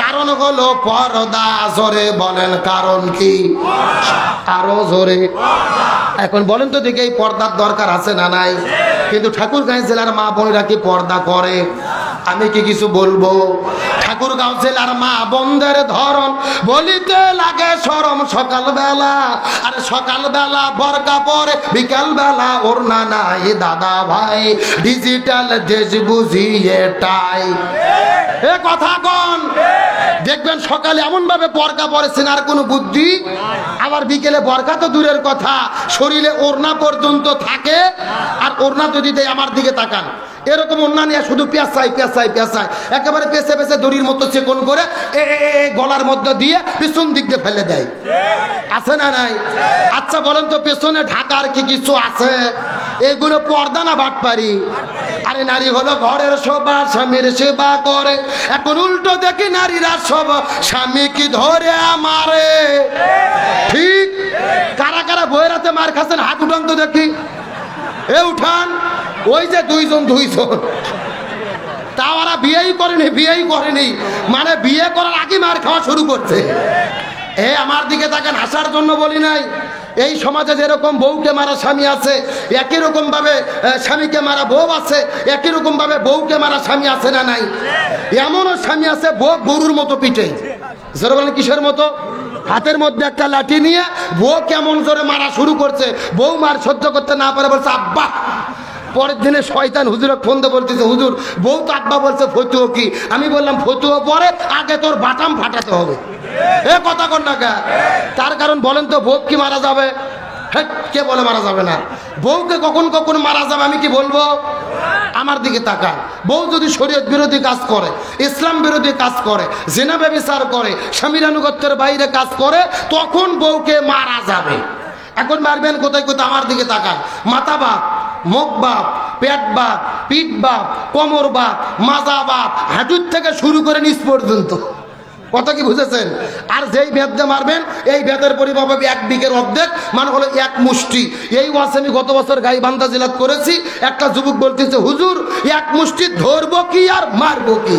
কারণ হলো পর্দা। জোরে বলেন কারণ কি? আরো জোরে। এখন বলেন তো দেখি এই পর্দার দরকার আছে না নাই? কিন্তু ঠাকুরগাঁও জেলার মা বোনেরা কি পর্দা করে? আমি কি কিছু বলবো? ঠাকুরগাঁও জেলার মা বোনদের ধরন বলিতে লাগে শরম। সকালবেলা আর সকালবেলা বরকা পরে, বিকালবেলা ওড়না নাই দাদা ভাই, ডিজিটাল দেশ বুঝিয়ে টাই। এ কথা কোন? দেখবেন সকালে এমন ভাবে বরকা পরেছেন আর কোনো বুদ্ধি, আবার বিকেলে বরকা তো দূরের কথা শরীরে ওড়না পর্যন্ত থাকে। আর ওড়না তো দিতে আমার দিকে তাকান, এরকম ওড়না নিয়ে শুধু পেঁচাই পেঁচাই পেঁচায়, একেবারে পেঁচে পেঁচে দড়ির মতো চেকন করে গলার মধ্যে দিয়ে পিছন দিক দিয়ে ফেলে দেয়। আছে না নাই? আচ্ছা বলেন তো পেছনে ঢাকার কি কিছু আছে? এগুলো পর্দা না বাটপারি? আরে নারী হলো ঘরের শোভা, স্বামীর সেবা করে। এখন উল্টো দেখি নারীরা সব স্বামী কি ধরে মারে। ঠিক কারা কারা বইরাতে মার খাচ্ছেন হাত উঠান তো দেখি। এ উঠান। ওই যে দুইজন তাও ওরা বিয়েই করেনি মানে বিয়ে করার আগে মার খাওয়া শুরু করছে। এ আমার দিকে তাকান, আসার জন্য বলি নাই। এই সমাজে যেরকম বউকে মারা স্বামী আছে, একই রকম ভাবে স্বামীকে মারা বউ আছে, একই রকম ভাবে বউকে মারা স্বামী আছে না নাই? এমনও স্বামী আছে বউ গরুর মতো পিটে। যারা বলেন কিসের মতো? হাতের মধ্যে একটা লাঠি নিয়ে বউ কেমন জোরে মারা শুরু করছে, বউ মার সহ্য করতে না পারে বলছে আব্বা। পরের দিনে শয়তান হুজুরকে ফোন দিয়ে বলতেছে, হুজুর বউ তো আব্বা বলছে, ফতুয়া কি? আমি বললাম ফতুয়া পরে, আগে তোর বাটাম ফাটাতে হবে। এ কথা কোন টাকা? তার কারণ বলেন তো বউ কি মারা যাবে? কে বলে মারা যাবে না? বউকে কখন মারা যাবে আমি কি বলবো? আমার দিকে তাকান। বউ যদি শরীয়ত বিরোধী কাজ করে, ইসলাম বিরোধী কাজ করে, জিনা ব্যভিচার করে, স্বামীর আনুগত্যের বাইরে কাজ করে, তখন বউকে মারা যাবে। এখন মারবেন কোথায় কোথায়? আমার দিকে তাকান। মাথা বাপ, মুখ বাপ, পেট বাপ, পিঠ বাপ, কোমর বাপ, মাজা বাপ, হাঁটুর থেকে শুরু করে নিচ পর্যন্ত। কথা কি বুঝেছেন? আর যেই বেদে মারবেন এই বেদের পরিমাপে এক দিকের অর্ধেক মানে হলো এক মুষ্টি। এই ওয়াজ আমি গত বছর গাইবান্ধা জেলাত করেছি। একটা যুবক বলতেছে, হুজুর এক মুষ্টি ধরবো কি আর মারবো কি?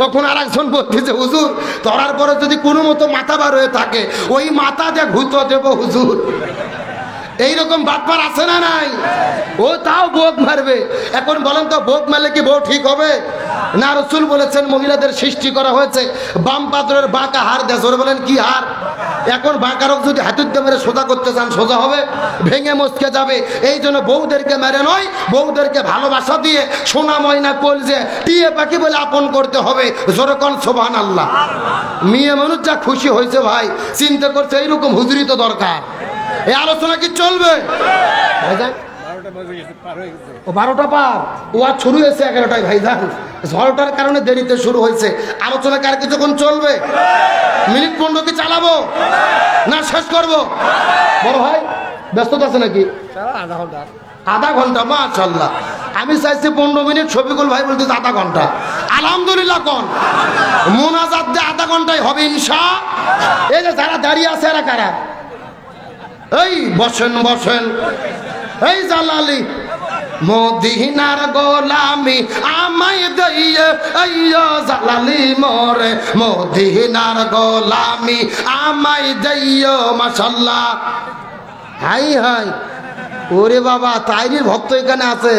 তখন আর একজন বলতেছে, হুজুর ধরার পরে যদি কোনো মতো মাথা বার হয়ে থাকে ওই মাথা দিয়ে ঘুতো দেবো হুজুর। এইরকম বাপার আছে না নাই? ও তাও বোক মারবে। এখন বলেন তো বোক মারলে কি বউ ঠিক হবে না? রাসূল বলেছেন মহিলাদের সৃষ্টি করা হয়েছে বাম পাথরের বাঁকা হাড় দেয়। জোরে বলেন কি হাড়? এখন বাঁকা রোগ যদি হাতুর দিয়ে মেরে সোজা করতে চান সোজা হবে, ভেঙে মুচকে যাবে। এই জন্য বউদেরকে মেরে নয়, বউদেরকে ভালোবাসা দিয়ে সোনা ময়না কলজে টিয়ে পাখি বলে আপন করতে হবে। জোরে কোন সুবহানাল্লাহ। মেয়ে মানুষ যা খুশি হয়েছে ভাই, চিন্তা করছে এইরকম হুজুরি তো দরকার। এই আলোচনা কি চলবে? 12টা পার, ও আর শুরু হয়েছে 11টায় ভাইজান। ঝড়টার কারণে দেরিতে শুরু হয়েছে। আলোচনা কার কিছুক্ষণ চলবে? মিনিট 15 কি চালাবো না শেষ করবো? বড় ভাই ব্যস্ততা আছে নাকি? আধা ঘন্টা মাশাআল্লাহ। আমি চাইছি 15 মিনিট, শফিকুল ভাই বলতে আধা ঘন্টা। আলহামদুলিল্লাহ। কোন মোনাজাত দিয়ে আধা ঘন্টায় হবে ইনশাআল্লাহ। এই যে যারা দাঁড়িয়ে আছে এরা কারা? এই বসেন। এই জালালি মদিনার গোলামি আমায় দিয়ে, এই জালালি মোরে মদিনার গোলামি আমায় দিয়ে। মাশাআল্লাহ। হাই হাই, ওরে বাবা তাইরির ভক্ত এখানে আছে।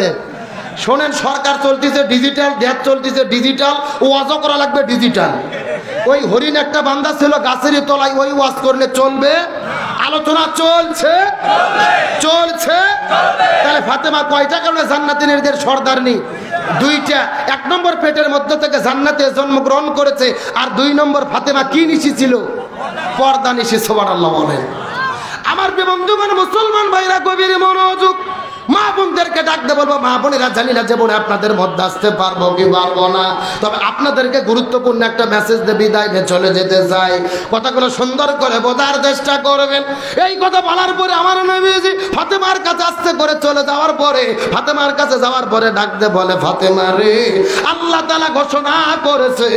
শোনেন, সরকার চলতেছে ডিজিটাল, দেশ চলতেছে ডিজিটাল, ওয়াজও করা লাগবে ডিজিটাল। ওই হরিণ একটা বান্দা ছিল গাছের তলায়, ওই ওয়াজ করলে চলবে? আলোচনা চলছে। তাহলে ফাতেমা কয়টা কারণে জান্নাতীদের সর্দারনি? দুইটা, এক নম্বর পেটের মধ্যে থেকে জান্নাতে জন্মগ্রহণ করেছে, আর দুই নম্বর ফাতেমা কি নিশি ছিল? পর্দা নিশি। সুবহানাল্লাহ বলেন। আমার বন্ধুগণ, মুসলমান ভাইরা, গভীরে মনোযোগ। মা বোনদেরকে ডাকতে বলবো, মা বোনেরা জানি না জীবনে আপনাদের মধ্যে আসতে পারবো কি পারবো না, তবে আপনাদেরকে গুরুত্বপূর্ণ একটা মেসেজ দিয়ে বিদায় নিয়ে চলে যেতে চাই। কথাগুলো সুন্দর করে বোঝার চেষ্টা করবেন। এই কথা বলার পরে আমার নবীজি ফাতেমার কাছে আসতে করে চলে যাওয়ার পরে, ফাতেমার কাছে যাওয়ার পরে ডাকতে বলে, ফাতেমা রে, আল্লাহ তাআলা ঘোষণা করেছে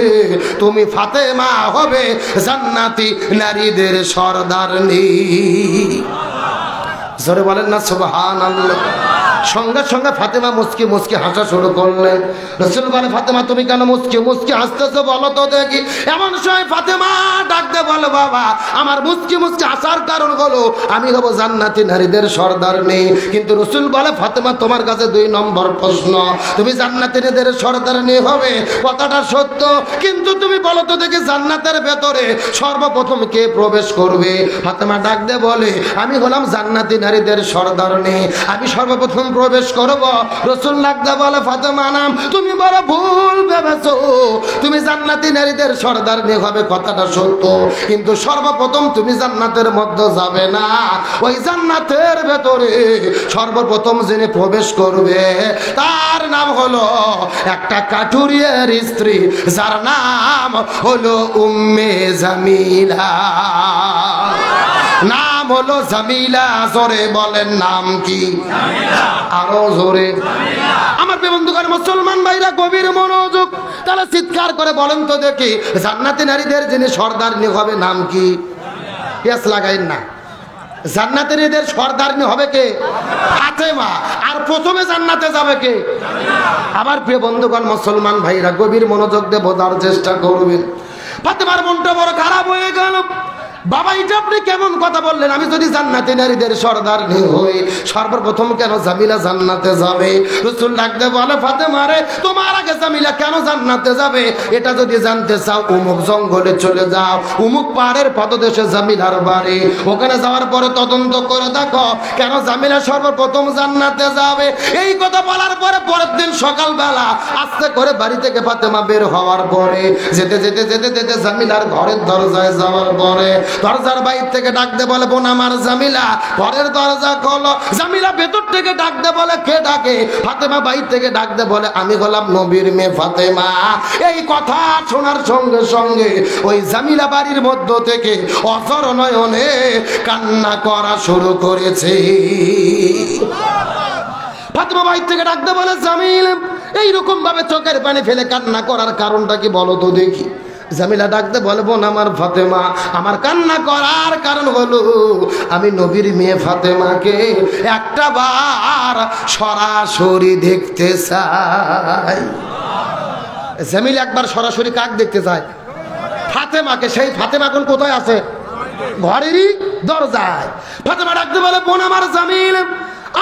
তুমি ফাতেমা হবে জান্নাতি নারীদের সরদারনি। জোরে বলেন না সুবহানাল্লাহ। সঙ্গে সঙ্গে ফাতেমা মুস্কি মুস্কি হাসা শুরু করলেন। রাসূল বলে, ফাতেমা তুমি কেন মুস্কি মুস্কি হাসতেছো বলো তো দেখি। এমন সময় ফাতেমা ডাকতে বলো, বাবা আমার মুস্কি মুস্কি হাসার কারণ হলো আমি হব জান্নাতি নারীদের সরদারনি। কিন্তু রাসূল বলে, ফাতেমা তোমার কাছে দুই নম্বর প্রশ্ন, তুমি জান্নাতি নারীদের সরদারনি হবে, কথাটা সত্য, কিন্তু তুমি বলো তো দেখি জান্নাতের ভেতরে সর্বপ্রথম কে প্রবেশ করবে। ফাতেমা ডাকতে বলে, আমি হলাম জান্নাতি নারীদের সরদারনি, আমি সর্বপ্রথম প্রবেশ করব। রাসূল লাগদা বলে, ফাতেমা নাম তুমি বড় ভুল ভেবেছো, তুমি জান্নাতি নারীদের সরদারনি হবে, কথাটা সত্য, কিন্তু সর্বপ্রথম তুমি জান্নাতের মধ্যে যাবে না, ওই জান্নাতের ভেতরে সর্বপ্রথম যিনি প্রবেশ করবে তার নাম হলো একটা কাঠুরিয়ার স্ত্রী, যার নাম হলো উম্মে জামিলা। নাম হলো জামিলা। জোরে বলেন নাম কি? আরো জোরে। আমার বন্ধুগণ, মুসলমান ভাইরা, গভীর মনোযোগ। তাহলে চিৎকার করে বলেন তো দেখি, জান্নাতি নারীদের যিনি সর্দারনি হবে নাম কি? পেস লাগাইন না। জান্নাতি নারীদের সর্দারনি হবে কে? ফাতেমা। আর প্রথমে জান্নাতে যাবে কে? আমার প্রিয় বন্ধুগণ, মুসলমান ভাইরা, গভীর মনোযোগ দিয়ে বোঝার চেষ্টা করবেন। ফাতেমার মনটা বড় খারাপ হয়ে গেল। বাবা, এটা আপনি কেমন কথা বললেন? আমি যদি জান্নাতি নারীদের সরদারনি হই, সর্বপ্রথম কেন জামিলা জান্নাতে যাবে? রাসূল ডাকতে বলে, ফাতেমা রে, তোমার আগে জামিলা কেন জান্নাতে যাবে এটা যদি জানতে চাও, উমুক জঙ্গলে চলে যাও, উমুক পাহাড়ের পদদেশে জামিলার বাড়ি, ওখানে যাওয়ার পরে তদন্ত করে দেখো কেন জামিলা সর্বপ্রথম জান্নাতে যাবে। এই কথা বলার পরে পরের দিন সকালবেলা আস্তে করে বাড়ি থেকে ফাতেমা বের হওয়ার পরে যেতে যেতে যেতে যেতে জামিলার ঘরের দরজায় যাওয়ার পরে দরজার বাইর থেকে ডাকতে বলে, বোন আমার জামিলা, ঘরের দরজা খোলো। জামিলা ভেতর থেকে ডাকতে বলে, কে ডাকে? ফাতেমা বাইর থেকে ডাকতে বলে, আমি হলাম নবীর মেয়ে ফাতেমা। এই কথা শোনার সঙ্গে সঙ্গে ওই জামিলা বাড়ির মধ্য থেকে অঝর নয়নে কান্না করা শুরু করেছে। ফাতেমা বাইর থেকে ডাকতে বলে, জামিল, এইরকম ভাবে চোখের পানি ফেলে কান্না করার কারণটা কি বলো তো দেখি। জামিলা ডাকতে বলবো না, আমার ফাতেমা, আমার কান্না করার কারণ হলো আমি নবীর মেয়ে ফাতেমাকে একটা বার সরাসরি দেখতে চাই। জামিলা একবার সরাসরি কাক দেখতে চায়? ফাতেমাকে। সেই ফাতেমা এখন কোথায় আছে? ঘরেরই দরজায়। ফাতেমা ডাকতে বলে, বোন আমার জামিল,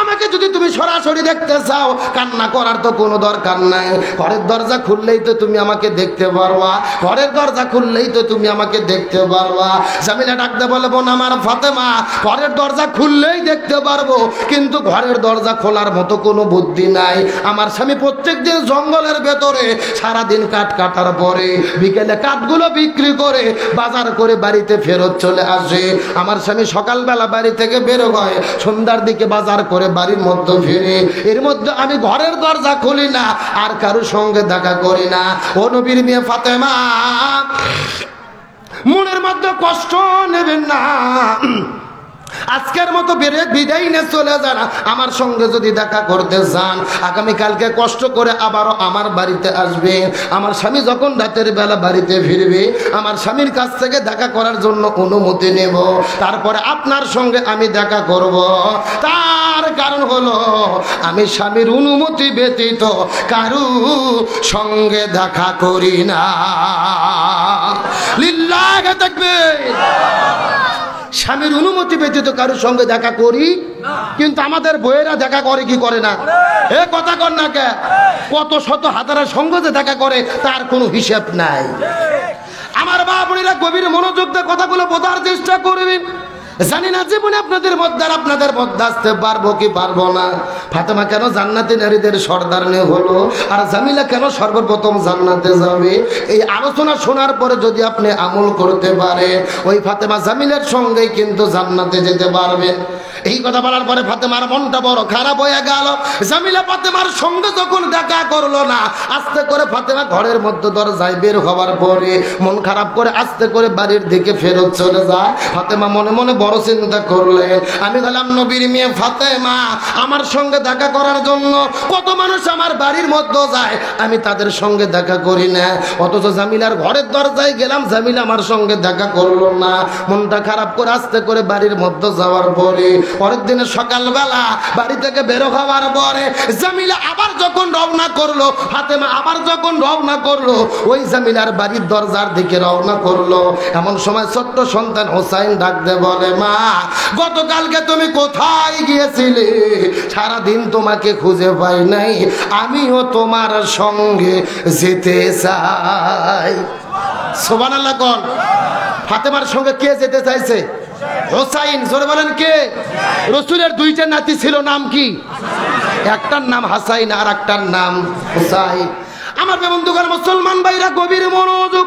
আমাকে যদি তুমি সরাসরি দেখতে চাও কান্না করার তো কোনো দরকার নাই, ঘরের দরজা খুললেই তো তুমি আমাকে দেখতে পারবা, ঘরের দরজা খুললেই তো তুমি আমাকে দেখতে পারবা। জামিলা ডাকতে বলবো না, আমার ফাতেমা, ঘরের দরজা খুললেই দেখতে পারবো, কিন্তু ঘরের দরজা খোলার মতো কোনো বুদ্ধি নাই। আমার স্বামী প্রত্যেক দিন জঙ্গলের ভেতরে সারাদিন কাঠ কাটার পরে বিকেলে কাঠগুলো বিক্রি করে বাজার করে বাড়িতে ফেরত চলে আসে। আমার স্বামী সকালবেলা বাড়ি থেকে বেরো হয়, সন্ধ্যার দিকে বাজার করে বাড়ির মধ্যে ফিরে, এর মধ্যে আমি ঘরের দরজা খুলি না, আর কারোর সঙ্গে দেখা করি না। ও নবীর মেয়ে ফাতেমা, মনের মধ্যে কষ্ট নেবেন না, আজকের মতো বেড়ে বিদায় নিয়ে চলে যান, আমার সঙ্গে যদি দেখা করতে যান আগামীকালকে কষ্ট করে আবারও আমার বাড়িতে আসবে। আমার স্বামী যখন রাতের বেলা বাড়িতে ফিরবে, আমার স্বামীর কাছ থেকে দেখা করার জন্য অনুমতি নেব, তারপরে আপনার সঙ্গে আমি দেখা করব। তার কারণ হলো আমি স্বামীর অনুমতি ব্যতীত কারু সঙ্গে দেখা করি না। লিল্লাহি তাকবীর। স্বামীর অনুমতি ব্যতীত কারোর সঙ্গে দেখা করি, কিন্তু আমাদের বইয়েরা দেখা করে কি করে না? এ কথা কর না কে? কত শত হাজারের সঙ্গে যে দেখা করে তার কোনো হিসাব নাই। আমার বাবা বোনেরা, গভীর মনোযোগ দিয়ে কথাগুলো বোঝার চেষ্টা করবেন। জানি না জীবনে আপনাদের মধ্যে আপনাদের মধ্যে আসতে পারবো কি পারবো না। ফাতেমা কেন জান্নাতি নারীদের সর্দারনি হলো, আর জামিলা কেন সর্বপ্রথম জান্নাতে যাবে, এই আলোচনা শোনার পরে যদি আপনি আমল করতে পারে ওই ফাতেমা জামিলার সঙ্গেই কিন্তু জান্নাতে যেতে পারবেন। এই কথা বলার পরে ফাতেমার মনটা বড় খারাপ হয়ে গেল। জামিলা ফাতেমার সঙ্গে যখন দেখা করলো না, আস্তে করে ফাতেমা ঘরের মধ্যে দরজায় বের হওয়ার পরে মন খারাপ করে আস্তে করে বাড়ির দিকে ফেরত চলে যায়। ফাতেমা মনে মনে বড় চিন্তা করলেন, আমি গেলাম নবীর মেয়ে ফাতেমা, আমার সঙ্গে দেখা করার জন্য কত মানুষ আমার বাড়ির মধ্যে যায়, আমি তাদের সঙ্গে দেখা করি না, অথচ জামিলার ঘরের দরজায় গেলাম, জামিলা আমার সঙ্গে দেখা করলো না। মনটা খারাপ করে আস্তে করে বাড়ির মধ্যে যাওয়ার পরে পরের দিনে সকালবেলা বাড়ি থেকে বের হওয়ার পরে জামিলা আবার যখন রওনা করলো, ফাতেমা আবার যখন রওনা করলো ওই জামিলার বাড়ির দরজার দিকে রওনা করলো। এমন সময় ছোট্ট সন্তান হুসাইন ডাক দিয়ে বলে, মা গতকালকে তুমি কোথায় গিয়েছিলে? সারাদিন তোমাকে খুঁজে পাই নাই, আমিও তোমার সঙ্গে যেতে চাই। সুবহানাল্লাহ কোন ফাতেমার সঙ্গে কে যেতে চাইছে? হুসাইন। জোরে বলেন কে? রাসূলের দুইটা নাতি ছিল, নাম কি? একটার নাম হাসাইন আর একটার নাম হুসাইন। আমার বন্ধুগণ মুসলমান ভাইরা গভীর মনোযোগ,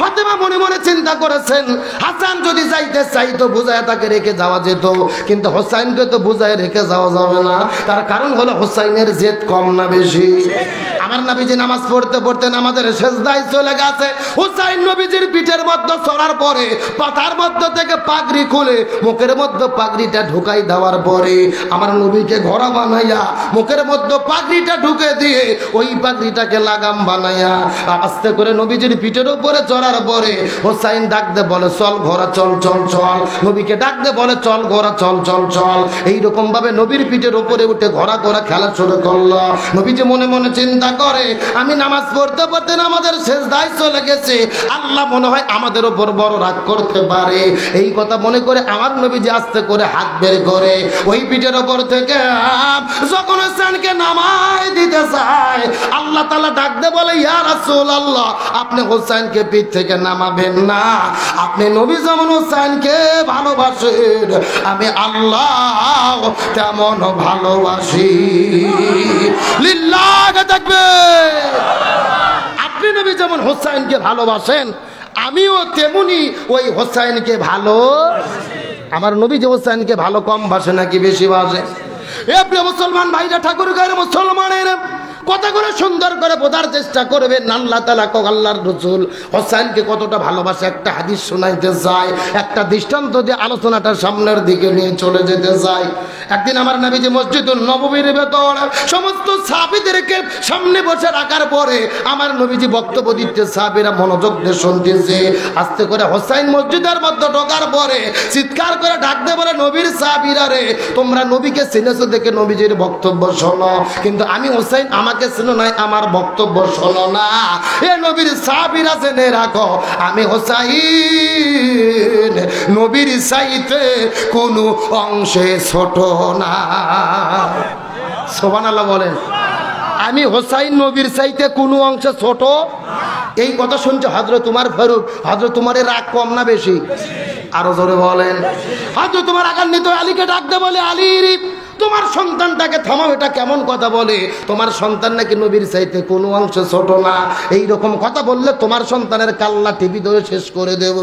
ফাতেমা মনে মনে চিন্তা করেছেন হাসান যদি যাইতে চাইতো বুঝায় তাকে রেখে যাওয়া যেত, কিন্তু হোসাইনকে তো বুঝায় রেখে যাওয়া যাবে না। তার কারণ হলো হোসাইনের জেদ কম না বেশি। আমার নবীজি নামাজ পড়তে পড়তে নামাজের সেজদায় চলে গেছে। হোসাইন নবীজির পিঠের মধ্যে চড়ার পরে পাতার মধ্যে থেকে পাগড়ি খুলে মুখের মধ্যে পাগড়িটা ঢুকাই দেওয়ার পরে আমার নবীকে ঘোড়া বানাইয়া মুখের মধ্যে পাগড়িটা ঢুকে দিয়ে ওই পাগড়িটাকে লাগাম বানাইয়া আস্তে করে নবীজির পিঠের উপরে চড়া পরে হোসাইন ডাকতে বলে, চল ঘোড়া চল চল চল। নবীকে ডাকতে বলে, চল ঘোড়া চল চল চল। এইরকম ভাবে নবীর পিঠের উপরে উঠে ঘোড়া ঘোড়া খেলা শুরু করলো। নবীজি মনে মনে চিন্তা করে, আমি নামাজ পড়তে পড়তে আমাদের সেজদায় চলে গেছে, আল্লাহ মনে হয় আমাদের উপর বড় রাগ করতে পারে। এই কথা মনে করে আমার নবীজি আস্তে করে হাত বের করে ওই পিঠের উপর থেকে যখন হোসাইনকে নামায় দিতে চায়, আল্লাহ তাআলা ডাকতে বলে, ইয়া রাসূলুল্লাহ, আপনি হোসাইনকে পিঠ থেকে নামাবেন না, আপনি নবী যেমন হোসাইনকে ভালোবাসেন আমি আল্লাহ তেমন ভালোবাসি। লিল্লাহি তাকবীর। আপনি নবী যেমন হোসাইনকে ভালোবাসেন আমিও তেমনি ওই হোসাইনকে ভালো। আমার নবী যে হোসাইনকে ভালো কম বাসে নাকি বেশি বাসে? আপনি মুসলমান ভাইরা ঠাকুরগাঁয়ের মুসলমানের কতগুলো সুন্দর করে বোঝার চেষ্টা করবেন। আল্লাহ তাআলা আল্লাহর রাসূল হোসাইনকে কতটা ভালোবাসে একটা হাদিস শোনাইতে যায়, একটা দৃষ্টান্ত দিয়ে আলোচনাটা সামনের দিকে নিয়ে চলে যেতে যায়। একদিন আমার নবীজি মসজিদুল নববীর ভেতর সমস্ত সাহাবীদেরকে সামনে বসে রাখার পরে আমার নবীজি বক্তব্য দিতে সাহাবীরা মনোযোগ দিয়ে শুনতেছে। আস্তে করে হোসাইন মসজিদের মধ্যে ঢোকার পরে চিৎকার করে ডাকতে বলে, নবীর সাহাবীরা রে, তোমরা নবীকে চিনেছো দেখে নবীজির বক্তব্য শোনো, কিন্তু আমি হোসাইন আমাকে চিনো নাই, আমার বক্তব্য শোনো না। এ নবীর সাহাবীরা জেনে রাখো, আমি হোসাইন নবীর চাইতে কোনো অংশে ছোট না। সুবহানাল্লাহ বলেন। আমি হোসাইন নবীর চাইতে কোনো অংশে ছোট। এই কথা শুনছো হযরত উমার ফারুক, হযরত উমারের রাগ কম না বেশি? আরো জোরে বলেন। হযরত উমার রাগান্বিত আলীকে ডাকতে বলে, আলী তোমার সন্তানটাকে থামাও, এটা কেমন কথা বলে? তোমার সন্তান নাকি নবীর চাইতে কোনো অংশ ছোট না, এইরকম কথা বললে তোমার সন্তানের কাল্লা টিপি ধরে শেষ করে দেব।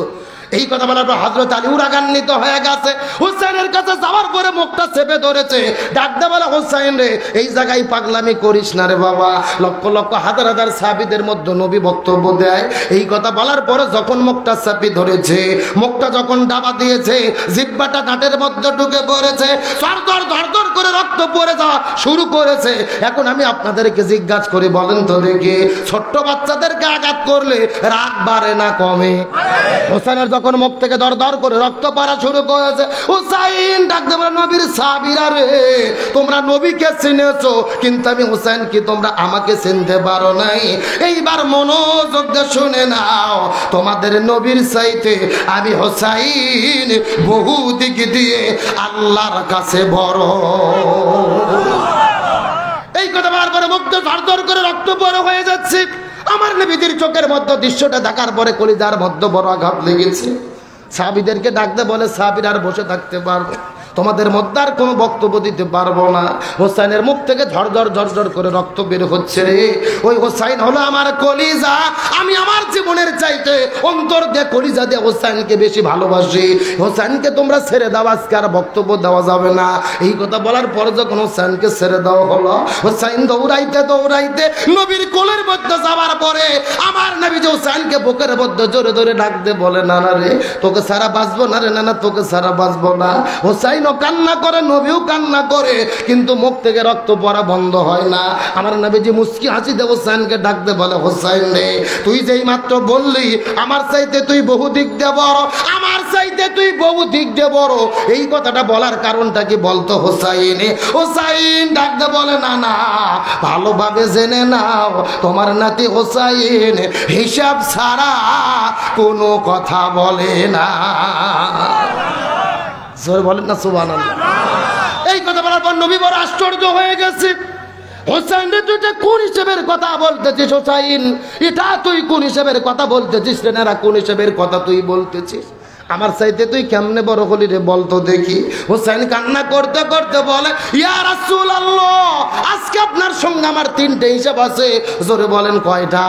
এই কথা বলার পর হযরত আলী রাগান্বিত হয়ে গেছে। হোসাইনের কাছে যাওয়ার পরে মুখটা চেপে ধরেছে, ডাকতে বলে, হোসাইন রে, এই জায়গায় পাগলামি করিস না রে বাবা। লক্ষ লক্ষ হাজার হাজার সাহাবীদের মধ্যে নবী বক্তব্য দেয়। এই কথা বলার পরে যখন মুখটা চেপে ধরেছে, মুখটা যখন ডাবা দিয়েছে, জিহ্বাটা দাঁতের মধ্যে ঢুকে পড়েছে, সরদর ধরদর করে রক্ত পড়ে যাওয়া শুরু করেছে। এখন আমি আপনাদেরকে জিজ্ঞাসা করি, বলেন তো দেখি, ছোট্ট বাচ্চাদেরকে আঘাত করলে রাগ বাড়ে না কমে? হোসাইনের কোন মুখ থেকে দরদর করে রক্ত পড়া শুরু করেছে। হুসাইন ডাকতে বলে, নবীর সাহাবীরা রে, তোমরা নবীকে চিনেছো, কিন্তু আমি হুসাইন কি তোমরা আমাকে চিনতে পারো নাই? এইবার মনোযোগ দিয়ে শুনে নাও, তোমাদের নবীর চাইতে আমি হুসাইন বহু দিক দিয়ে আল্লাহর কাছে বড়। এই কথা বারবার মুখ থেকে দরদর করে রক্ত বড় হয়ে যাচ্ছে। আমার নবীর চোখের মধ্যে দৃশ্যটা দেখার পরে কলিজার মধ্যে বড় আঘাত লেগেছে। সাহাবিদেরকে ডাকতে বলে, সাহাবিরা আর বসে থাকতে পারবো, তোমাদের মধ্যে আর কোনো বক্তব্য দিতে পারবো না। হোসাইনের মুখ থেকে ঝরঝর ঝরঝর করে রক্ত বের হচ্ছে। ওই হোসাইন হলো আমার কলিজা, আমি আমার জীবনের চাইতে অন্তর দিয়ে কলিজা দিয়ে হোসাইনকে বেশি ভালোবাসি। হোসাইনকে তোমরা ছেড়ে দাও, আজকে আর বক্তব্য দেওয়া যাবে না। এই কথা বলার পর যখন হোসাইনকে ছেড়ে দেওয়া হলো, হোসাইন দৌড়াইতে দৌড়াইতে নবীর কোলের মধ্যে যাওয়ার পরে আমার নবী যে হোসাইনকে বুকের মধ্যে জোরে জোরে ডাকতে বলে, না না রে তোকে সারা বাঁচবো না রে, না না তোকে সারা বাঁচবো না। হোসাইন কান্না করে, নবীও কান্না করে, কিন্তু মুখ থেকে রক্ত পড়া বন্ধ হয় না। আমার নবীজি মুস্কি হাসি দিয়ে হোসাইনকে ডাকতে বলে, হোসাইন রে তুই যেই মাত্র বললি আমার চাইতে তুই বহু দিক দিয়ে বড়, আমার চাইতে তুই বহু দিক দিয়ে বড়, এই কথাটা বলার কারণটা কি বলতো হোসাইন? হোসাইন ডাকতে বলে, না না ভালোভাবে জেনে নাও তোমার নাতি হোসাইন হিসাব ছাড়া কোনো কথা বলে না। জোরে বলেন না সুবহানাল্লাহ। এই কথা বলার পর নবী বড় আশ্চর্য হয়ে গেছে, হোসাইন রে তুই কোন হিসেবের কথা বলতেছিস? হোসাইন এটা তুই কোন হিসেবের কথা বলতেছিস রে, না কোন হিসেবের কথা তুই বলতেছিস? আমার চাইতে তুই কেমনে বড় হলি রে বলতো দেখি। হোসাইন কান্না করতে করতে বলে, ইয়া রাসূলুল্লাহ আজকে আপনার সঙ্গে আমার তিনটে হিসাব আছে। জোরে বলেন কয়টা?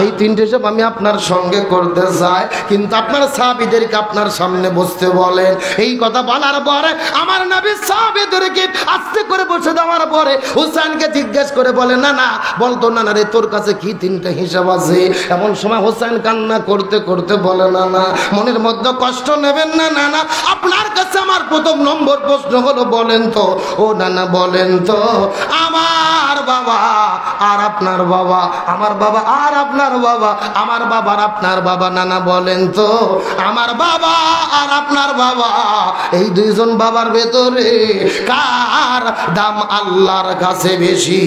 এই তিনটে হিসাব আমি আপনার সঙ্গে করতে চাই, কিন্তু আপনার সাহাবীদেরকে আপনার সামনে বসতে বলেন। এই কথা বলার পরে আমার নবী সাহাবীদেরকে আস্তে করে বসে দেওয়ার পরে হোসাইনকে জিজ্ঞেস করে বলে, না না বলতো না না রে তোর কাছে কি তিনটে হিসাব আছে? এমন সময় হোসাইন কান্না করতে করতে বলে, না না মনের মধ্যে কষ্ট নেবেন না, না না আপনার কাছে আমার প্রথম নম্বর প্রশ্ন হলো বলেন তো, ও নানা বলেন তো আমার বাবা আর আপনার বাবা, আমার বাবা আর আপনার বাবা, আমার বাবা আর আপনার বাবা, নানা বলেন তো আমার বাবা আর আপনার বাবা, এই দুইজন বাবার ভেতরে কার দাম আল্লাহর কাছে বেশি?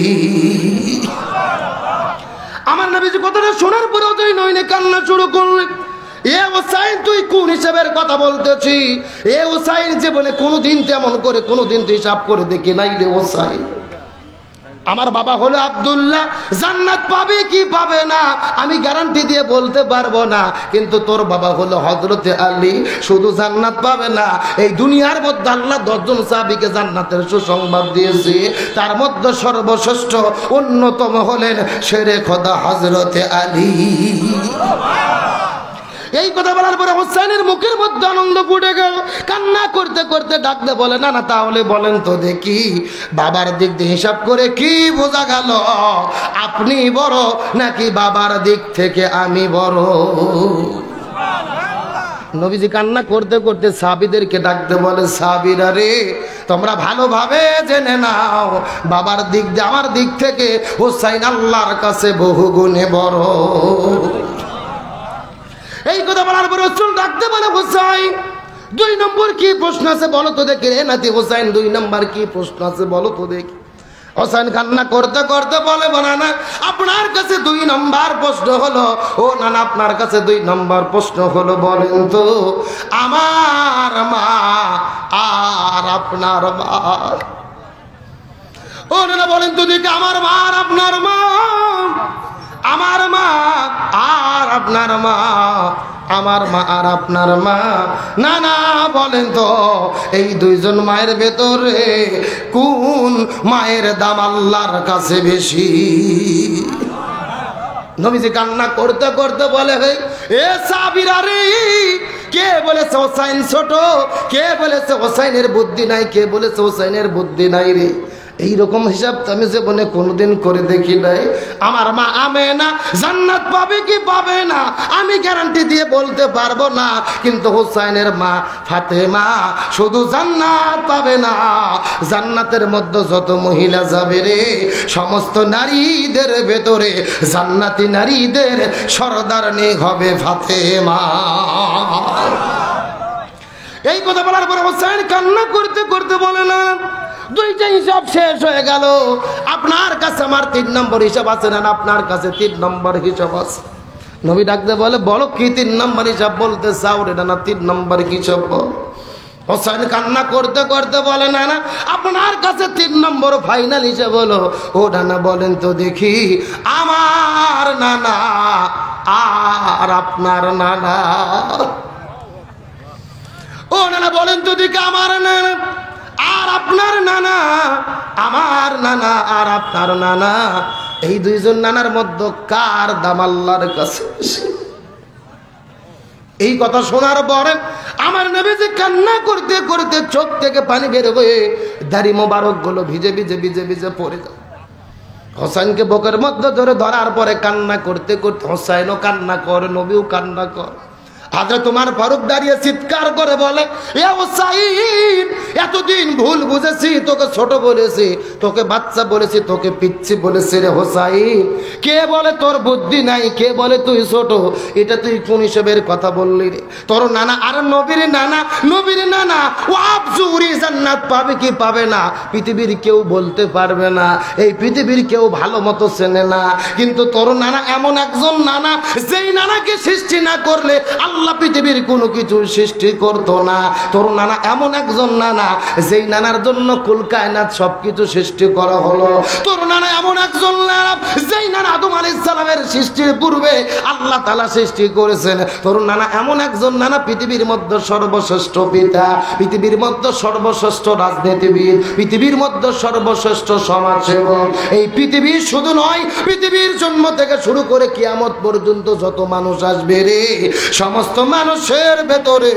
আমার নবীজি কথাটা শোনার পরেও তুই নইলে কান্না শুরু করলে, এ হোসাইন তুই কোন হিসাবের কথা বলতেছি? এ হোসাইন জীবনে কোনোদিন তেমন করে কোনোদিন তুই হিসাব করে দেখি নাই রে হোসাইন। আমার বাবা হলো আব্দুল্লাহ, জান্নাত পাবে কি পাবে না আমি গ্যারান্টি দিয়ে বলতে পারবো না, কিন্তু তোর বাবা হলো হযরতে আলী, শুধু জান্নাত পাবে না, এই দুনিয়ার মধ্যে আল্লাহ 10 জন সাহাবীকে জান্নাতের সুসংবাদ দিয়েছে, তার মধ্যে সর্বশ্রেষ্ঠ অন্যতম হলেন শেরে খোদা হযরতে আলী। এই কথা বলার পরে হোসাইনের মুখের মধ্যে আনন্দ ফুটে গেল, কান্না করতে করতে ডাকতে বলে, না না তাহলে বলেন তো দেখি বাবার দিক দিয়ে হিসাব করে কি বোঝা গেল, আপনি বড় নাকি বাবার দিক থেকে আমি বড়? নবীজি কান্না করতে করতে সাহাবীদেরকে ডাকতে বলে, সাহাবীরা রে তোমরা ভালোভাবে জেনে নাও বাবার দিক দিয়ে আমার দিক থেকে হোসাইন আল্লাহর কাছে বহুগুণে বড়। এই কথা বলার পর রাসূল ডাকতে বলে, হোসাইন দুই নম্বর কি প্রশ্ন আছে বলো তো দেখি, রে নাতি হোসাইন দুই নম্বর কি প্রশ্ন আছে বলো তো দেখি। হোসাইন কান্না করতে করতে বলে, নানা আপনার কাছে দুই নম্বর প্রশ্ন হলো, ও নানা আপনার কাছে দুই নম্বর প্রশ্ন হলো বলেন তো আমার মা আর আপনার মা, ও নানা বলেন তো দেখি আমার মা আর আপনার মা, আমার মা আর আপনার মা, আমার মা আর আপনার মা, না না বলেন তো এই দুইজন মায়ের ভেতরে কোন মায়ের দাম আল্লাহর কাছে বেশি? নবীজি কান্না করতে করতে বলে, এ সাহাবীরা রে কে বলেছে হোসাইন ছোট, কে বলেছে হোসাইনের বুদ্ধি নাই, কে বলেছে হোসাইনের বুদ্ধি নাই রে, এইরকম হিসাব তো আমি জীবনে কোনোদিন করে দেখি নাই। আমার মা আমেনা জান্নাত পাবে কি পাবে না আমি গ্যারান্টি দিয়ে বলতে পারবো না, কিন্তু হোসাইনের মা ফাতেমা শুধু জান্নাত পাবে না, জান্নাতের মধ্যে যত মহিলা যাবে রে সমস্ত নারীদের ভেতরে জান্নাতি নারীদের সরদারনি হবে ফাতেমা। এই কথা বলার পরে হোসাইন কান্না করতে করতে বলে, না দুইটা হিসাব শেষ হয়ে গেল, আপনার কাছে আমার তিন নম্বর হিসাব আছে, না আপনার কাছে তিন নম্বর হিসাব আছে। নবী ডাকতে বলে, বলো কি তিন নম্বর হিসাব বলতে চাও রে, না তিন নম্বর হিসাব। হোসাইন কান্না করতে করতে বলে, না না আপনার কাছে তিন নম্বর ফাইনাল হিসাব হলো, ও নানা বলেন তো দেখি আমার নানা আর আপনার নানা। ও নানা বলেন তো দিকে আমার নানা আর আপনার নানা, আমার নানা আর আপনার নানা, এই দুইজন নানার মধ্যে কার দাম আল্লাহর কাছে? এই কথা শোনার পরে আমার নবী যে কান্না করতে করতে চোখ থেকে পানি বের হয়ে দাড়ি মোবারক গুলো ভিজে ভিজে ভিজে ভিজে পড়ে যায়। হোসেনকে বুকের মধ্যে ধরে ধরার পরে কান্না করতে করতে হোসেনও কান্না করে, নবীও কান্না করে। হাজরত তোমার ফারুক দাঁড়িয়ে চিৎকার করে বলে, এ হুসাইন, এতদিন ভুল বুঝেছি, তোকে ছোট বলেছি, তোকে বাচ্চা বলেছি, তোকে পিচ্ছি বলেছি রে হুসাইন। কে বলে তোর বুদ্ধি নাই, কে বলে তুই ছোট? এটা তুই কোন হিসেবের কথা বললি রে? তোর নানা আর নবীর নানা, নবীর নানা ওয়াবজুরি জান্নাত পাবে কি পাবে না পৃথিবীর কেউ বলতে পারবে না, এই পৃথিবীর কেউ ভালো মতো চেনে না। কিন্তু তোর নানা এমন একজন নানা যেই নানাকে সৃষ্টি না করলে আল্লাহ পৃথিবীর কোনো কিছু সৃষ্টি করতো না। তোর নানা এমন একজন নানা যেই নানার জন্য কুল কায়নাত সবকিছু সৃষ্টি করা হলো। তোর নানা এমন একজন নানা যেই নানা আদম আলাইহিস সালামের সৃষ্টির পূর্বে আল্লাহ তাআলা সৃষ্টি করেছেন। তোর নানা এমন একজন নানা পৃথিবীর মধ্যে সর্বশ্রেষ্ঠ পিতা, পৃথিবীর মধ্যে সর্বশ্রেষ্ঠ রাজনীতিবিদ, পৃথিবীর মধ্যে সর্বশ্রেষ্ঠ সমাজসেবক। এই পৃথিবী শুধু নয়, পৃথিবীর জন্ম থেকে শুরু করে কিয়ামত পর্যন্ত যত মানুষ আসবে রে, সমস্ত মানুষের ভেতরে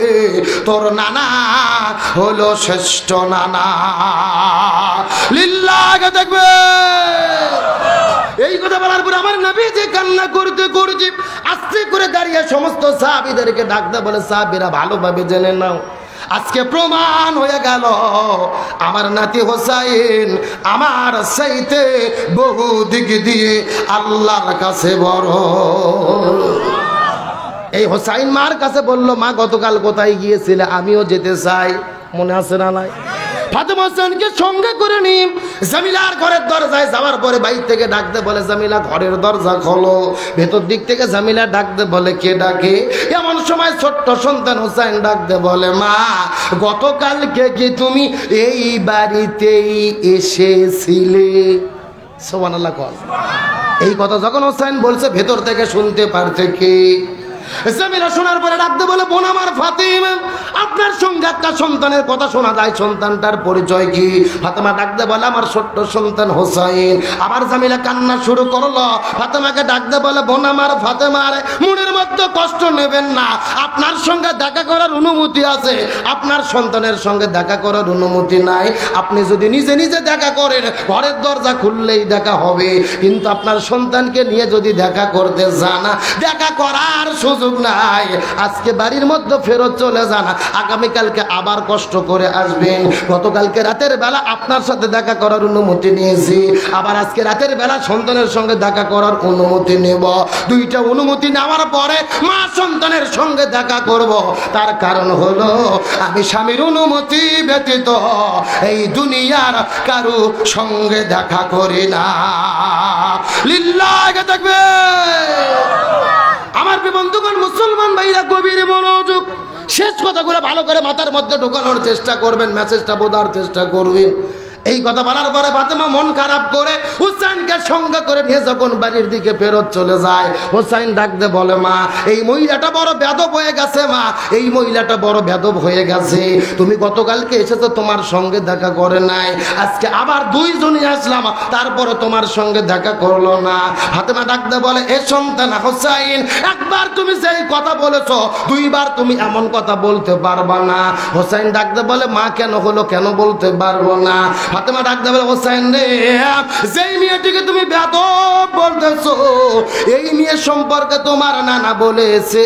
তোর নানা হলো শ্রেষ্ঠ নানা। লিল্লাহকে দেখবে। এই কথা বলার পর আমার নবী যে কান্না করতে করতে আস্তে করে দাঁড়িয়ে সমস্ত সাহাবীদেরকে ডাকতে বলে, সাহাবীরা ভালোভাবে জেনে নাও, আজকে প্রমাণ হয়ে গেল আমার নাতি হুসাইন আমার চাইতে বহু দিক দিয়ে আল্লাহর কাছে বড়। এই হুসাইন মার কাছে বললো, মা গতকাল কোথায় গিয়েছিলে? আমিও যেতে চাই। মনে আছে না নাই? ফাতেমা হোসেনকে সঙ্গে করে নিয়ে জামিলার ঘরের দরজায় যাওয়ার পরে বাইরে থেকে ডাকতে বলে, জামিলা ঘরের দরজা খোলো। ভেতর দিক থেকে জামিলা ডাকতে বলে, কে ডাকে? এমন সময় ছোট্ট সন্তান হুসাইন ডাকতে বলে, মা গতকালকে কি তুমি এই বাড়িতেই এসেছিলে? সুবহানাল্লাহ কল। এই কথা যখন হুসাইন বলছে ভেতর থেকে শুনতে পারছে কে? জামিলা শোনার পরে ডাকতে বলে, বোন আমার ফাতিমা, আপনার সঙ্গে একটা সন্তানের কথা শোনা যায়, সন্তানটার পরিচয় কি? ফাতেমা ডাকতে বলে, আমার ছোট্ট সন্তান হুসাইন। আবার জামিলা কান্না শুরু করলো। ফাতেমাকে ডাকতে বলে, বোন আমার ফাতেমা, মনের মধ্যে কষ্ট নেবেন না, আপনার সঙ্গে দেখা করার অনুমতি আছে, আপনার সন্তানের সঙ্গে দেখা করার অনুমতি নাই। আপনি যদি নিজে নিজে দেখা করেন ঘরের দরজা খুললেই দেখা হবে, কিন্তু আপনার সন্তানকে নিয়ে যদি দেখা করতে জানা, দেখা করার সুযোগ নাই। আজকে বাড়ির মধ্যে ফেরত চলে যান, আগামীকালকে আবার কষ্ট করে আসবেন। গতকালকে রাতের বেলা আপনার সাথে দেখা করার অনুমতি নিয়েছি, আবার আজকে রাতের বেলা সন্তানের সঙ্গে দেখা করার অনুমতি নেব। দুইটা অনুমতি নেওয়ার পরে মা সন্তানের সঙ্গে দেখা করব। তার কারণ হলো আমি স্বামীর অনুমতি ব্যতীত এই দুনিয়ার কারো সঙ্গে দেখা করি না। লিল্লাহকে দেখবে। আমার বন্ধুগণ, মুসলমান ভাইরা গভীর মনোযোগ, শেষ কথাগুলো ভালো করে মাথার মধ্যে ঢোকানোর চেষ্টা করবেন, মেসেজটা বোঝার চেষ্টা করবেন। এই কথা বলার পরে ফাতেমা মন খারাপ করে হুসাইনকে সঙ্গে করে নিয়ে যখন বাড়ির দিকে ফেরত চলে যায়, হুসাইন ডাকতে বলে, মা এই মহিলাটা বড় বেদব হয়ে গেছে, মা এই মহিলাটা বড় বেদব হয়ে গেছে। তুমি গতকালকে এসেছো, তোমার সঙ্গে দেখা করে নাই, আজকে আবার দুইজনই আসলাম, তারপরে তোমার সঙ্গে দেখা করলো না। ফাতেমা ডাকতে বলে, এ সন্তান হুসাইন, একবার তুমি সেই কথা বলেছো, দুইবার তুমি এমন কথা বলতে পারবা না। হুসাইন ডাকতে বলে, মা কেন হলো, কেন বলতে পারবো না? ফাতেমা ডাকতে বলে, হোসেন রে, যেই মেয়েটিকে তুমি বেদব বলতেছো, এই মেয়ের সম্পর্কে তোমার নানা বলেছে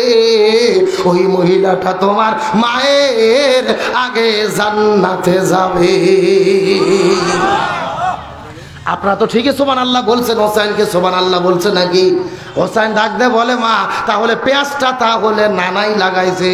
ওই মহিলাটা তোমার মায়ের আগে জান্নাতে যাবে। আপনারা তো ঠিকই সুবহানাল্লাহ বলছেন, হোসেনকে সুবহানাল্লাহ বলছে নাকি? হোসেন ডাকতে বলে, মা তাহলে পেঁয়াজটা তাহলে নানাই লাগাইছে।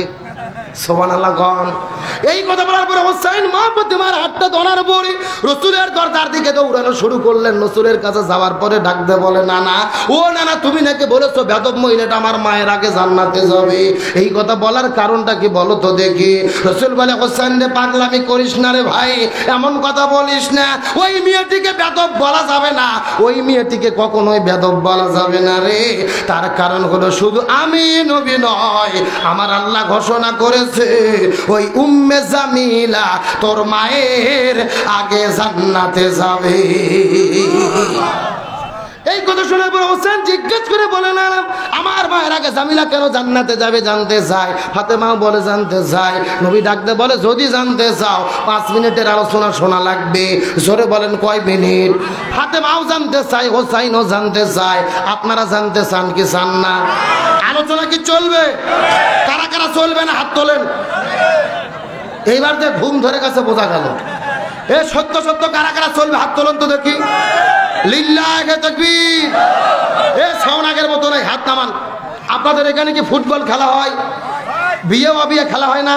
এই কথা বলার পরে হুসাইন মা ফাতেমার হাতটা ধরার পরে রাসূলের দরজার দিকে দৌড়ানো শুরু করলেন। রাসূলের কাছে যাওয়ার পরে ডাকতে বলে, নানা ও নানা, তুমি নাকি বলেছো বেদব মহিলাটা আমার মায়ের আগে জান্নাতে যাবে। এই কথা বলার কারণটা কি বলো তো দেখি? রাসূল বলে, হুসাইন রে, পাগলামি করিস না রে ভাই, এমন কথা বলিস না। ওই মেয়েটিকে বেদব বলা যাবে না, ওই মেয়েটিকে কখনোই বেদব বলা যাবে না রে। তার কারণ হলো শুধু আমি নবী নয়, আমার আল্লাহ ঘোষণা করে ওই উম্মে জামিলা তোর মায়ের আগে জান্নাতে যাবে। এই কথা শুনে পরে হোসেন জিজ্ঞেস করে বলে, না আমার মায়ের আগে জামিলা কেন জান্নাতে যাবে? জানতে চায়। ফাতেমাও বলে জানতে চায়। নবী ডাকতে বলে, যদি জানতে চাও 5 মিনিটের আলোচনা শোনা লাগবে। জোরে বলেন কয় মিনিট? ফাতেমাও জানতে চায়, হোসাইনও জানতে চায়। আপনারা জানতে চান কি চান না? আলোচনা কি চলবে? কারা কারা চলবে না হাত তোলেন। এইবার যে ঘুম ধরে গেছে বোঝা গেল। এ সত্য সত্য কারা কারা চলবে হাত তোলেন তো দেখি। আপনাদের এখানে কি ফুটবল খেলা হয়? বিয়ে অবিয়ে খেলা হয় না?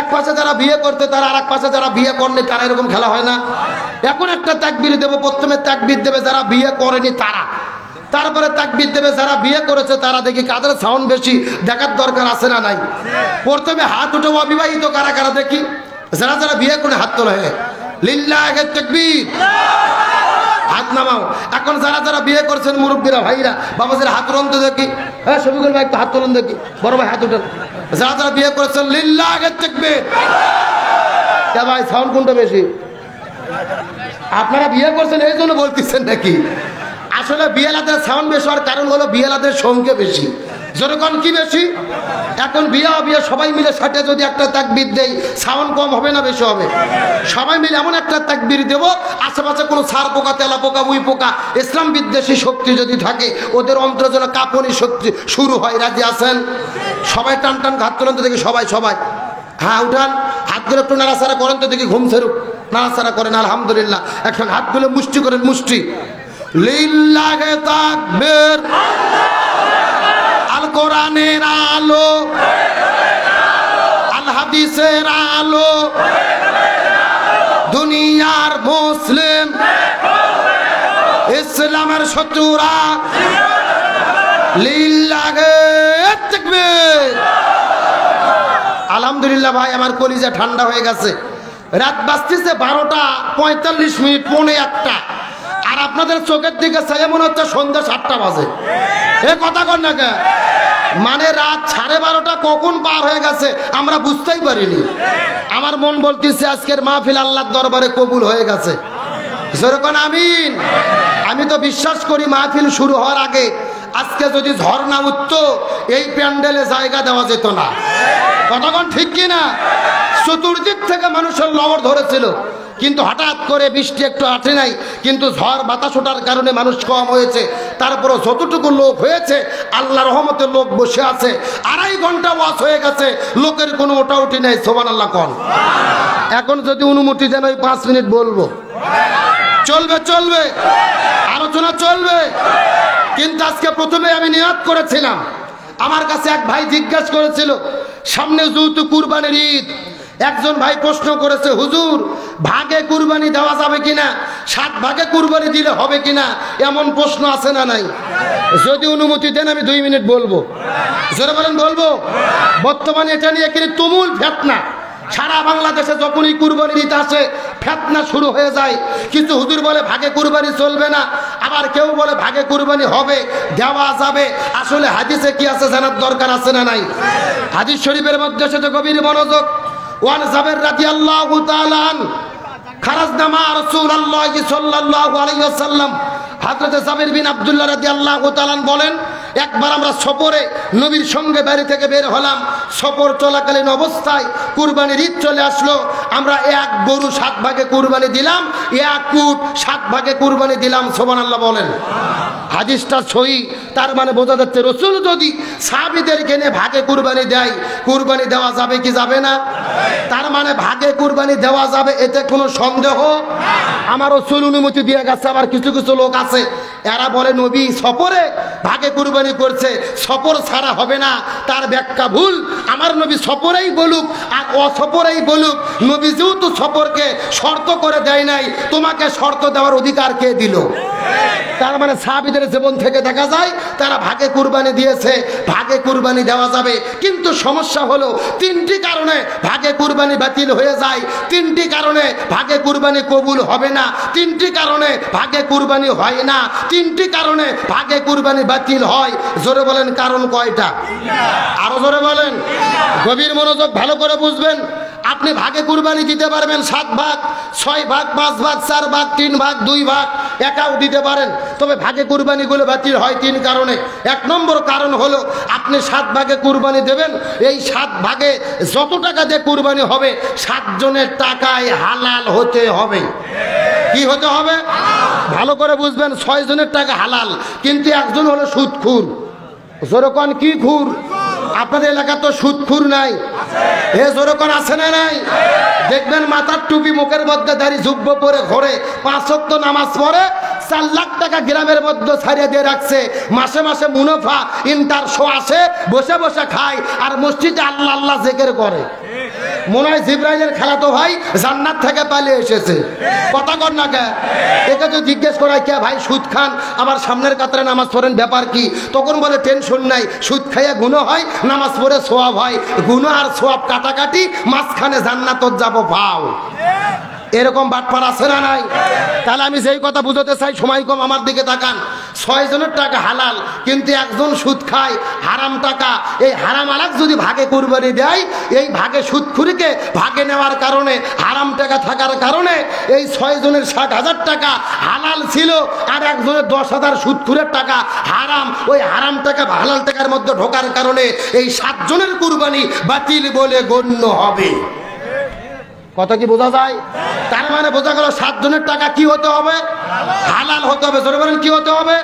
এক পাশে যারা বিয়ে করতে তারা আর এক পাশে যারা বিয়ে করেনি তারা, এরকম খেলা হয় না? এখন একটা তাকবীর দেবো, প্রথমে তাকবীর দেবে যারা বিয়ে করেনি তারা, তারপরে তাকবীর দেবে যারা বিয়ে করেছে তারা। দেখি কাদের সাউন্ড বেশি, দেখার দরকার আছে না নাই? প্রথমে হাত উঠে অবিবাহিত কারা কারা দেখি, যারা যারা বিয়ে করে হাত তোলা। লিল্লাহি তাকবীর। হাত নামাও। এখন যারা যারা বিয়ে করছেন মুরব্বীরা ভাইরা বাবাজিরা হাত তুলন্ত দেখি। হ্যাঁ শফিকুল ভাই একটু হাত তুলন্ত দেখি। বড় ভাই হাত উঠান। যারা যারা বিয়ে করেছেন লিল্লাহি তাকবীর। কে ভাই সাউন্ড কোনটা বেশি? আপনারা বিয়ে করছেন এই জন্য বলতেছেন নাকি? আসলে বিয়েলাদের সাউন্ড বেশি হওয়ার কারণ হলো বিয়েলাদের সংখ্যা বেশি। যেরকম কি বেশি এখন বিয়া বিয়ে সবাই মিলে সাথে যদি একটা তাকবীর দেই সাউন্ড কম হবে না বেশি হবে? সবাই মিলে এমন একটা তাকবীর দেব আশেপাশে কোনো সার পোকা তেলা পোকা উই পোকা ইসলাম বিদ্বেষী শক্তি যদি থাকে ওদের অন্তর্জনে কাঁপনি শক্তি শুরু হয়। রাজি আছেন সবাই? টান টান হাত তোলেন তো দেখি সবাই সবাই। হ্যাঁ উঠান। হাতগুলো একটু নাড়াচাড়া করেন তো দেখি, ঘুম সেরুক নাড়াচাড়া করেন। আলহামদুলিল্লাহ। এখন হাতগুলো মুষ্টি করেন, মুষ্টি। লিল্লাহি তাকবীর। আল কোরআনের আলো, আল হাদিসের আলো, দুনিয়ার মুসলিম ইসলামের শত্রুরা লিল্লাহি তাকবীর। আলহামদুলিল্লাহ ভাই আমার কলিজা ঠান্ডা হয়ে গেছে। রাত বাজতেছে 12টা 45 মিনিট, পৌনে 1টা। আর আপনাদের চোখের দিকে চাইলে মনে হচ্ছে সন্ধ্যা 7টা বাজে। এ কথা কন না কে? মানে রাত 12:30 কখন পার হয়ে গেছে আমরা বুঝতেই পারিনি। আমার মন বলতেছে আজকের মাহফিল আল্লাহর দরবারে কবুল হয়ে গেছে। যেরকম আমিন। আমি তো বিশ্বাস করি মাহফিল শুরু হওয়ার আগে আজকে যদি ঝড় না উঠতো এই প্যান্ডেলে জায়গা দেওয়া যেত না। কতক্ষণ ঠিক কিনা? চতুর্দিক থেকে মানুষের লবর ধরেছিল, কিন্তু হঠাৎ করে বৃষ্টি একটু আটে নাই, কিন্তু ঝড় বাতাস ওঠার কারণে মানুষ কম হয়েছে। তারপরও যতটুকু লোক হয়েছে আল্লাহ রহমতে লোক বসে আছে। 2.5 ঘন্টা ওয়াজ হয়ে গেছে, লোকের কোনো ওটা উঠি নাই। সুবহানাল্লাহ কোন। এখন যদি অনুমতি দেন ওই 5 মিনিট বলবো। চলবে চলবে আলোচনা চলবে। কিন্তু আজকে প্রথমে আমি নিয়ত করেছিলাম, আমার কাছে এক ভাই জিজ্ঞাসা করেছিল, সামনে যেহেতু কুরবানির ঈদ, একজন ভাই প্রশ্ন করেছে, হুজুর ভাগে কুরবানি দেওয়া যাবে কিনা, 7 ভাগে কুরবানি দিলে হবে কিনা, এমন প্রশ্ন আছে না নাই? যদি অনুমতি দেন আমি 2 মিনিট বলবো। জোরে বলেন বলবো। বর্তমানে এটা নিয়ে কিন্তু তুমুল ফেতনা। সারা বাংলাদেশে যখনই কুরবানি দিতে আসে ফেতনা শুরু হয়ে যায়। কিন্তু হুজুর বলে ভাগে কুরবানি চলবে না, আবার কেউ বলে ভাগে কুরবানি হবে, দেওয়া যাবে। আসলে হাদিসে কি আছে জানার দরকার আছে না নাই? হাদিস শরীফের মধ্যে সেটা গভীর মনোযোগ। ওয়ান জাবের রাদিয়াল্লাহু তাআলা আন খরাজনা মা রাসূলুল্লাহ সাল্লাল্লাহু আলাইহি ওয়াসাল্লাম। হযরত জাবের বিন আব্দুল্লাহ রাদিয়াল্লাহু তাআলা আন বলেন, একবার আমরা সফরে নবীর সঙ্গে বাড়ি থেকে বের হলাম। সফর চলাকালীন অবস্থায় কুরবানির ঈদ চলে আসলো। আমরা 1 গরু 7 ভাগে কুরবানি দিলাম, 1 উট 7 ভাগে কুরবানি দিলাম। সুবহানাল্লাহ বলেন। হাদিসটা সহিহ। তার মানে বোঝা যাচ্ছে রসুল যদি সাহাবীদেরকে নিয়ে ভাগে কুরবানি দেয়, কুরবানি দেওয়া যাবে কি যাবে না? তার মানে ভাগে কুরবানি দেওয়া যাবে, এতে কোনো সন্দেহ। আমার রসুল অনুমতি দিয়ে গেছে। আবার কিছু কিছু লোক আছে এরা বলে নবী সফরে ভাগে কুরবানি করছে, সফর ছাড়া হবে না। তার ব্যাখ্যা ভুল। আমার নবী সফরেই বলুক আর অসফরেই বলুক, নবী যেহেতু সফরকে শর্ত করে দেয় নাই, তোমাকে শর্ত দেওয়ার অধিকার কে দিল? তার মানে সাহাবীদের জীবন থেকে দেখা যায় তারা ভাগে কুরবানি দিয়েছে, ভাগে কুরবানি দেওয়া যাবে। কিন্তু সমস্যা হলো 3টি কারণে ভাগে কুরবানি বাতিল হয়ে যায়, 3টি কারণে ভাগে কুরবানি কবুল হবে না, 3টি কারণে ভাগে কুরবানি হয় না, 3টি কারণে ভাগে কুরবানি বাতিল হয়। জোরে বলেন কারণ কয়টা? আরো জোরে বলেন। গভীর মনোযোগ, ভালো করে বুঝবেন। আপনি ভাগে কুরবানি দিতে পারবেন 7 ভাগ, 6 ভাগ, 5 ভাগ, 4 ভাগ, 3 ভাগ, 2 ভাগ, একাও দিতে পারেন। তবে ভাগে কুরবানিগুলো বাতিল হয় 3 কারণে। 1 নম্বর কারণ হলো আপনি 7 ভাগে কুরবানি দেবেন, এই 7 ভাগে যত টাকা দিয়ে কুরবানি হবে 7 জনের টাকায় হালাল হতে হবে। কি হতে হবে? ভালো করে বুঝবেন, 6 জনের টাকা হালাল, কিন্তু 1 জন হলো সুদখুর। যেরকম কি খুর? আপনাদের এলাকা তো সুদখুর নাই, হে যেরকম আছে না নাই? দেখবেন মাথার টুপি, মুখের মধ্যে দাড়ি, জুব্ব পরে ঘরে, 5 ওয়াক্ত নামাজ পড়ে, 4 লাখ টাকা গ্রামের মধ্যে ছাড়িয়ে দিয়ে রাখছে, মাসে মাসে মুনাফা ইন্টার শো আসে, বসে বসে খায় আর মসজিদে আল্লাহ আল্লাহ জিকির করে। মনে হয় জিব্রাইলের খালাতো ভাই জান্নাত থেকে পালিয়ে এসেছে। কথা কর না কে? এটা তো জিজ্ঞেস করায়, কে ভাই সুদ খান, আমার সামনের কাতারে নামাজ পড়েন, ব্যাপার কি? তখন বলে টেনশন নাই, সুদ খাইয়া গুনাহ হয়, নামাজ পড়ে সওয়াব হয়, গুনাহ আর সওয়াব কাটাকাটি, মাঝখানে জান্নাত যাবো পাও। এরকম বাটপার আছে না নাই? তাহলে আমি যেই কথা বুঝতে চাই, সময় কম, আমার দিকে তাকান। 6 জনের টাকা হালাল, কিন্তু 1 জন সুদ খায় হারাম টাকা। এই হারাম আলাক যদি ভাগে কুরবানি দেয়, এই ভাগে সুদখুরিকে ভাগে নেওয়ার কারণে, হারাম টাকা থাকার কারণে, এই 6 জনের 60,000 টাকা হালাল ছিল, আর 1 জনের 10,000 সুদখুরের টাকা হারাম। ওই হারাম টাকা হালাল টাকার মধ্যে ঢোকার কারণে এই 7 জনের কুরবানি বাতিল বলে গণ্য হবে। কত কি বোঝা যায়? তার মানে বোঝা গেল 7 জনের টাকা কি হতে হবে? হালাল হতে হবে। কি হতে হবে?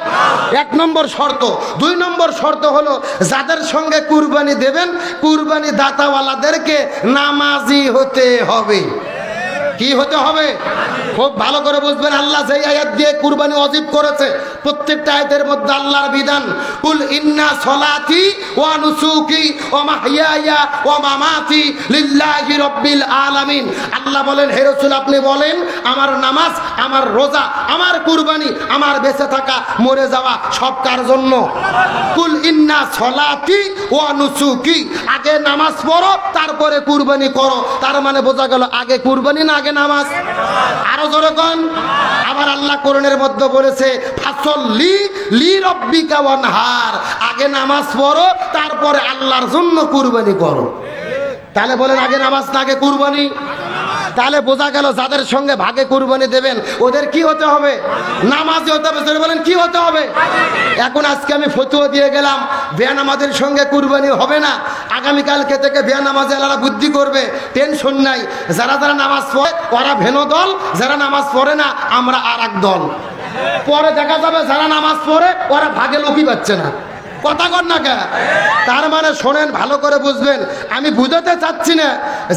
1 নম্বর শর্ত। 2 নম্বর শর্ত হলো, যাদের সঙ্গে কুরবানি দেবেন, কুরবানি দাতাওয়ালাদেরকে নামাজি হতে হবে। কি হতে হবে? খুব ভালো করে বুঝবেন, আল্লাহ যেই আয়াত দিয়ে কুরবানি ওয়াজিব করেছে, প্রত্যেকটা আয়াতের মধ্যে আল্লাহর বিধান, কুল ইন্না সলাতি ওয়া নুসুকি ওয়া মাহইয়া ওয়া মামাতি লিল্লাহি রাব্বিল আলামিন। আল্লাহ বলেন, হে রাসূল আপনি বলেন, আমার নামাজ, আমার রোজা, আমার কুরবানি, আমার বেঁচে থাকা, মরে যাওয়া সব কার জন্য? কুল ইন্না সলাতি ওয়া নুসুকি। আগে নামাজ পড়ো, তারপরে কুরবানি করো। তার মানে বোঝা গেল, আগে কুরবানি না আগে নামাজ। আরো যেরকম আবার আল্লাহ কোরআনের মধ্যে বলেছে, ফাসল্লি লিরাব্বিকা ওয়ানহার। আগে নামাজ পড়ো, তারপরে আল্লাহর জন্য কুরবানি করো। তাহলে বলেন, আগে নামাজ না আগে কুরবানি? তাহলে বোঝা গেল, যাদের সঙ্গে ভাগে কুরবানি দেবেন, ওদের কি হতে হবে? নামাজি হতে হবে। বলেন, কি হতে হবে? এখন আজকে আমি ফতুয়া দিয়ে গেলাম, বেনামাজের সঙ্গে কুরবানি হবে না। আগামীকালকে থেকে বেনামাজি আলাদা বুদ্ধি করবে, টেনশন নাই। যারা যারা নামাজ পড়ে ওরা ভেনো দল, যারা নামাজ পড়ে না আমরা আর এক দল। পরে দেখা যাবে যারা নামাজ পড়ে ওরা ভাগে লোকই পাচ্ছে না। কথা কর না কে? তার মানে শোনেন, ভালো করে বুঝবেন। আমি বুঝাতে চাচ্ছি না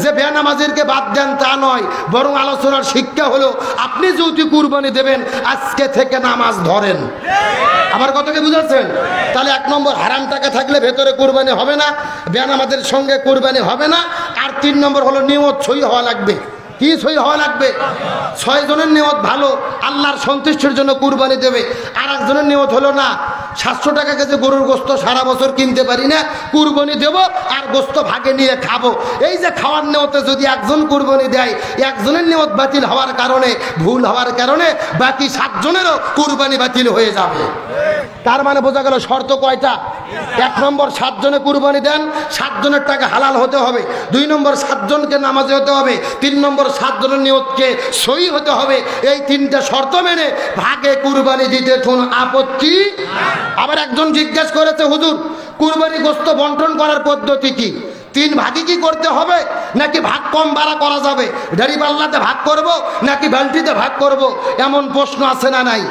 যে বেনামাজিরকে বাদ দেন, তা নয়, বরং আলোচনার শিক্ষা হলো, আপনি যদি কুরবানি দেবেন, আজকে থেকে নামাজ ধরেন। আমার কথাকে বুঝাচ্ছেন? তাহলে 1 নম্বর, হারাম টাকা থাকলে ভেতরে কুরবানি হবে না, বেনামাজির সঙ্গে কুরবানি হবে না। আর 3 নম্বর হলো, নিয়ত সই হওয়া লাগবে। কি সই হওয়া লাগবে? 6 জনের নিয়ত ভালো, আল্লাহর সন্তুষ্টির জন্য কুরবানি দেবে। আর 1 জনের নিয়ত হলো, না 700 টাকা কেজি গরুর গোস্ত সারা বছর কিনতে পারি না, কুরবানি দেব আর গোস্ত ভাগে নিয়ে খাবো। এই যে খাওয়ার নিয়তে যদি 1 জন কুরবানি দেয়, 1 জনের নিয়ত বাতিল হওয়ার কারণে, ভুল হওয়ার কারণে বাকি 7 জনেরও কুরবানি বাতিল হয়ে যাবে। তার মানে বোঝা গেল, শর্ত কয়টা? 1 নম্বর, 7 জনে কুরবানি দেন, 7 জনের টাকা হালাল হতে হবে। 2 নম্বর, 7 জনকে নামাজে হতে হবে। 3 নম্বর, 7 জনের নিয়তকে সই হতে হবে। এই 3টা শর্ত মেনে ভাগে কুরবানি দিতে কোনো আপত্তি। আবার 1 জন জিজ্ঞেস করেছে, হুজুর কুরবানি গোস্ত বন্টন করার পদ্ধতি কি? 3 ভাগে কি করতে হবে, নাকি ভাগ কম বাড়া করা যাবে? ঢাড়ি পাল্লাতে ভাগ করব নাকি বালতিতে ভাগ করব? এমন প্রশ্ন আছে না নাই?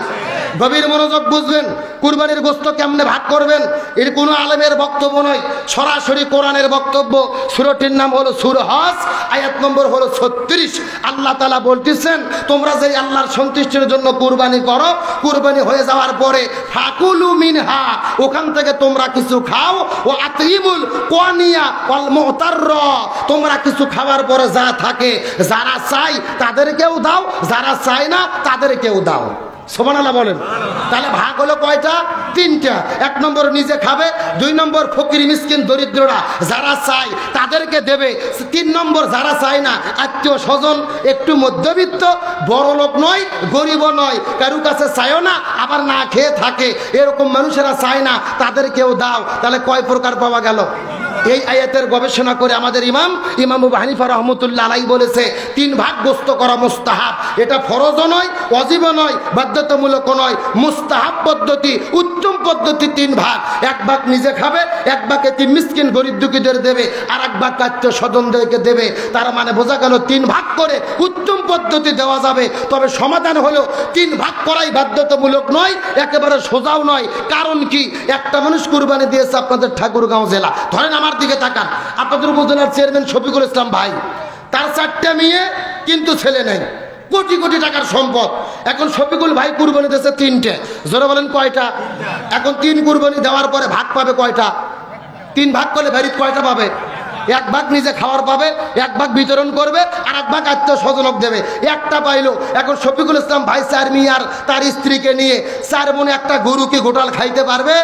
গভীর মনোযোগ বুঝবেন, কুরবানির গোস্ত কেমনে ভাগ করবেন, এর কোনো আলেমের বক্তব্য নয়, সরাসরি কোরআনের বক্তব্য। সূরাটির নাম হলো সূরা হাজ, আয়াত নম্বর হলো 36। আল্লাহ তাআলা বলতেছেন, তোমরা যেই আল্লাহর সন্তুষ্টির জন্য কুরবানি করো, কুরবানি হয়ে যাওয়ার পরে ফাকুলু মিনহা, ওখান থেকে তোমরা কিছু খাও। ও আতিমুল কোয়ানিয়া ওয়াল মুতারর, তোমরা কিছু খাওয়ার পরে যা থাকে, যারা চাই তাদেরকেও দাও, যারা চায় না তাদেরকেও দাও। সুবহানাল্লাহ বলেন। তাহলে ভাগ হলো কয়টা? 3টা। 1 নম্বর নিজে খাবে, 2 নম্বর ফকির মিসকিন দরিদ্ররা যারা চায় তাদেরকে দেবে, 3 নম্বর যারা চায় না, আত্মীয় স্বজন, একটু মধ্যবিত্ত, বড় লোক নয়, গরিব নয়, কারো কাছে চায়ও না, আবার না খেয়ে থাকে, এরকম মানুষেরা চায় না, তাদেরকেও দাও। তাহলে কয় প্রকার পাওয়া গেল? এই আয়াতের গবেষণা করে আমাদের ইমাম আবু হানিফা রহমতুল্লাহ আলাই বলেছে তিন ভাগ গোস্ত করা মুস্তাহাব। এটা ফরজও নয়, ওয়াজিবও নয়, বাধ্যতামূলকও নয়। মুস্তাহাব পদ্ধতি, উত্তম পদ্ধতি তিন ভাগ। এক ভাগ নিজে খাবে, এক ভাগ তিন মিসকিন গরিব দুঃখীদের দেবে, আর এক ভাগ আত্মীয় স্বজনদেরকে দেবে। তার মানে বোঝা গেল তিন ভাগ করে উত্তম পদ্ধতি দেওয়া যাবে। তবে সমাধান হলো তিন ভাগ করাই বাধ্যতামূলক নয়, একেবারে সোজাও নয়। কারণ কি? একটা মানুষ কুরবানি দিয়েছে আপনাদের ঠাকুরগাঁও জেলা, ধরেন আমার দিকে তাকান, আপনাদের উপজেলার চেয়ারম্যান শফিকুল ইসলাম ভাই, তার চারটা মেয়ে কিন্তু ছেলে নেই, কোটি কোটি টাকার সম্পদ। এখন শফিকুল ভাই কুরবানি দিয়েছে তিনটে, জোরে বলেন কয়টা? এখন তিন কুরবানি দেওয়ার পরে ভাগ পাবে কয়টা? তিন ভাগ করলে বাড়ির কয়টা পাবে? এক ভাগ নিজে খাওয়ার পাবে, এক ভাগ বিতরণ করবে, আর এক ভাগ আত্মীয় স্বজনক দেবে। একটা পাইলো। এখন শফিকুল ইসলাম ভাই চার মেয়ে আর তার স্ত্রীকে নিয়ে চার মনে একটা গরুকে গোটাল খাইতে পারবে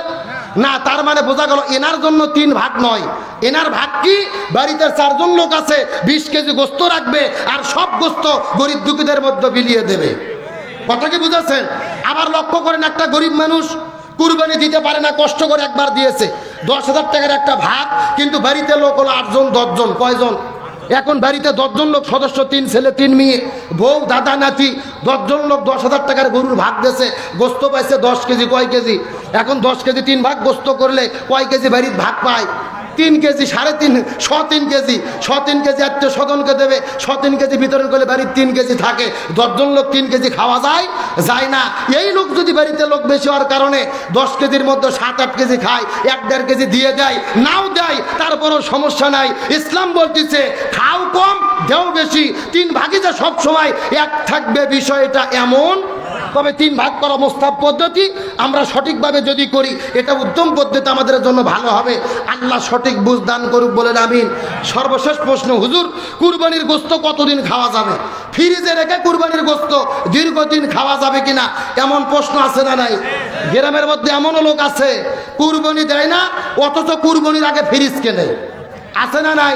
না। তার মানে বোঝা গেল এনার জন্য তিন ভাগ নয়, এনার ভাগ কি? বাড়িতে চারজন লোক আছে, 20 কেজি গোস্ত রাখবে, আর সব গোস্ত গরিব দুঃখীদের মধ্যে বিলিয়ে দেবে। কথা কি বুঝেছেন? আবার লক্ষ্য করেন, একটা গরিব মানুষ কুরবানি দিতে পারে না, কষ্ট করে একবার দিয়েছে 10,000 টাকার একটা ভাগ, কিন্তু বাড়িতে লোক হলো 8 জন 10 জন। কয়জন? এখন বাড়িতে 10 জন লোক সদস্য, 3 ছেলে 3 মেয়ে, বউ, দাদা, নাতি। 10 জন লোক 10,000 টাকার গরুর ভাগ দিয়েছে, গোস্ত পাইছে 10 কেজি। কয় কেজি? এখন 10 কেজি 3 ভাগ গোস্ত করলে কয় কেজি বাড়ির ভাগ পায়? 3 কেজি, 3.5 শ 3 কেজি। 3.5 কেজি আত্মীয় স্বজনকে দেবে, 3.5 কেজি বিতরণ করলে বাড়ির 3 কেজি থাকে। 10 জন লোক 3 কেজি খাওয়া যায় না। এই লোক যদি বাড়িতে লোক বেশি হওয়ার কারণে 10 কেজির মধ্যে 7-8 কেজি খায়, 1.5 কেজি দিয়ে দেয়, নাও দেয়, তারপরও সমস্যা নাই। ইসলাম বলতেছে খাও কম দেও বেশি, 3 ভাগই যে সবসময় এক থাকবে বিষয়টা এমন। তবে 3 ভাগ করা মুস্তাহাব পদ্ধতি আমরা সঠিকভাবে যদি করি, এটা উত্তম পদ্ধতি, আমাদের জন্য ভালো হবে। আল্লাহ সঠিক বুঝ দান করুক, বলেন আমিন। সর্বশেষ প্রশ্ন, হুজুর কুরবানির গোস্ত কতদিন খাওয়া যাবে? ফ্রিজে রেখে কুরবানির গোস্ত দীর্ঘদিন খাওয়া যাবে কিনা এমন প্রশ্ন আছে না নাই? গ্রামের মধ্যে এমনও লোক আছে কুরবানি দেয় না, অথচ কুরবানির আগে ফ্রিজ কেনে, আছে না নাই?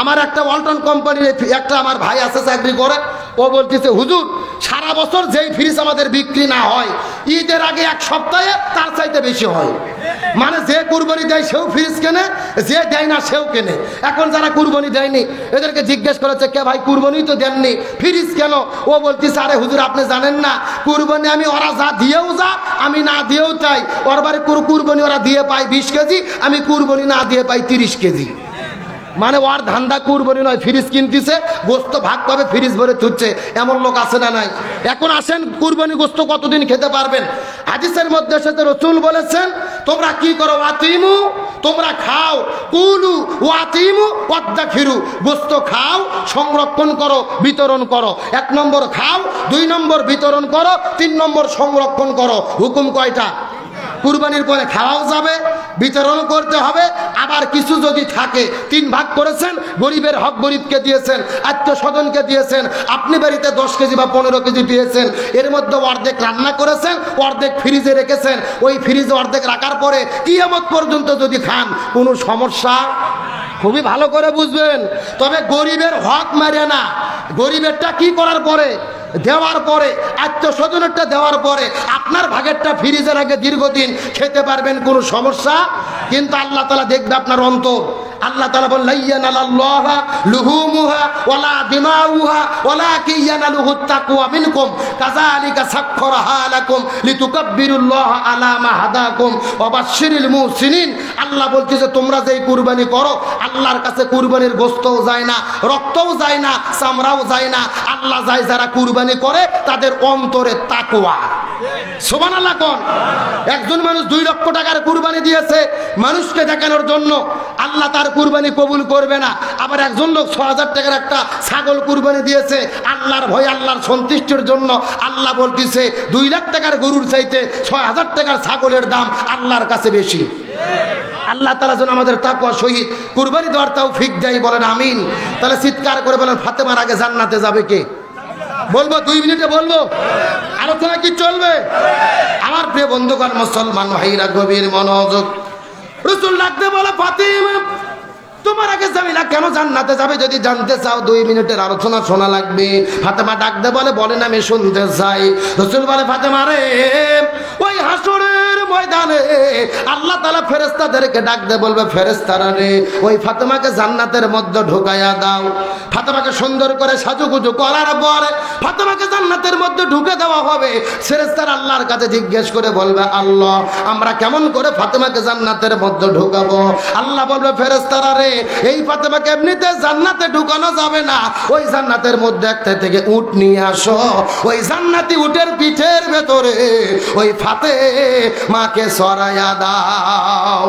আমার একটা ওয়ালটন কোম্পানির একটা আমার ভাই আছে, চাকরি করে, ও বলতেছে হুজুর সারা বছর যেই ফ্রিজ আমাদের বিক্রি না হয়, ঈদের আগে 1 সপ্তাহে তার চাইতে বেশি হয়। মানে যে কুরবানি দেয় সেও ফ্রিজ কেনে, যে দেয় না সেও কেনে। এখন যারা কুরবানি দেয়নি এদেরকে জিজ্ঞেস করেছে, কে ভাই কুরবানি তো দেননি, ফ্রিজ কেন? ও বলতেছে আরে হুজুর আপনি জানেন না, কুরবানি আমি ওরা যা দিয়েও যা আমি না দিয়েও তাই। ওর বারে কুরবানি ওরা দিয়ে পাই 20 কেজি, আমি কুরবানি না দিয়ে পাই 30 কেজি। মানে ওর ধান্দা কুরবানি নয়, ফ্রিজ কিনতেছে, গোস্ত ভাগ পাবে, ফ্রিজ ভরে তুচ্ছে। এমন লোক আছে না নাই? এখন আসেন কুরবানি গোস্ত কতদিন খেতে পারবেন। হাদিসের মধ্যে সাথে রাসূল বলেছেন, তোমরা কি করো? আতিমু, তোমরা খাও, কুলু ওয়াতিমু ওয়াদাখিরু, গোস্ত খাও, সংরক্ষণ করো, বিতরণ করো। 1 নম্বর খাও, 2 নম্বর বিতরণ করো, 3 নম্বর সংরক্ষণ করো। হুকুম কয়টা? কুরবানির পরে খাওয়াও যাবে, বিতরণ করতে হবে, আবার কিছু যদি থাকে 3 ভাগ করেছেন, গরিবের হক গরিবকে দিয়েছেন, আত্মীয় স্বজনকে দিয়েছেন। আপনি বাড়িতে 10 কেজি বা 15 কেজি পেয়েছেন, এর মধ্যে অর্ধেক রান্না করেছেন, অর্ধেক ফ্রিজে রেখেছেন। ওই ফ্রিজে অর্ধেক রাখার পরে কিয়ামত পর্যন্ত যদি খান কোনো সমস্যা? খুবই ভালো করে বুঝবেন। তবে গরিবের হক মারে না, গরিবেরটা কি করার পরে, দেওয়ার পরে, আত্মীয় স্বজনেরটা দেওয়ার পরে আপনার ভাগেরটা ফ্রিজের আগে দীর্ঘদিন খেতে পারবেন, কোনো সমস্যা। কিন্তু আল্লাহ তাআলা দেখবে আপনার অন্তর। আল্লাহ তাআলা বলেন, লাইয়ানালাল্লাহা লুহুমুহা ওয়ালা দিমাউহা ওয়ালাকিন ইয়ানালুহুত তাকওয়া মিনকুম কাযালিকা সাখরাহা লাকুম লিতুকাব্বিরুল্লাহা আলা মা হাদাকুম ওয়া বাশশিরিল মুহসিনিন। আল্লাহ বলতেছে তোমরা যেই কুরবানি করো, আল্লাহর কাছে কুরবানির গোশতও যায় না, রক্তও যায় না, চামড়াও যায় না। আল্লাহ যায় যারা কুরবানি করে তাদের অন্তরে তাকওয়া। সুবহানাল্লাহ। কোন একজন মানুষ 2 লক্ষ টাকার কুরবানি দিয়েছে মানুষকে দেখানোর জন্য, আল্লাহ তার কুরবানি কবুল করবে না। আবার একজন লোক 6,000 টাকার একটা ছাগল কুরবানি দিয়েছে আল্লাহর ভয়, আল্লাহর সন্তুষ্টির জন্য। আল্লাহ বলতেছে 2 লাখ টাকার গরুর চাইতে 6,000 টাকার ছাগলের দাম আল্লাহর কাছে বেশি। আল্লাহ তাআলা যেন আমাদের তাকওয়া সহিত কুরবানি দেওয়ার তৌফিক দেয়, বলেন আমিন। তাহলে চিৎকার করে বলেন, ফাতেমার আগে জান্নাতে যাবে কে? বলবো 2 মিনিটে বলবো, আলোচনা কি চলবে? আমার প্রিয় বন্ধুগণ, মুসলমান ভাইরা গভীর মনোযোগ। রাসূল লাগতে বলে, ফাতিমা তোমার আগে জামিলা কেন জান্নাতে যাবে? যদি জানতে চাও 2 মিনিটের আলোচনা শোনা লাগবে। ফাতেমা ডাকতে বলে, বলেন আমি শুনতে চাই। রাসূল বলে, ফাতেমা রে, ওই হাসরের ময়দানে আল্লাহ তাআলা ফেরেশতাদেরকে ডাক দিয়ে বলবে, ফেরেশতারা রে, ওই ফাতেমাকে জান্নাতের মধ্যে ঢোকায়া দাও। ফাতেমাকে সুন্দর করে সাজুগুজু করার পরে ফাতেমাকে জান্নাতের মধ্যে ঢুকে দেওয়া হবে। ফেরেশতারা আল্লাহর কাছে জিজ্ঞেস করে বলবে, আল্লাহ আমরা কেমন করে ফাতেমাকে জান্নাতের মধ্যে ঢোকাবো? আল্লাহ বলবে, ফেরেশতারা রে, এই ফাতেমাকে এমনিতে জান্নাতে ঢুকানো যাবে না, ওই জান্নাতের মধ্যে একটা থেকে উট নিয়ে আসো, ওই জান্নাতি উটের পিঠের ভেতরে ওই ফাতেমাকে সরায়া দাও।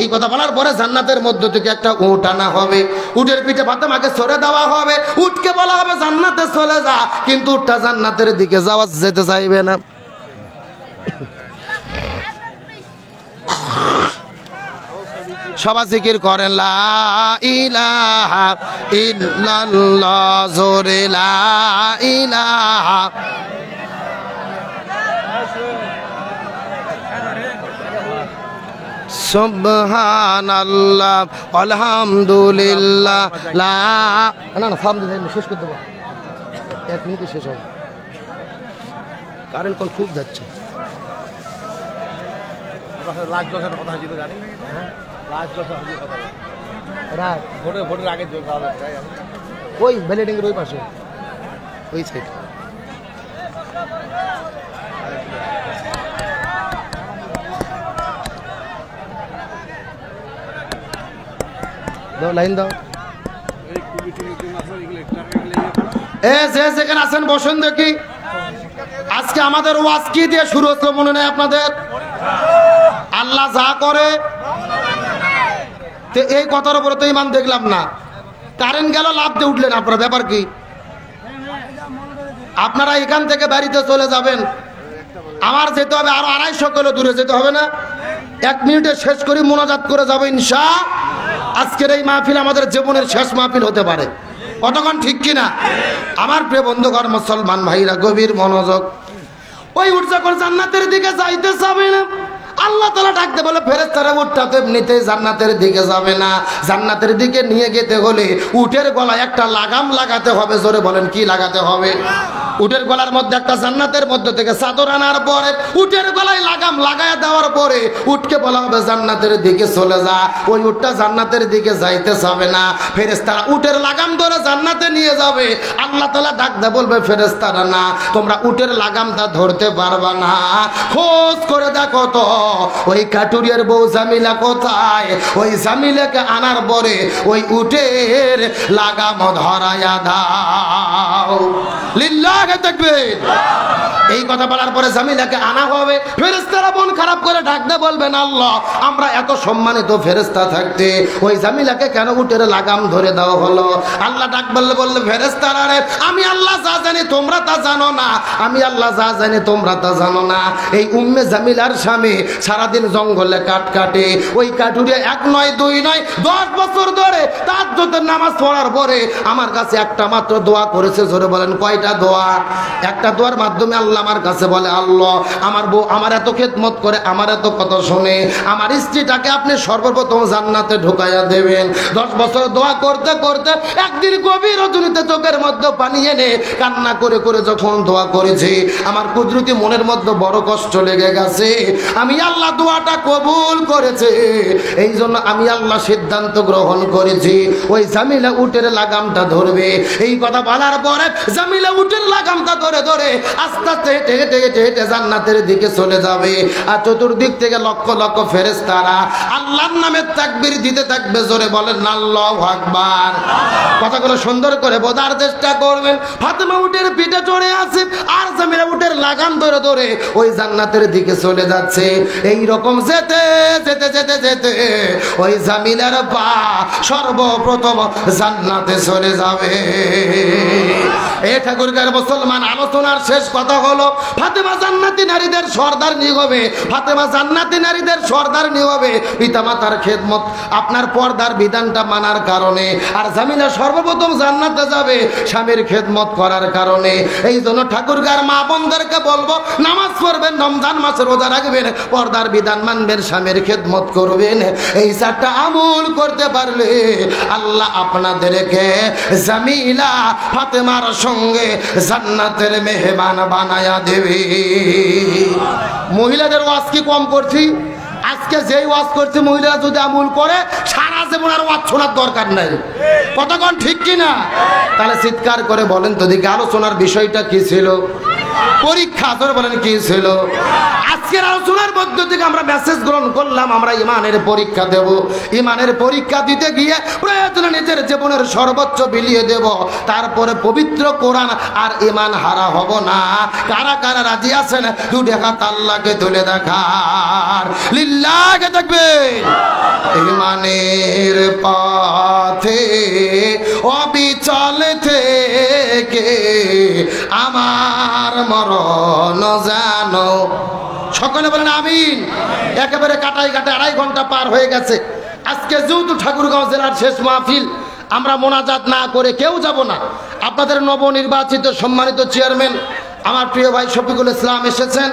এই কথা বলার পরে জান্নাতের মধ্য থেকে একটা উট আনা হবে, উটের পিঠে ফাতেমাকে সরে দেওয়া হবে, উটকে বলা হবে জান্নাতে চলে যা, কিন্তু উটটা জান্নাতের দিকে যাওয়া যেতে চাইবে না। সবাই জিকির করেন, লা ইলাহা ইল্লাল্লাহ, জোরে লা ইলাহা। সুবহানাল্লাহ আলহামদুলিল্লাহ লা না না থাম দিন, শেষ করে দেব, এক মিনিটে শেষ হবে, কারেন্ট কোন খুব যাচ্ছে। লাইন দাও, সেখানে আসেন, বসুন দেখি। আজকে আমাদের ওয়াজ কি দিয়ে শুরু হচ্ছে মনে নেই আপনাদের? আল্লাহ যা করে, এই কথার উপরে তো ইমান দেখলাম না। কারেন্ট গেল, লাভ দিয়ে উঠলেন আপনারা, ব্যাপার কি? আপনারা এখান থেকে বাড়িতে চলে যাবেন, আমার যেতে হবে আরো 250 কিলো দূরে, যেতে হবে না? এক মিনিটে শেষ করি, মোনাজাত করে যাবো ইনশাআল্লাহ। আজকের এই মাহফিল আমাদের জীবনের শেষ মাহফিল হতে পারে, কতক্ষণ ঠিক কিনা? আমার প্রিয় বন্ধুগণ, মুসলমান ভাইরা, গভীর মনোযোগ। ওই উট যখন জান্নাতের দিকে যাইতে যাবে না, আল্লাহ তাআলা ডাকতে বলে, ফেরেশতারা উটটা তো এমনিতেই জান্নাতের দিকে যাবে না, জান্নাতের দিকে নিয়ে যেতে হলে উটের গলায় একটা লাগাম লাগাতে হবে। জোরে বলেন, কি লাগাতে হবে? উটের গলার মধ্যে একটা জান্নাতের মধ্যে থেকে চাদর আনার পরে উটের গলায় লাগাম লাগায় দেওয়ার পরে উটকে বলা হবে জান্নাতের দিকে চলে যা। ওই উটটা জান্নাতের দিকে যাইতে যাবে না, ফেরেশতারা উটের লাগাম ধরে জান্নাতে নিয়ে যাবে। আল্লাহ তাআলা ডাকতে বলবে, ফেরেশতারা না, তোমরা উটের লাগামটা ধরতে পারবা না, খোঁজ করে দেখো তো ওই কাটুরিয়ার বউ জামিলা কোথায়, ওই জামিলাকে আনার পরে ওই উটের লাগাম ধরায়া দাও। লিল্লাহি তাকবীর। এই কথা বলার পরে জামিলাকে আনা হবে, ফেরেশতারা মন খারাপ করে ডাকতে বলবেন, আল্লাহ আমরা এত সম্মানিত ফেরেশতা থাকতে ওই জামিলাকে কেন উটের লাগাম ধরে দাও হলো? আল্লাহ ডাক বললে, ফেরেশতারা রে, আমি আল্লাহ যা জানি তোমরা তা জানো না, আমি আল্লাহ যা জানি তোমরা তা জানো না। এই উম্মে জামিলার স্বামী সারাদিন জঙ্গলে কাঠ কাটে, ওই কাঠুরিয়া 1 নয় 2 নয় 10 বছর ধরে তাহাজ্জুদের নামাজ পড়ার পরে আমার কাছে একটা মাত্র দোয়া করেছে। জোরে বলেন, কয়টা দোয়া? একটা দোয়ার মাধ্যমে আল্লাহ আমার কাছে বলে, আল্লাহ আমার বউ আমার এত খেদমত করে, আমার এত কথা শুনে, আমার স্ত্রীটাকে আপনি সর্বপ্রথম জান্নাতে ঢুকাইয়া দেবেন। 10 বছর দোয়া করতে করতে একদিন গভীর রজনীতে চোখের মধ্যে পানি এনে কান্না করে করে যখন দোয়া করেছি, আমার কুদরতি মনের মধ্যে বড় কষ্ট লেগে গেছে। আমি আল্লাহ দোয়াটা কবুল করেছে, এই জন্য আমি আল্লাহ সিদ্ধান্ত গ্রহণ করেছি ওই জামিলা উটের লাগামটা ধরবে। এই কথা বলার পরে জামিলা উটের লাগামটা ধরে ধরে আস্তে আস্তে হেঁটে হেঁটে হেঁটে হেঁটে জান্নাতের দিকে চলে যাবে। আর চতুর্দিক থেকে লক্ষ লক্ষ ফেরেশতারা আল্লাহর নামে তাকবীর দিতে থাকবে। জোরে বলেন, আল্লাহু আকবার। কথাগুলো সুন্দর করে বোঝার চেষ্টা করবেন। ফাতেমা উটের পিঠে চড়ে আছে, আর জামিলা উটের লাগাম ধরে ধরে ওই জান্নাতের দিকে চলে যাচ্ছে। এইরকম যেতে যেতে যেতে যেতে ওই জামিলার পা সর্বপ্রথম জান্নাতে চলে যাবে। এ ঠাকুরগাঁওয়ের মুসলমান, আলোচনার শেষ কথা হলো ফাতেমা জান্নাতি নারীদের সর্দার নিগবে। ফাতেমা জান্নাতি নারীদের সর্দার নিগবে পিতামাতার খেদমত, আপনার পর্দার বিধানটা মানার কারণে। আর জামিলা সর্বপ্রথম জান্নাতে যাবে স্বামীর খেদমত করার কারণে। এই জন্য ঠাকুরগাঁওয়ের মা বোনদেরকে বলবো, নামাজ পড়বেন, রমজান মাসে রোজা রাখবেন, পর্দার বিধান মানবেন, স্বামীর খেদমত করবেন। এই চারটা আমল করতে পারলে আল্লাহ আপনাদেরকে জামিলা ফাতেমার সঙ্গে জান্নাতের মেহমান বানায়া দেবে। মহিলাদের ওয়াজ কি কম করছি? আজকে যেই ওয়াজ করছি মহিলারা যদি আমল করে সারা জীবন আর ওয়াজ শোনার দরকার নাই। কতক্ষণ ঠিক কিনা? তাহলে চিৎকার করে বলেন তো দেখি আলোচনার বিষয়টা কি ছিল? পরীক্ষা ধরে বলেন কি ছিল? আজকের আলোচনার মধ্য থেকে আমরা মেসেজ গ্রহণ করলাম, আমরা ইমানের পরীক্ষা দেব। ইমানের পরীক্ষা দিতে গিয়ে প্রয়োজনে নিজের জীবনের সর্বোচ্চ বিলিয়ে দেব, তারপরে পবিত্র কোরআন আর ইমান হারা হব না। কারা কারা রাজি আছেন দুটো হাত আল্লাহকে তুলে দেখার, লিল্লাহকে দেখবে। ইমানের পথে অবিচল থেকে আমার মরণ জানো। সকলে বলেন আমিন। একেবারে কাটায় কাটায় ২.৫ ঘন্টা পার হয়ে গেছে। আজকে যেহেতু ঠাকুরগাঁও জেলার শেষ মাহফিল, আমরা মোনাজাত না করে কেউ যাব না। আপনাদের নবনির্বাচিত সম্মানিত চেয়ারম্যান আমার প্রিয় ভাই শফিকুল ইসলাম এসেছেন,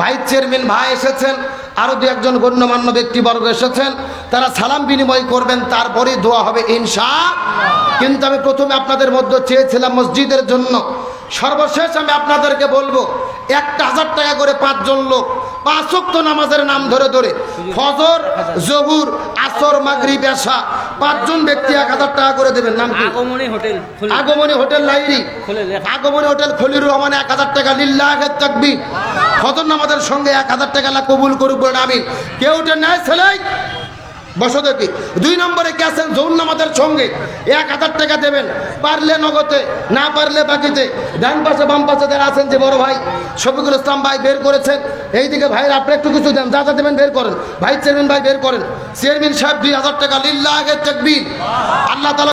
ভাইস চেয়ারম্যান ভাই এসেছেন, আরও দু একজন গণ্যমান্য ব্যক্তিবর্গ এসেছেন, তারা সালাম বিনিময় করবেন, তারপরেই দোয়া হবে ইনশাআল্লাহ। কিন্তু আমি প্রথমে আপনাদের মধ্যে চেয়েছিলাম মসজিদের জন্য। সর্বশেষ আমি আপনাদেরকে বলবো ১০০০ টাকা করে ৫জন লোক ৫ ওয়াক্ত নামাজের নাম ধরে ধরে ফজর, জোহর, আসর, মাগরিব, এশা ৫জন ব্যক্তি ১০০০ টাকা করে দেবেন। নাম কি? আগমনী হোটেল লাইরি, আগমনী হোটেল খলিল রহমান ১০০০ টাকা। লিল্লাহি তাকবীর। ফজর নামাজের সঙ্গে ১০০০ টাকা কবুল করুক বলেন আমিন। কেউ ওটা নেয় ছেলেই বসতি। ২ নম্বরে কে আছেন জোহর নামাজের সঙ্গে ১০০০ টাকা দেবেন, পারলে নগদে না পারলে বাকিতে। ডান পাশে বাম পাশে যারা আছেন, যে বড় ভাই শফিকুল ইসলাম ভাই বের করেছেন, এইদিকে ভাইয়ের আপনি একটু কিছু দেন, যা যা দেবেন বের করেন। ভাই চেয়ারম্যান ভাই বের করেন, চেয়ারম্যান সাহেব ২০০০ টাকা। লিল্লাহি তাকবীর। আল্লাহ তাআলা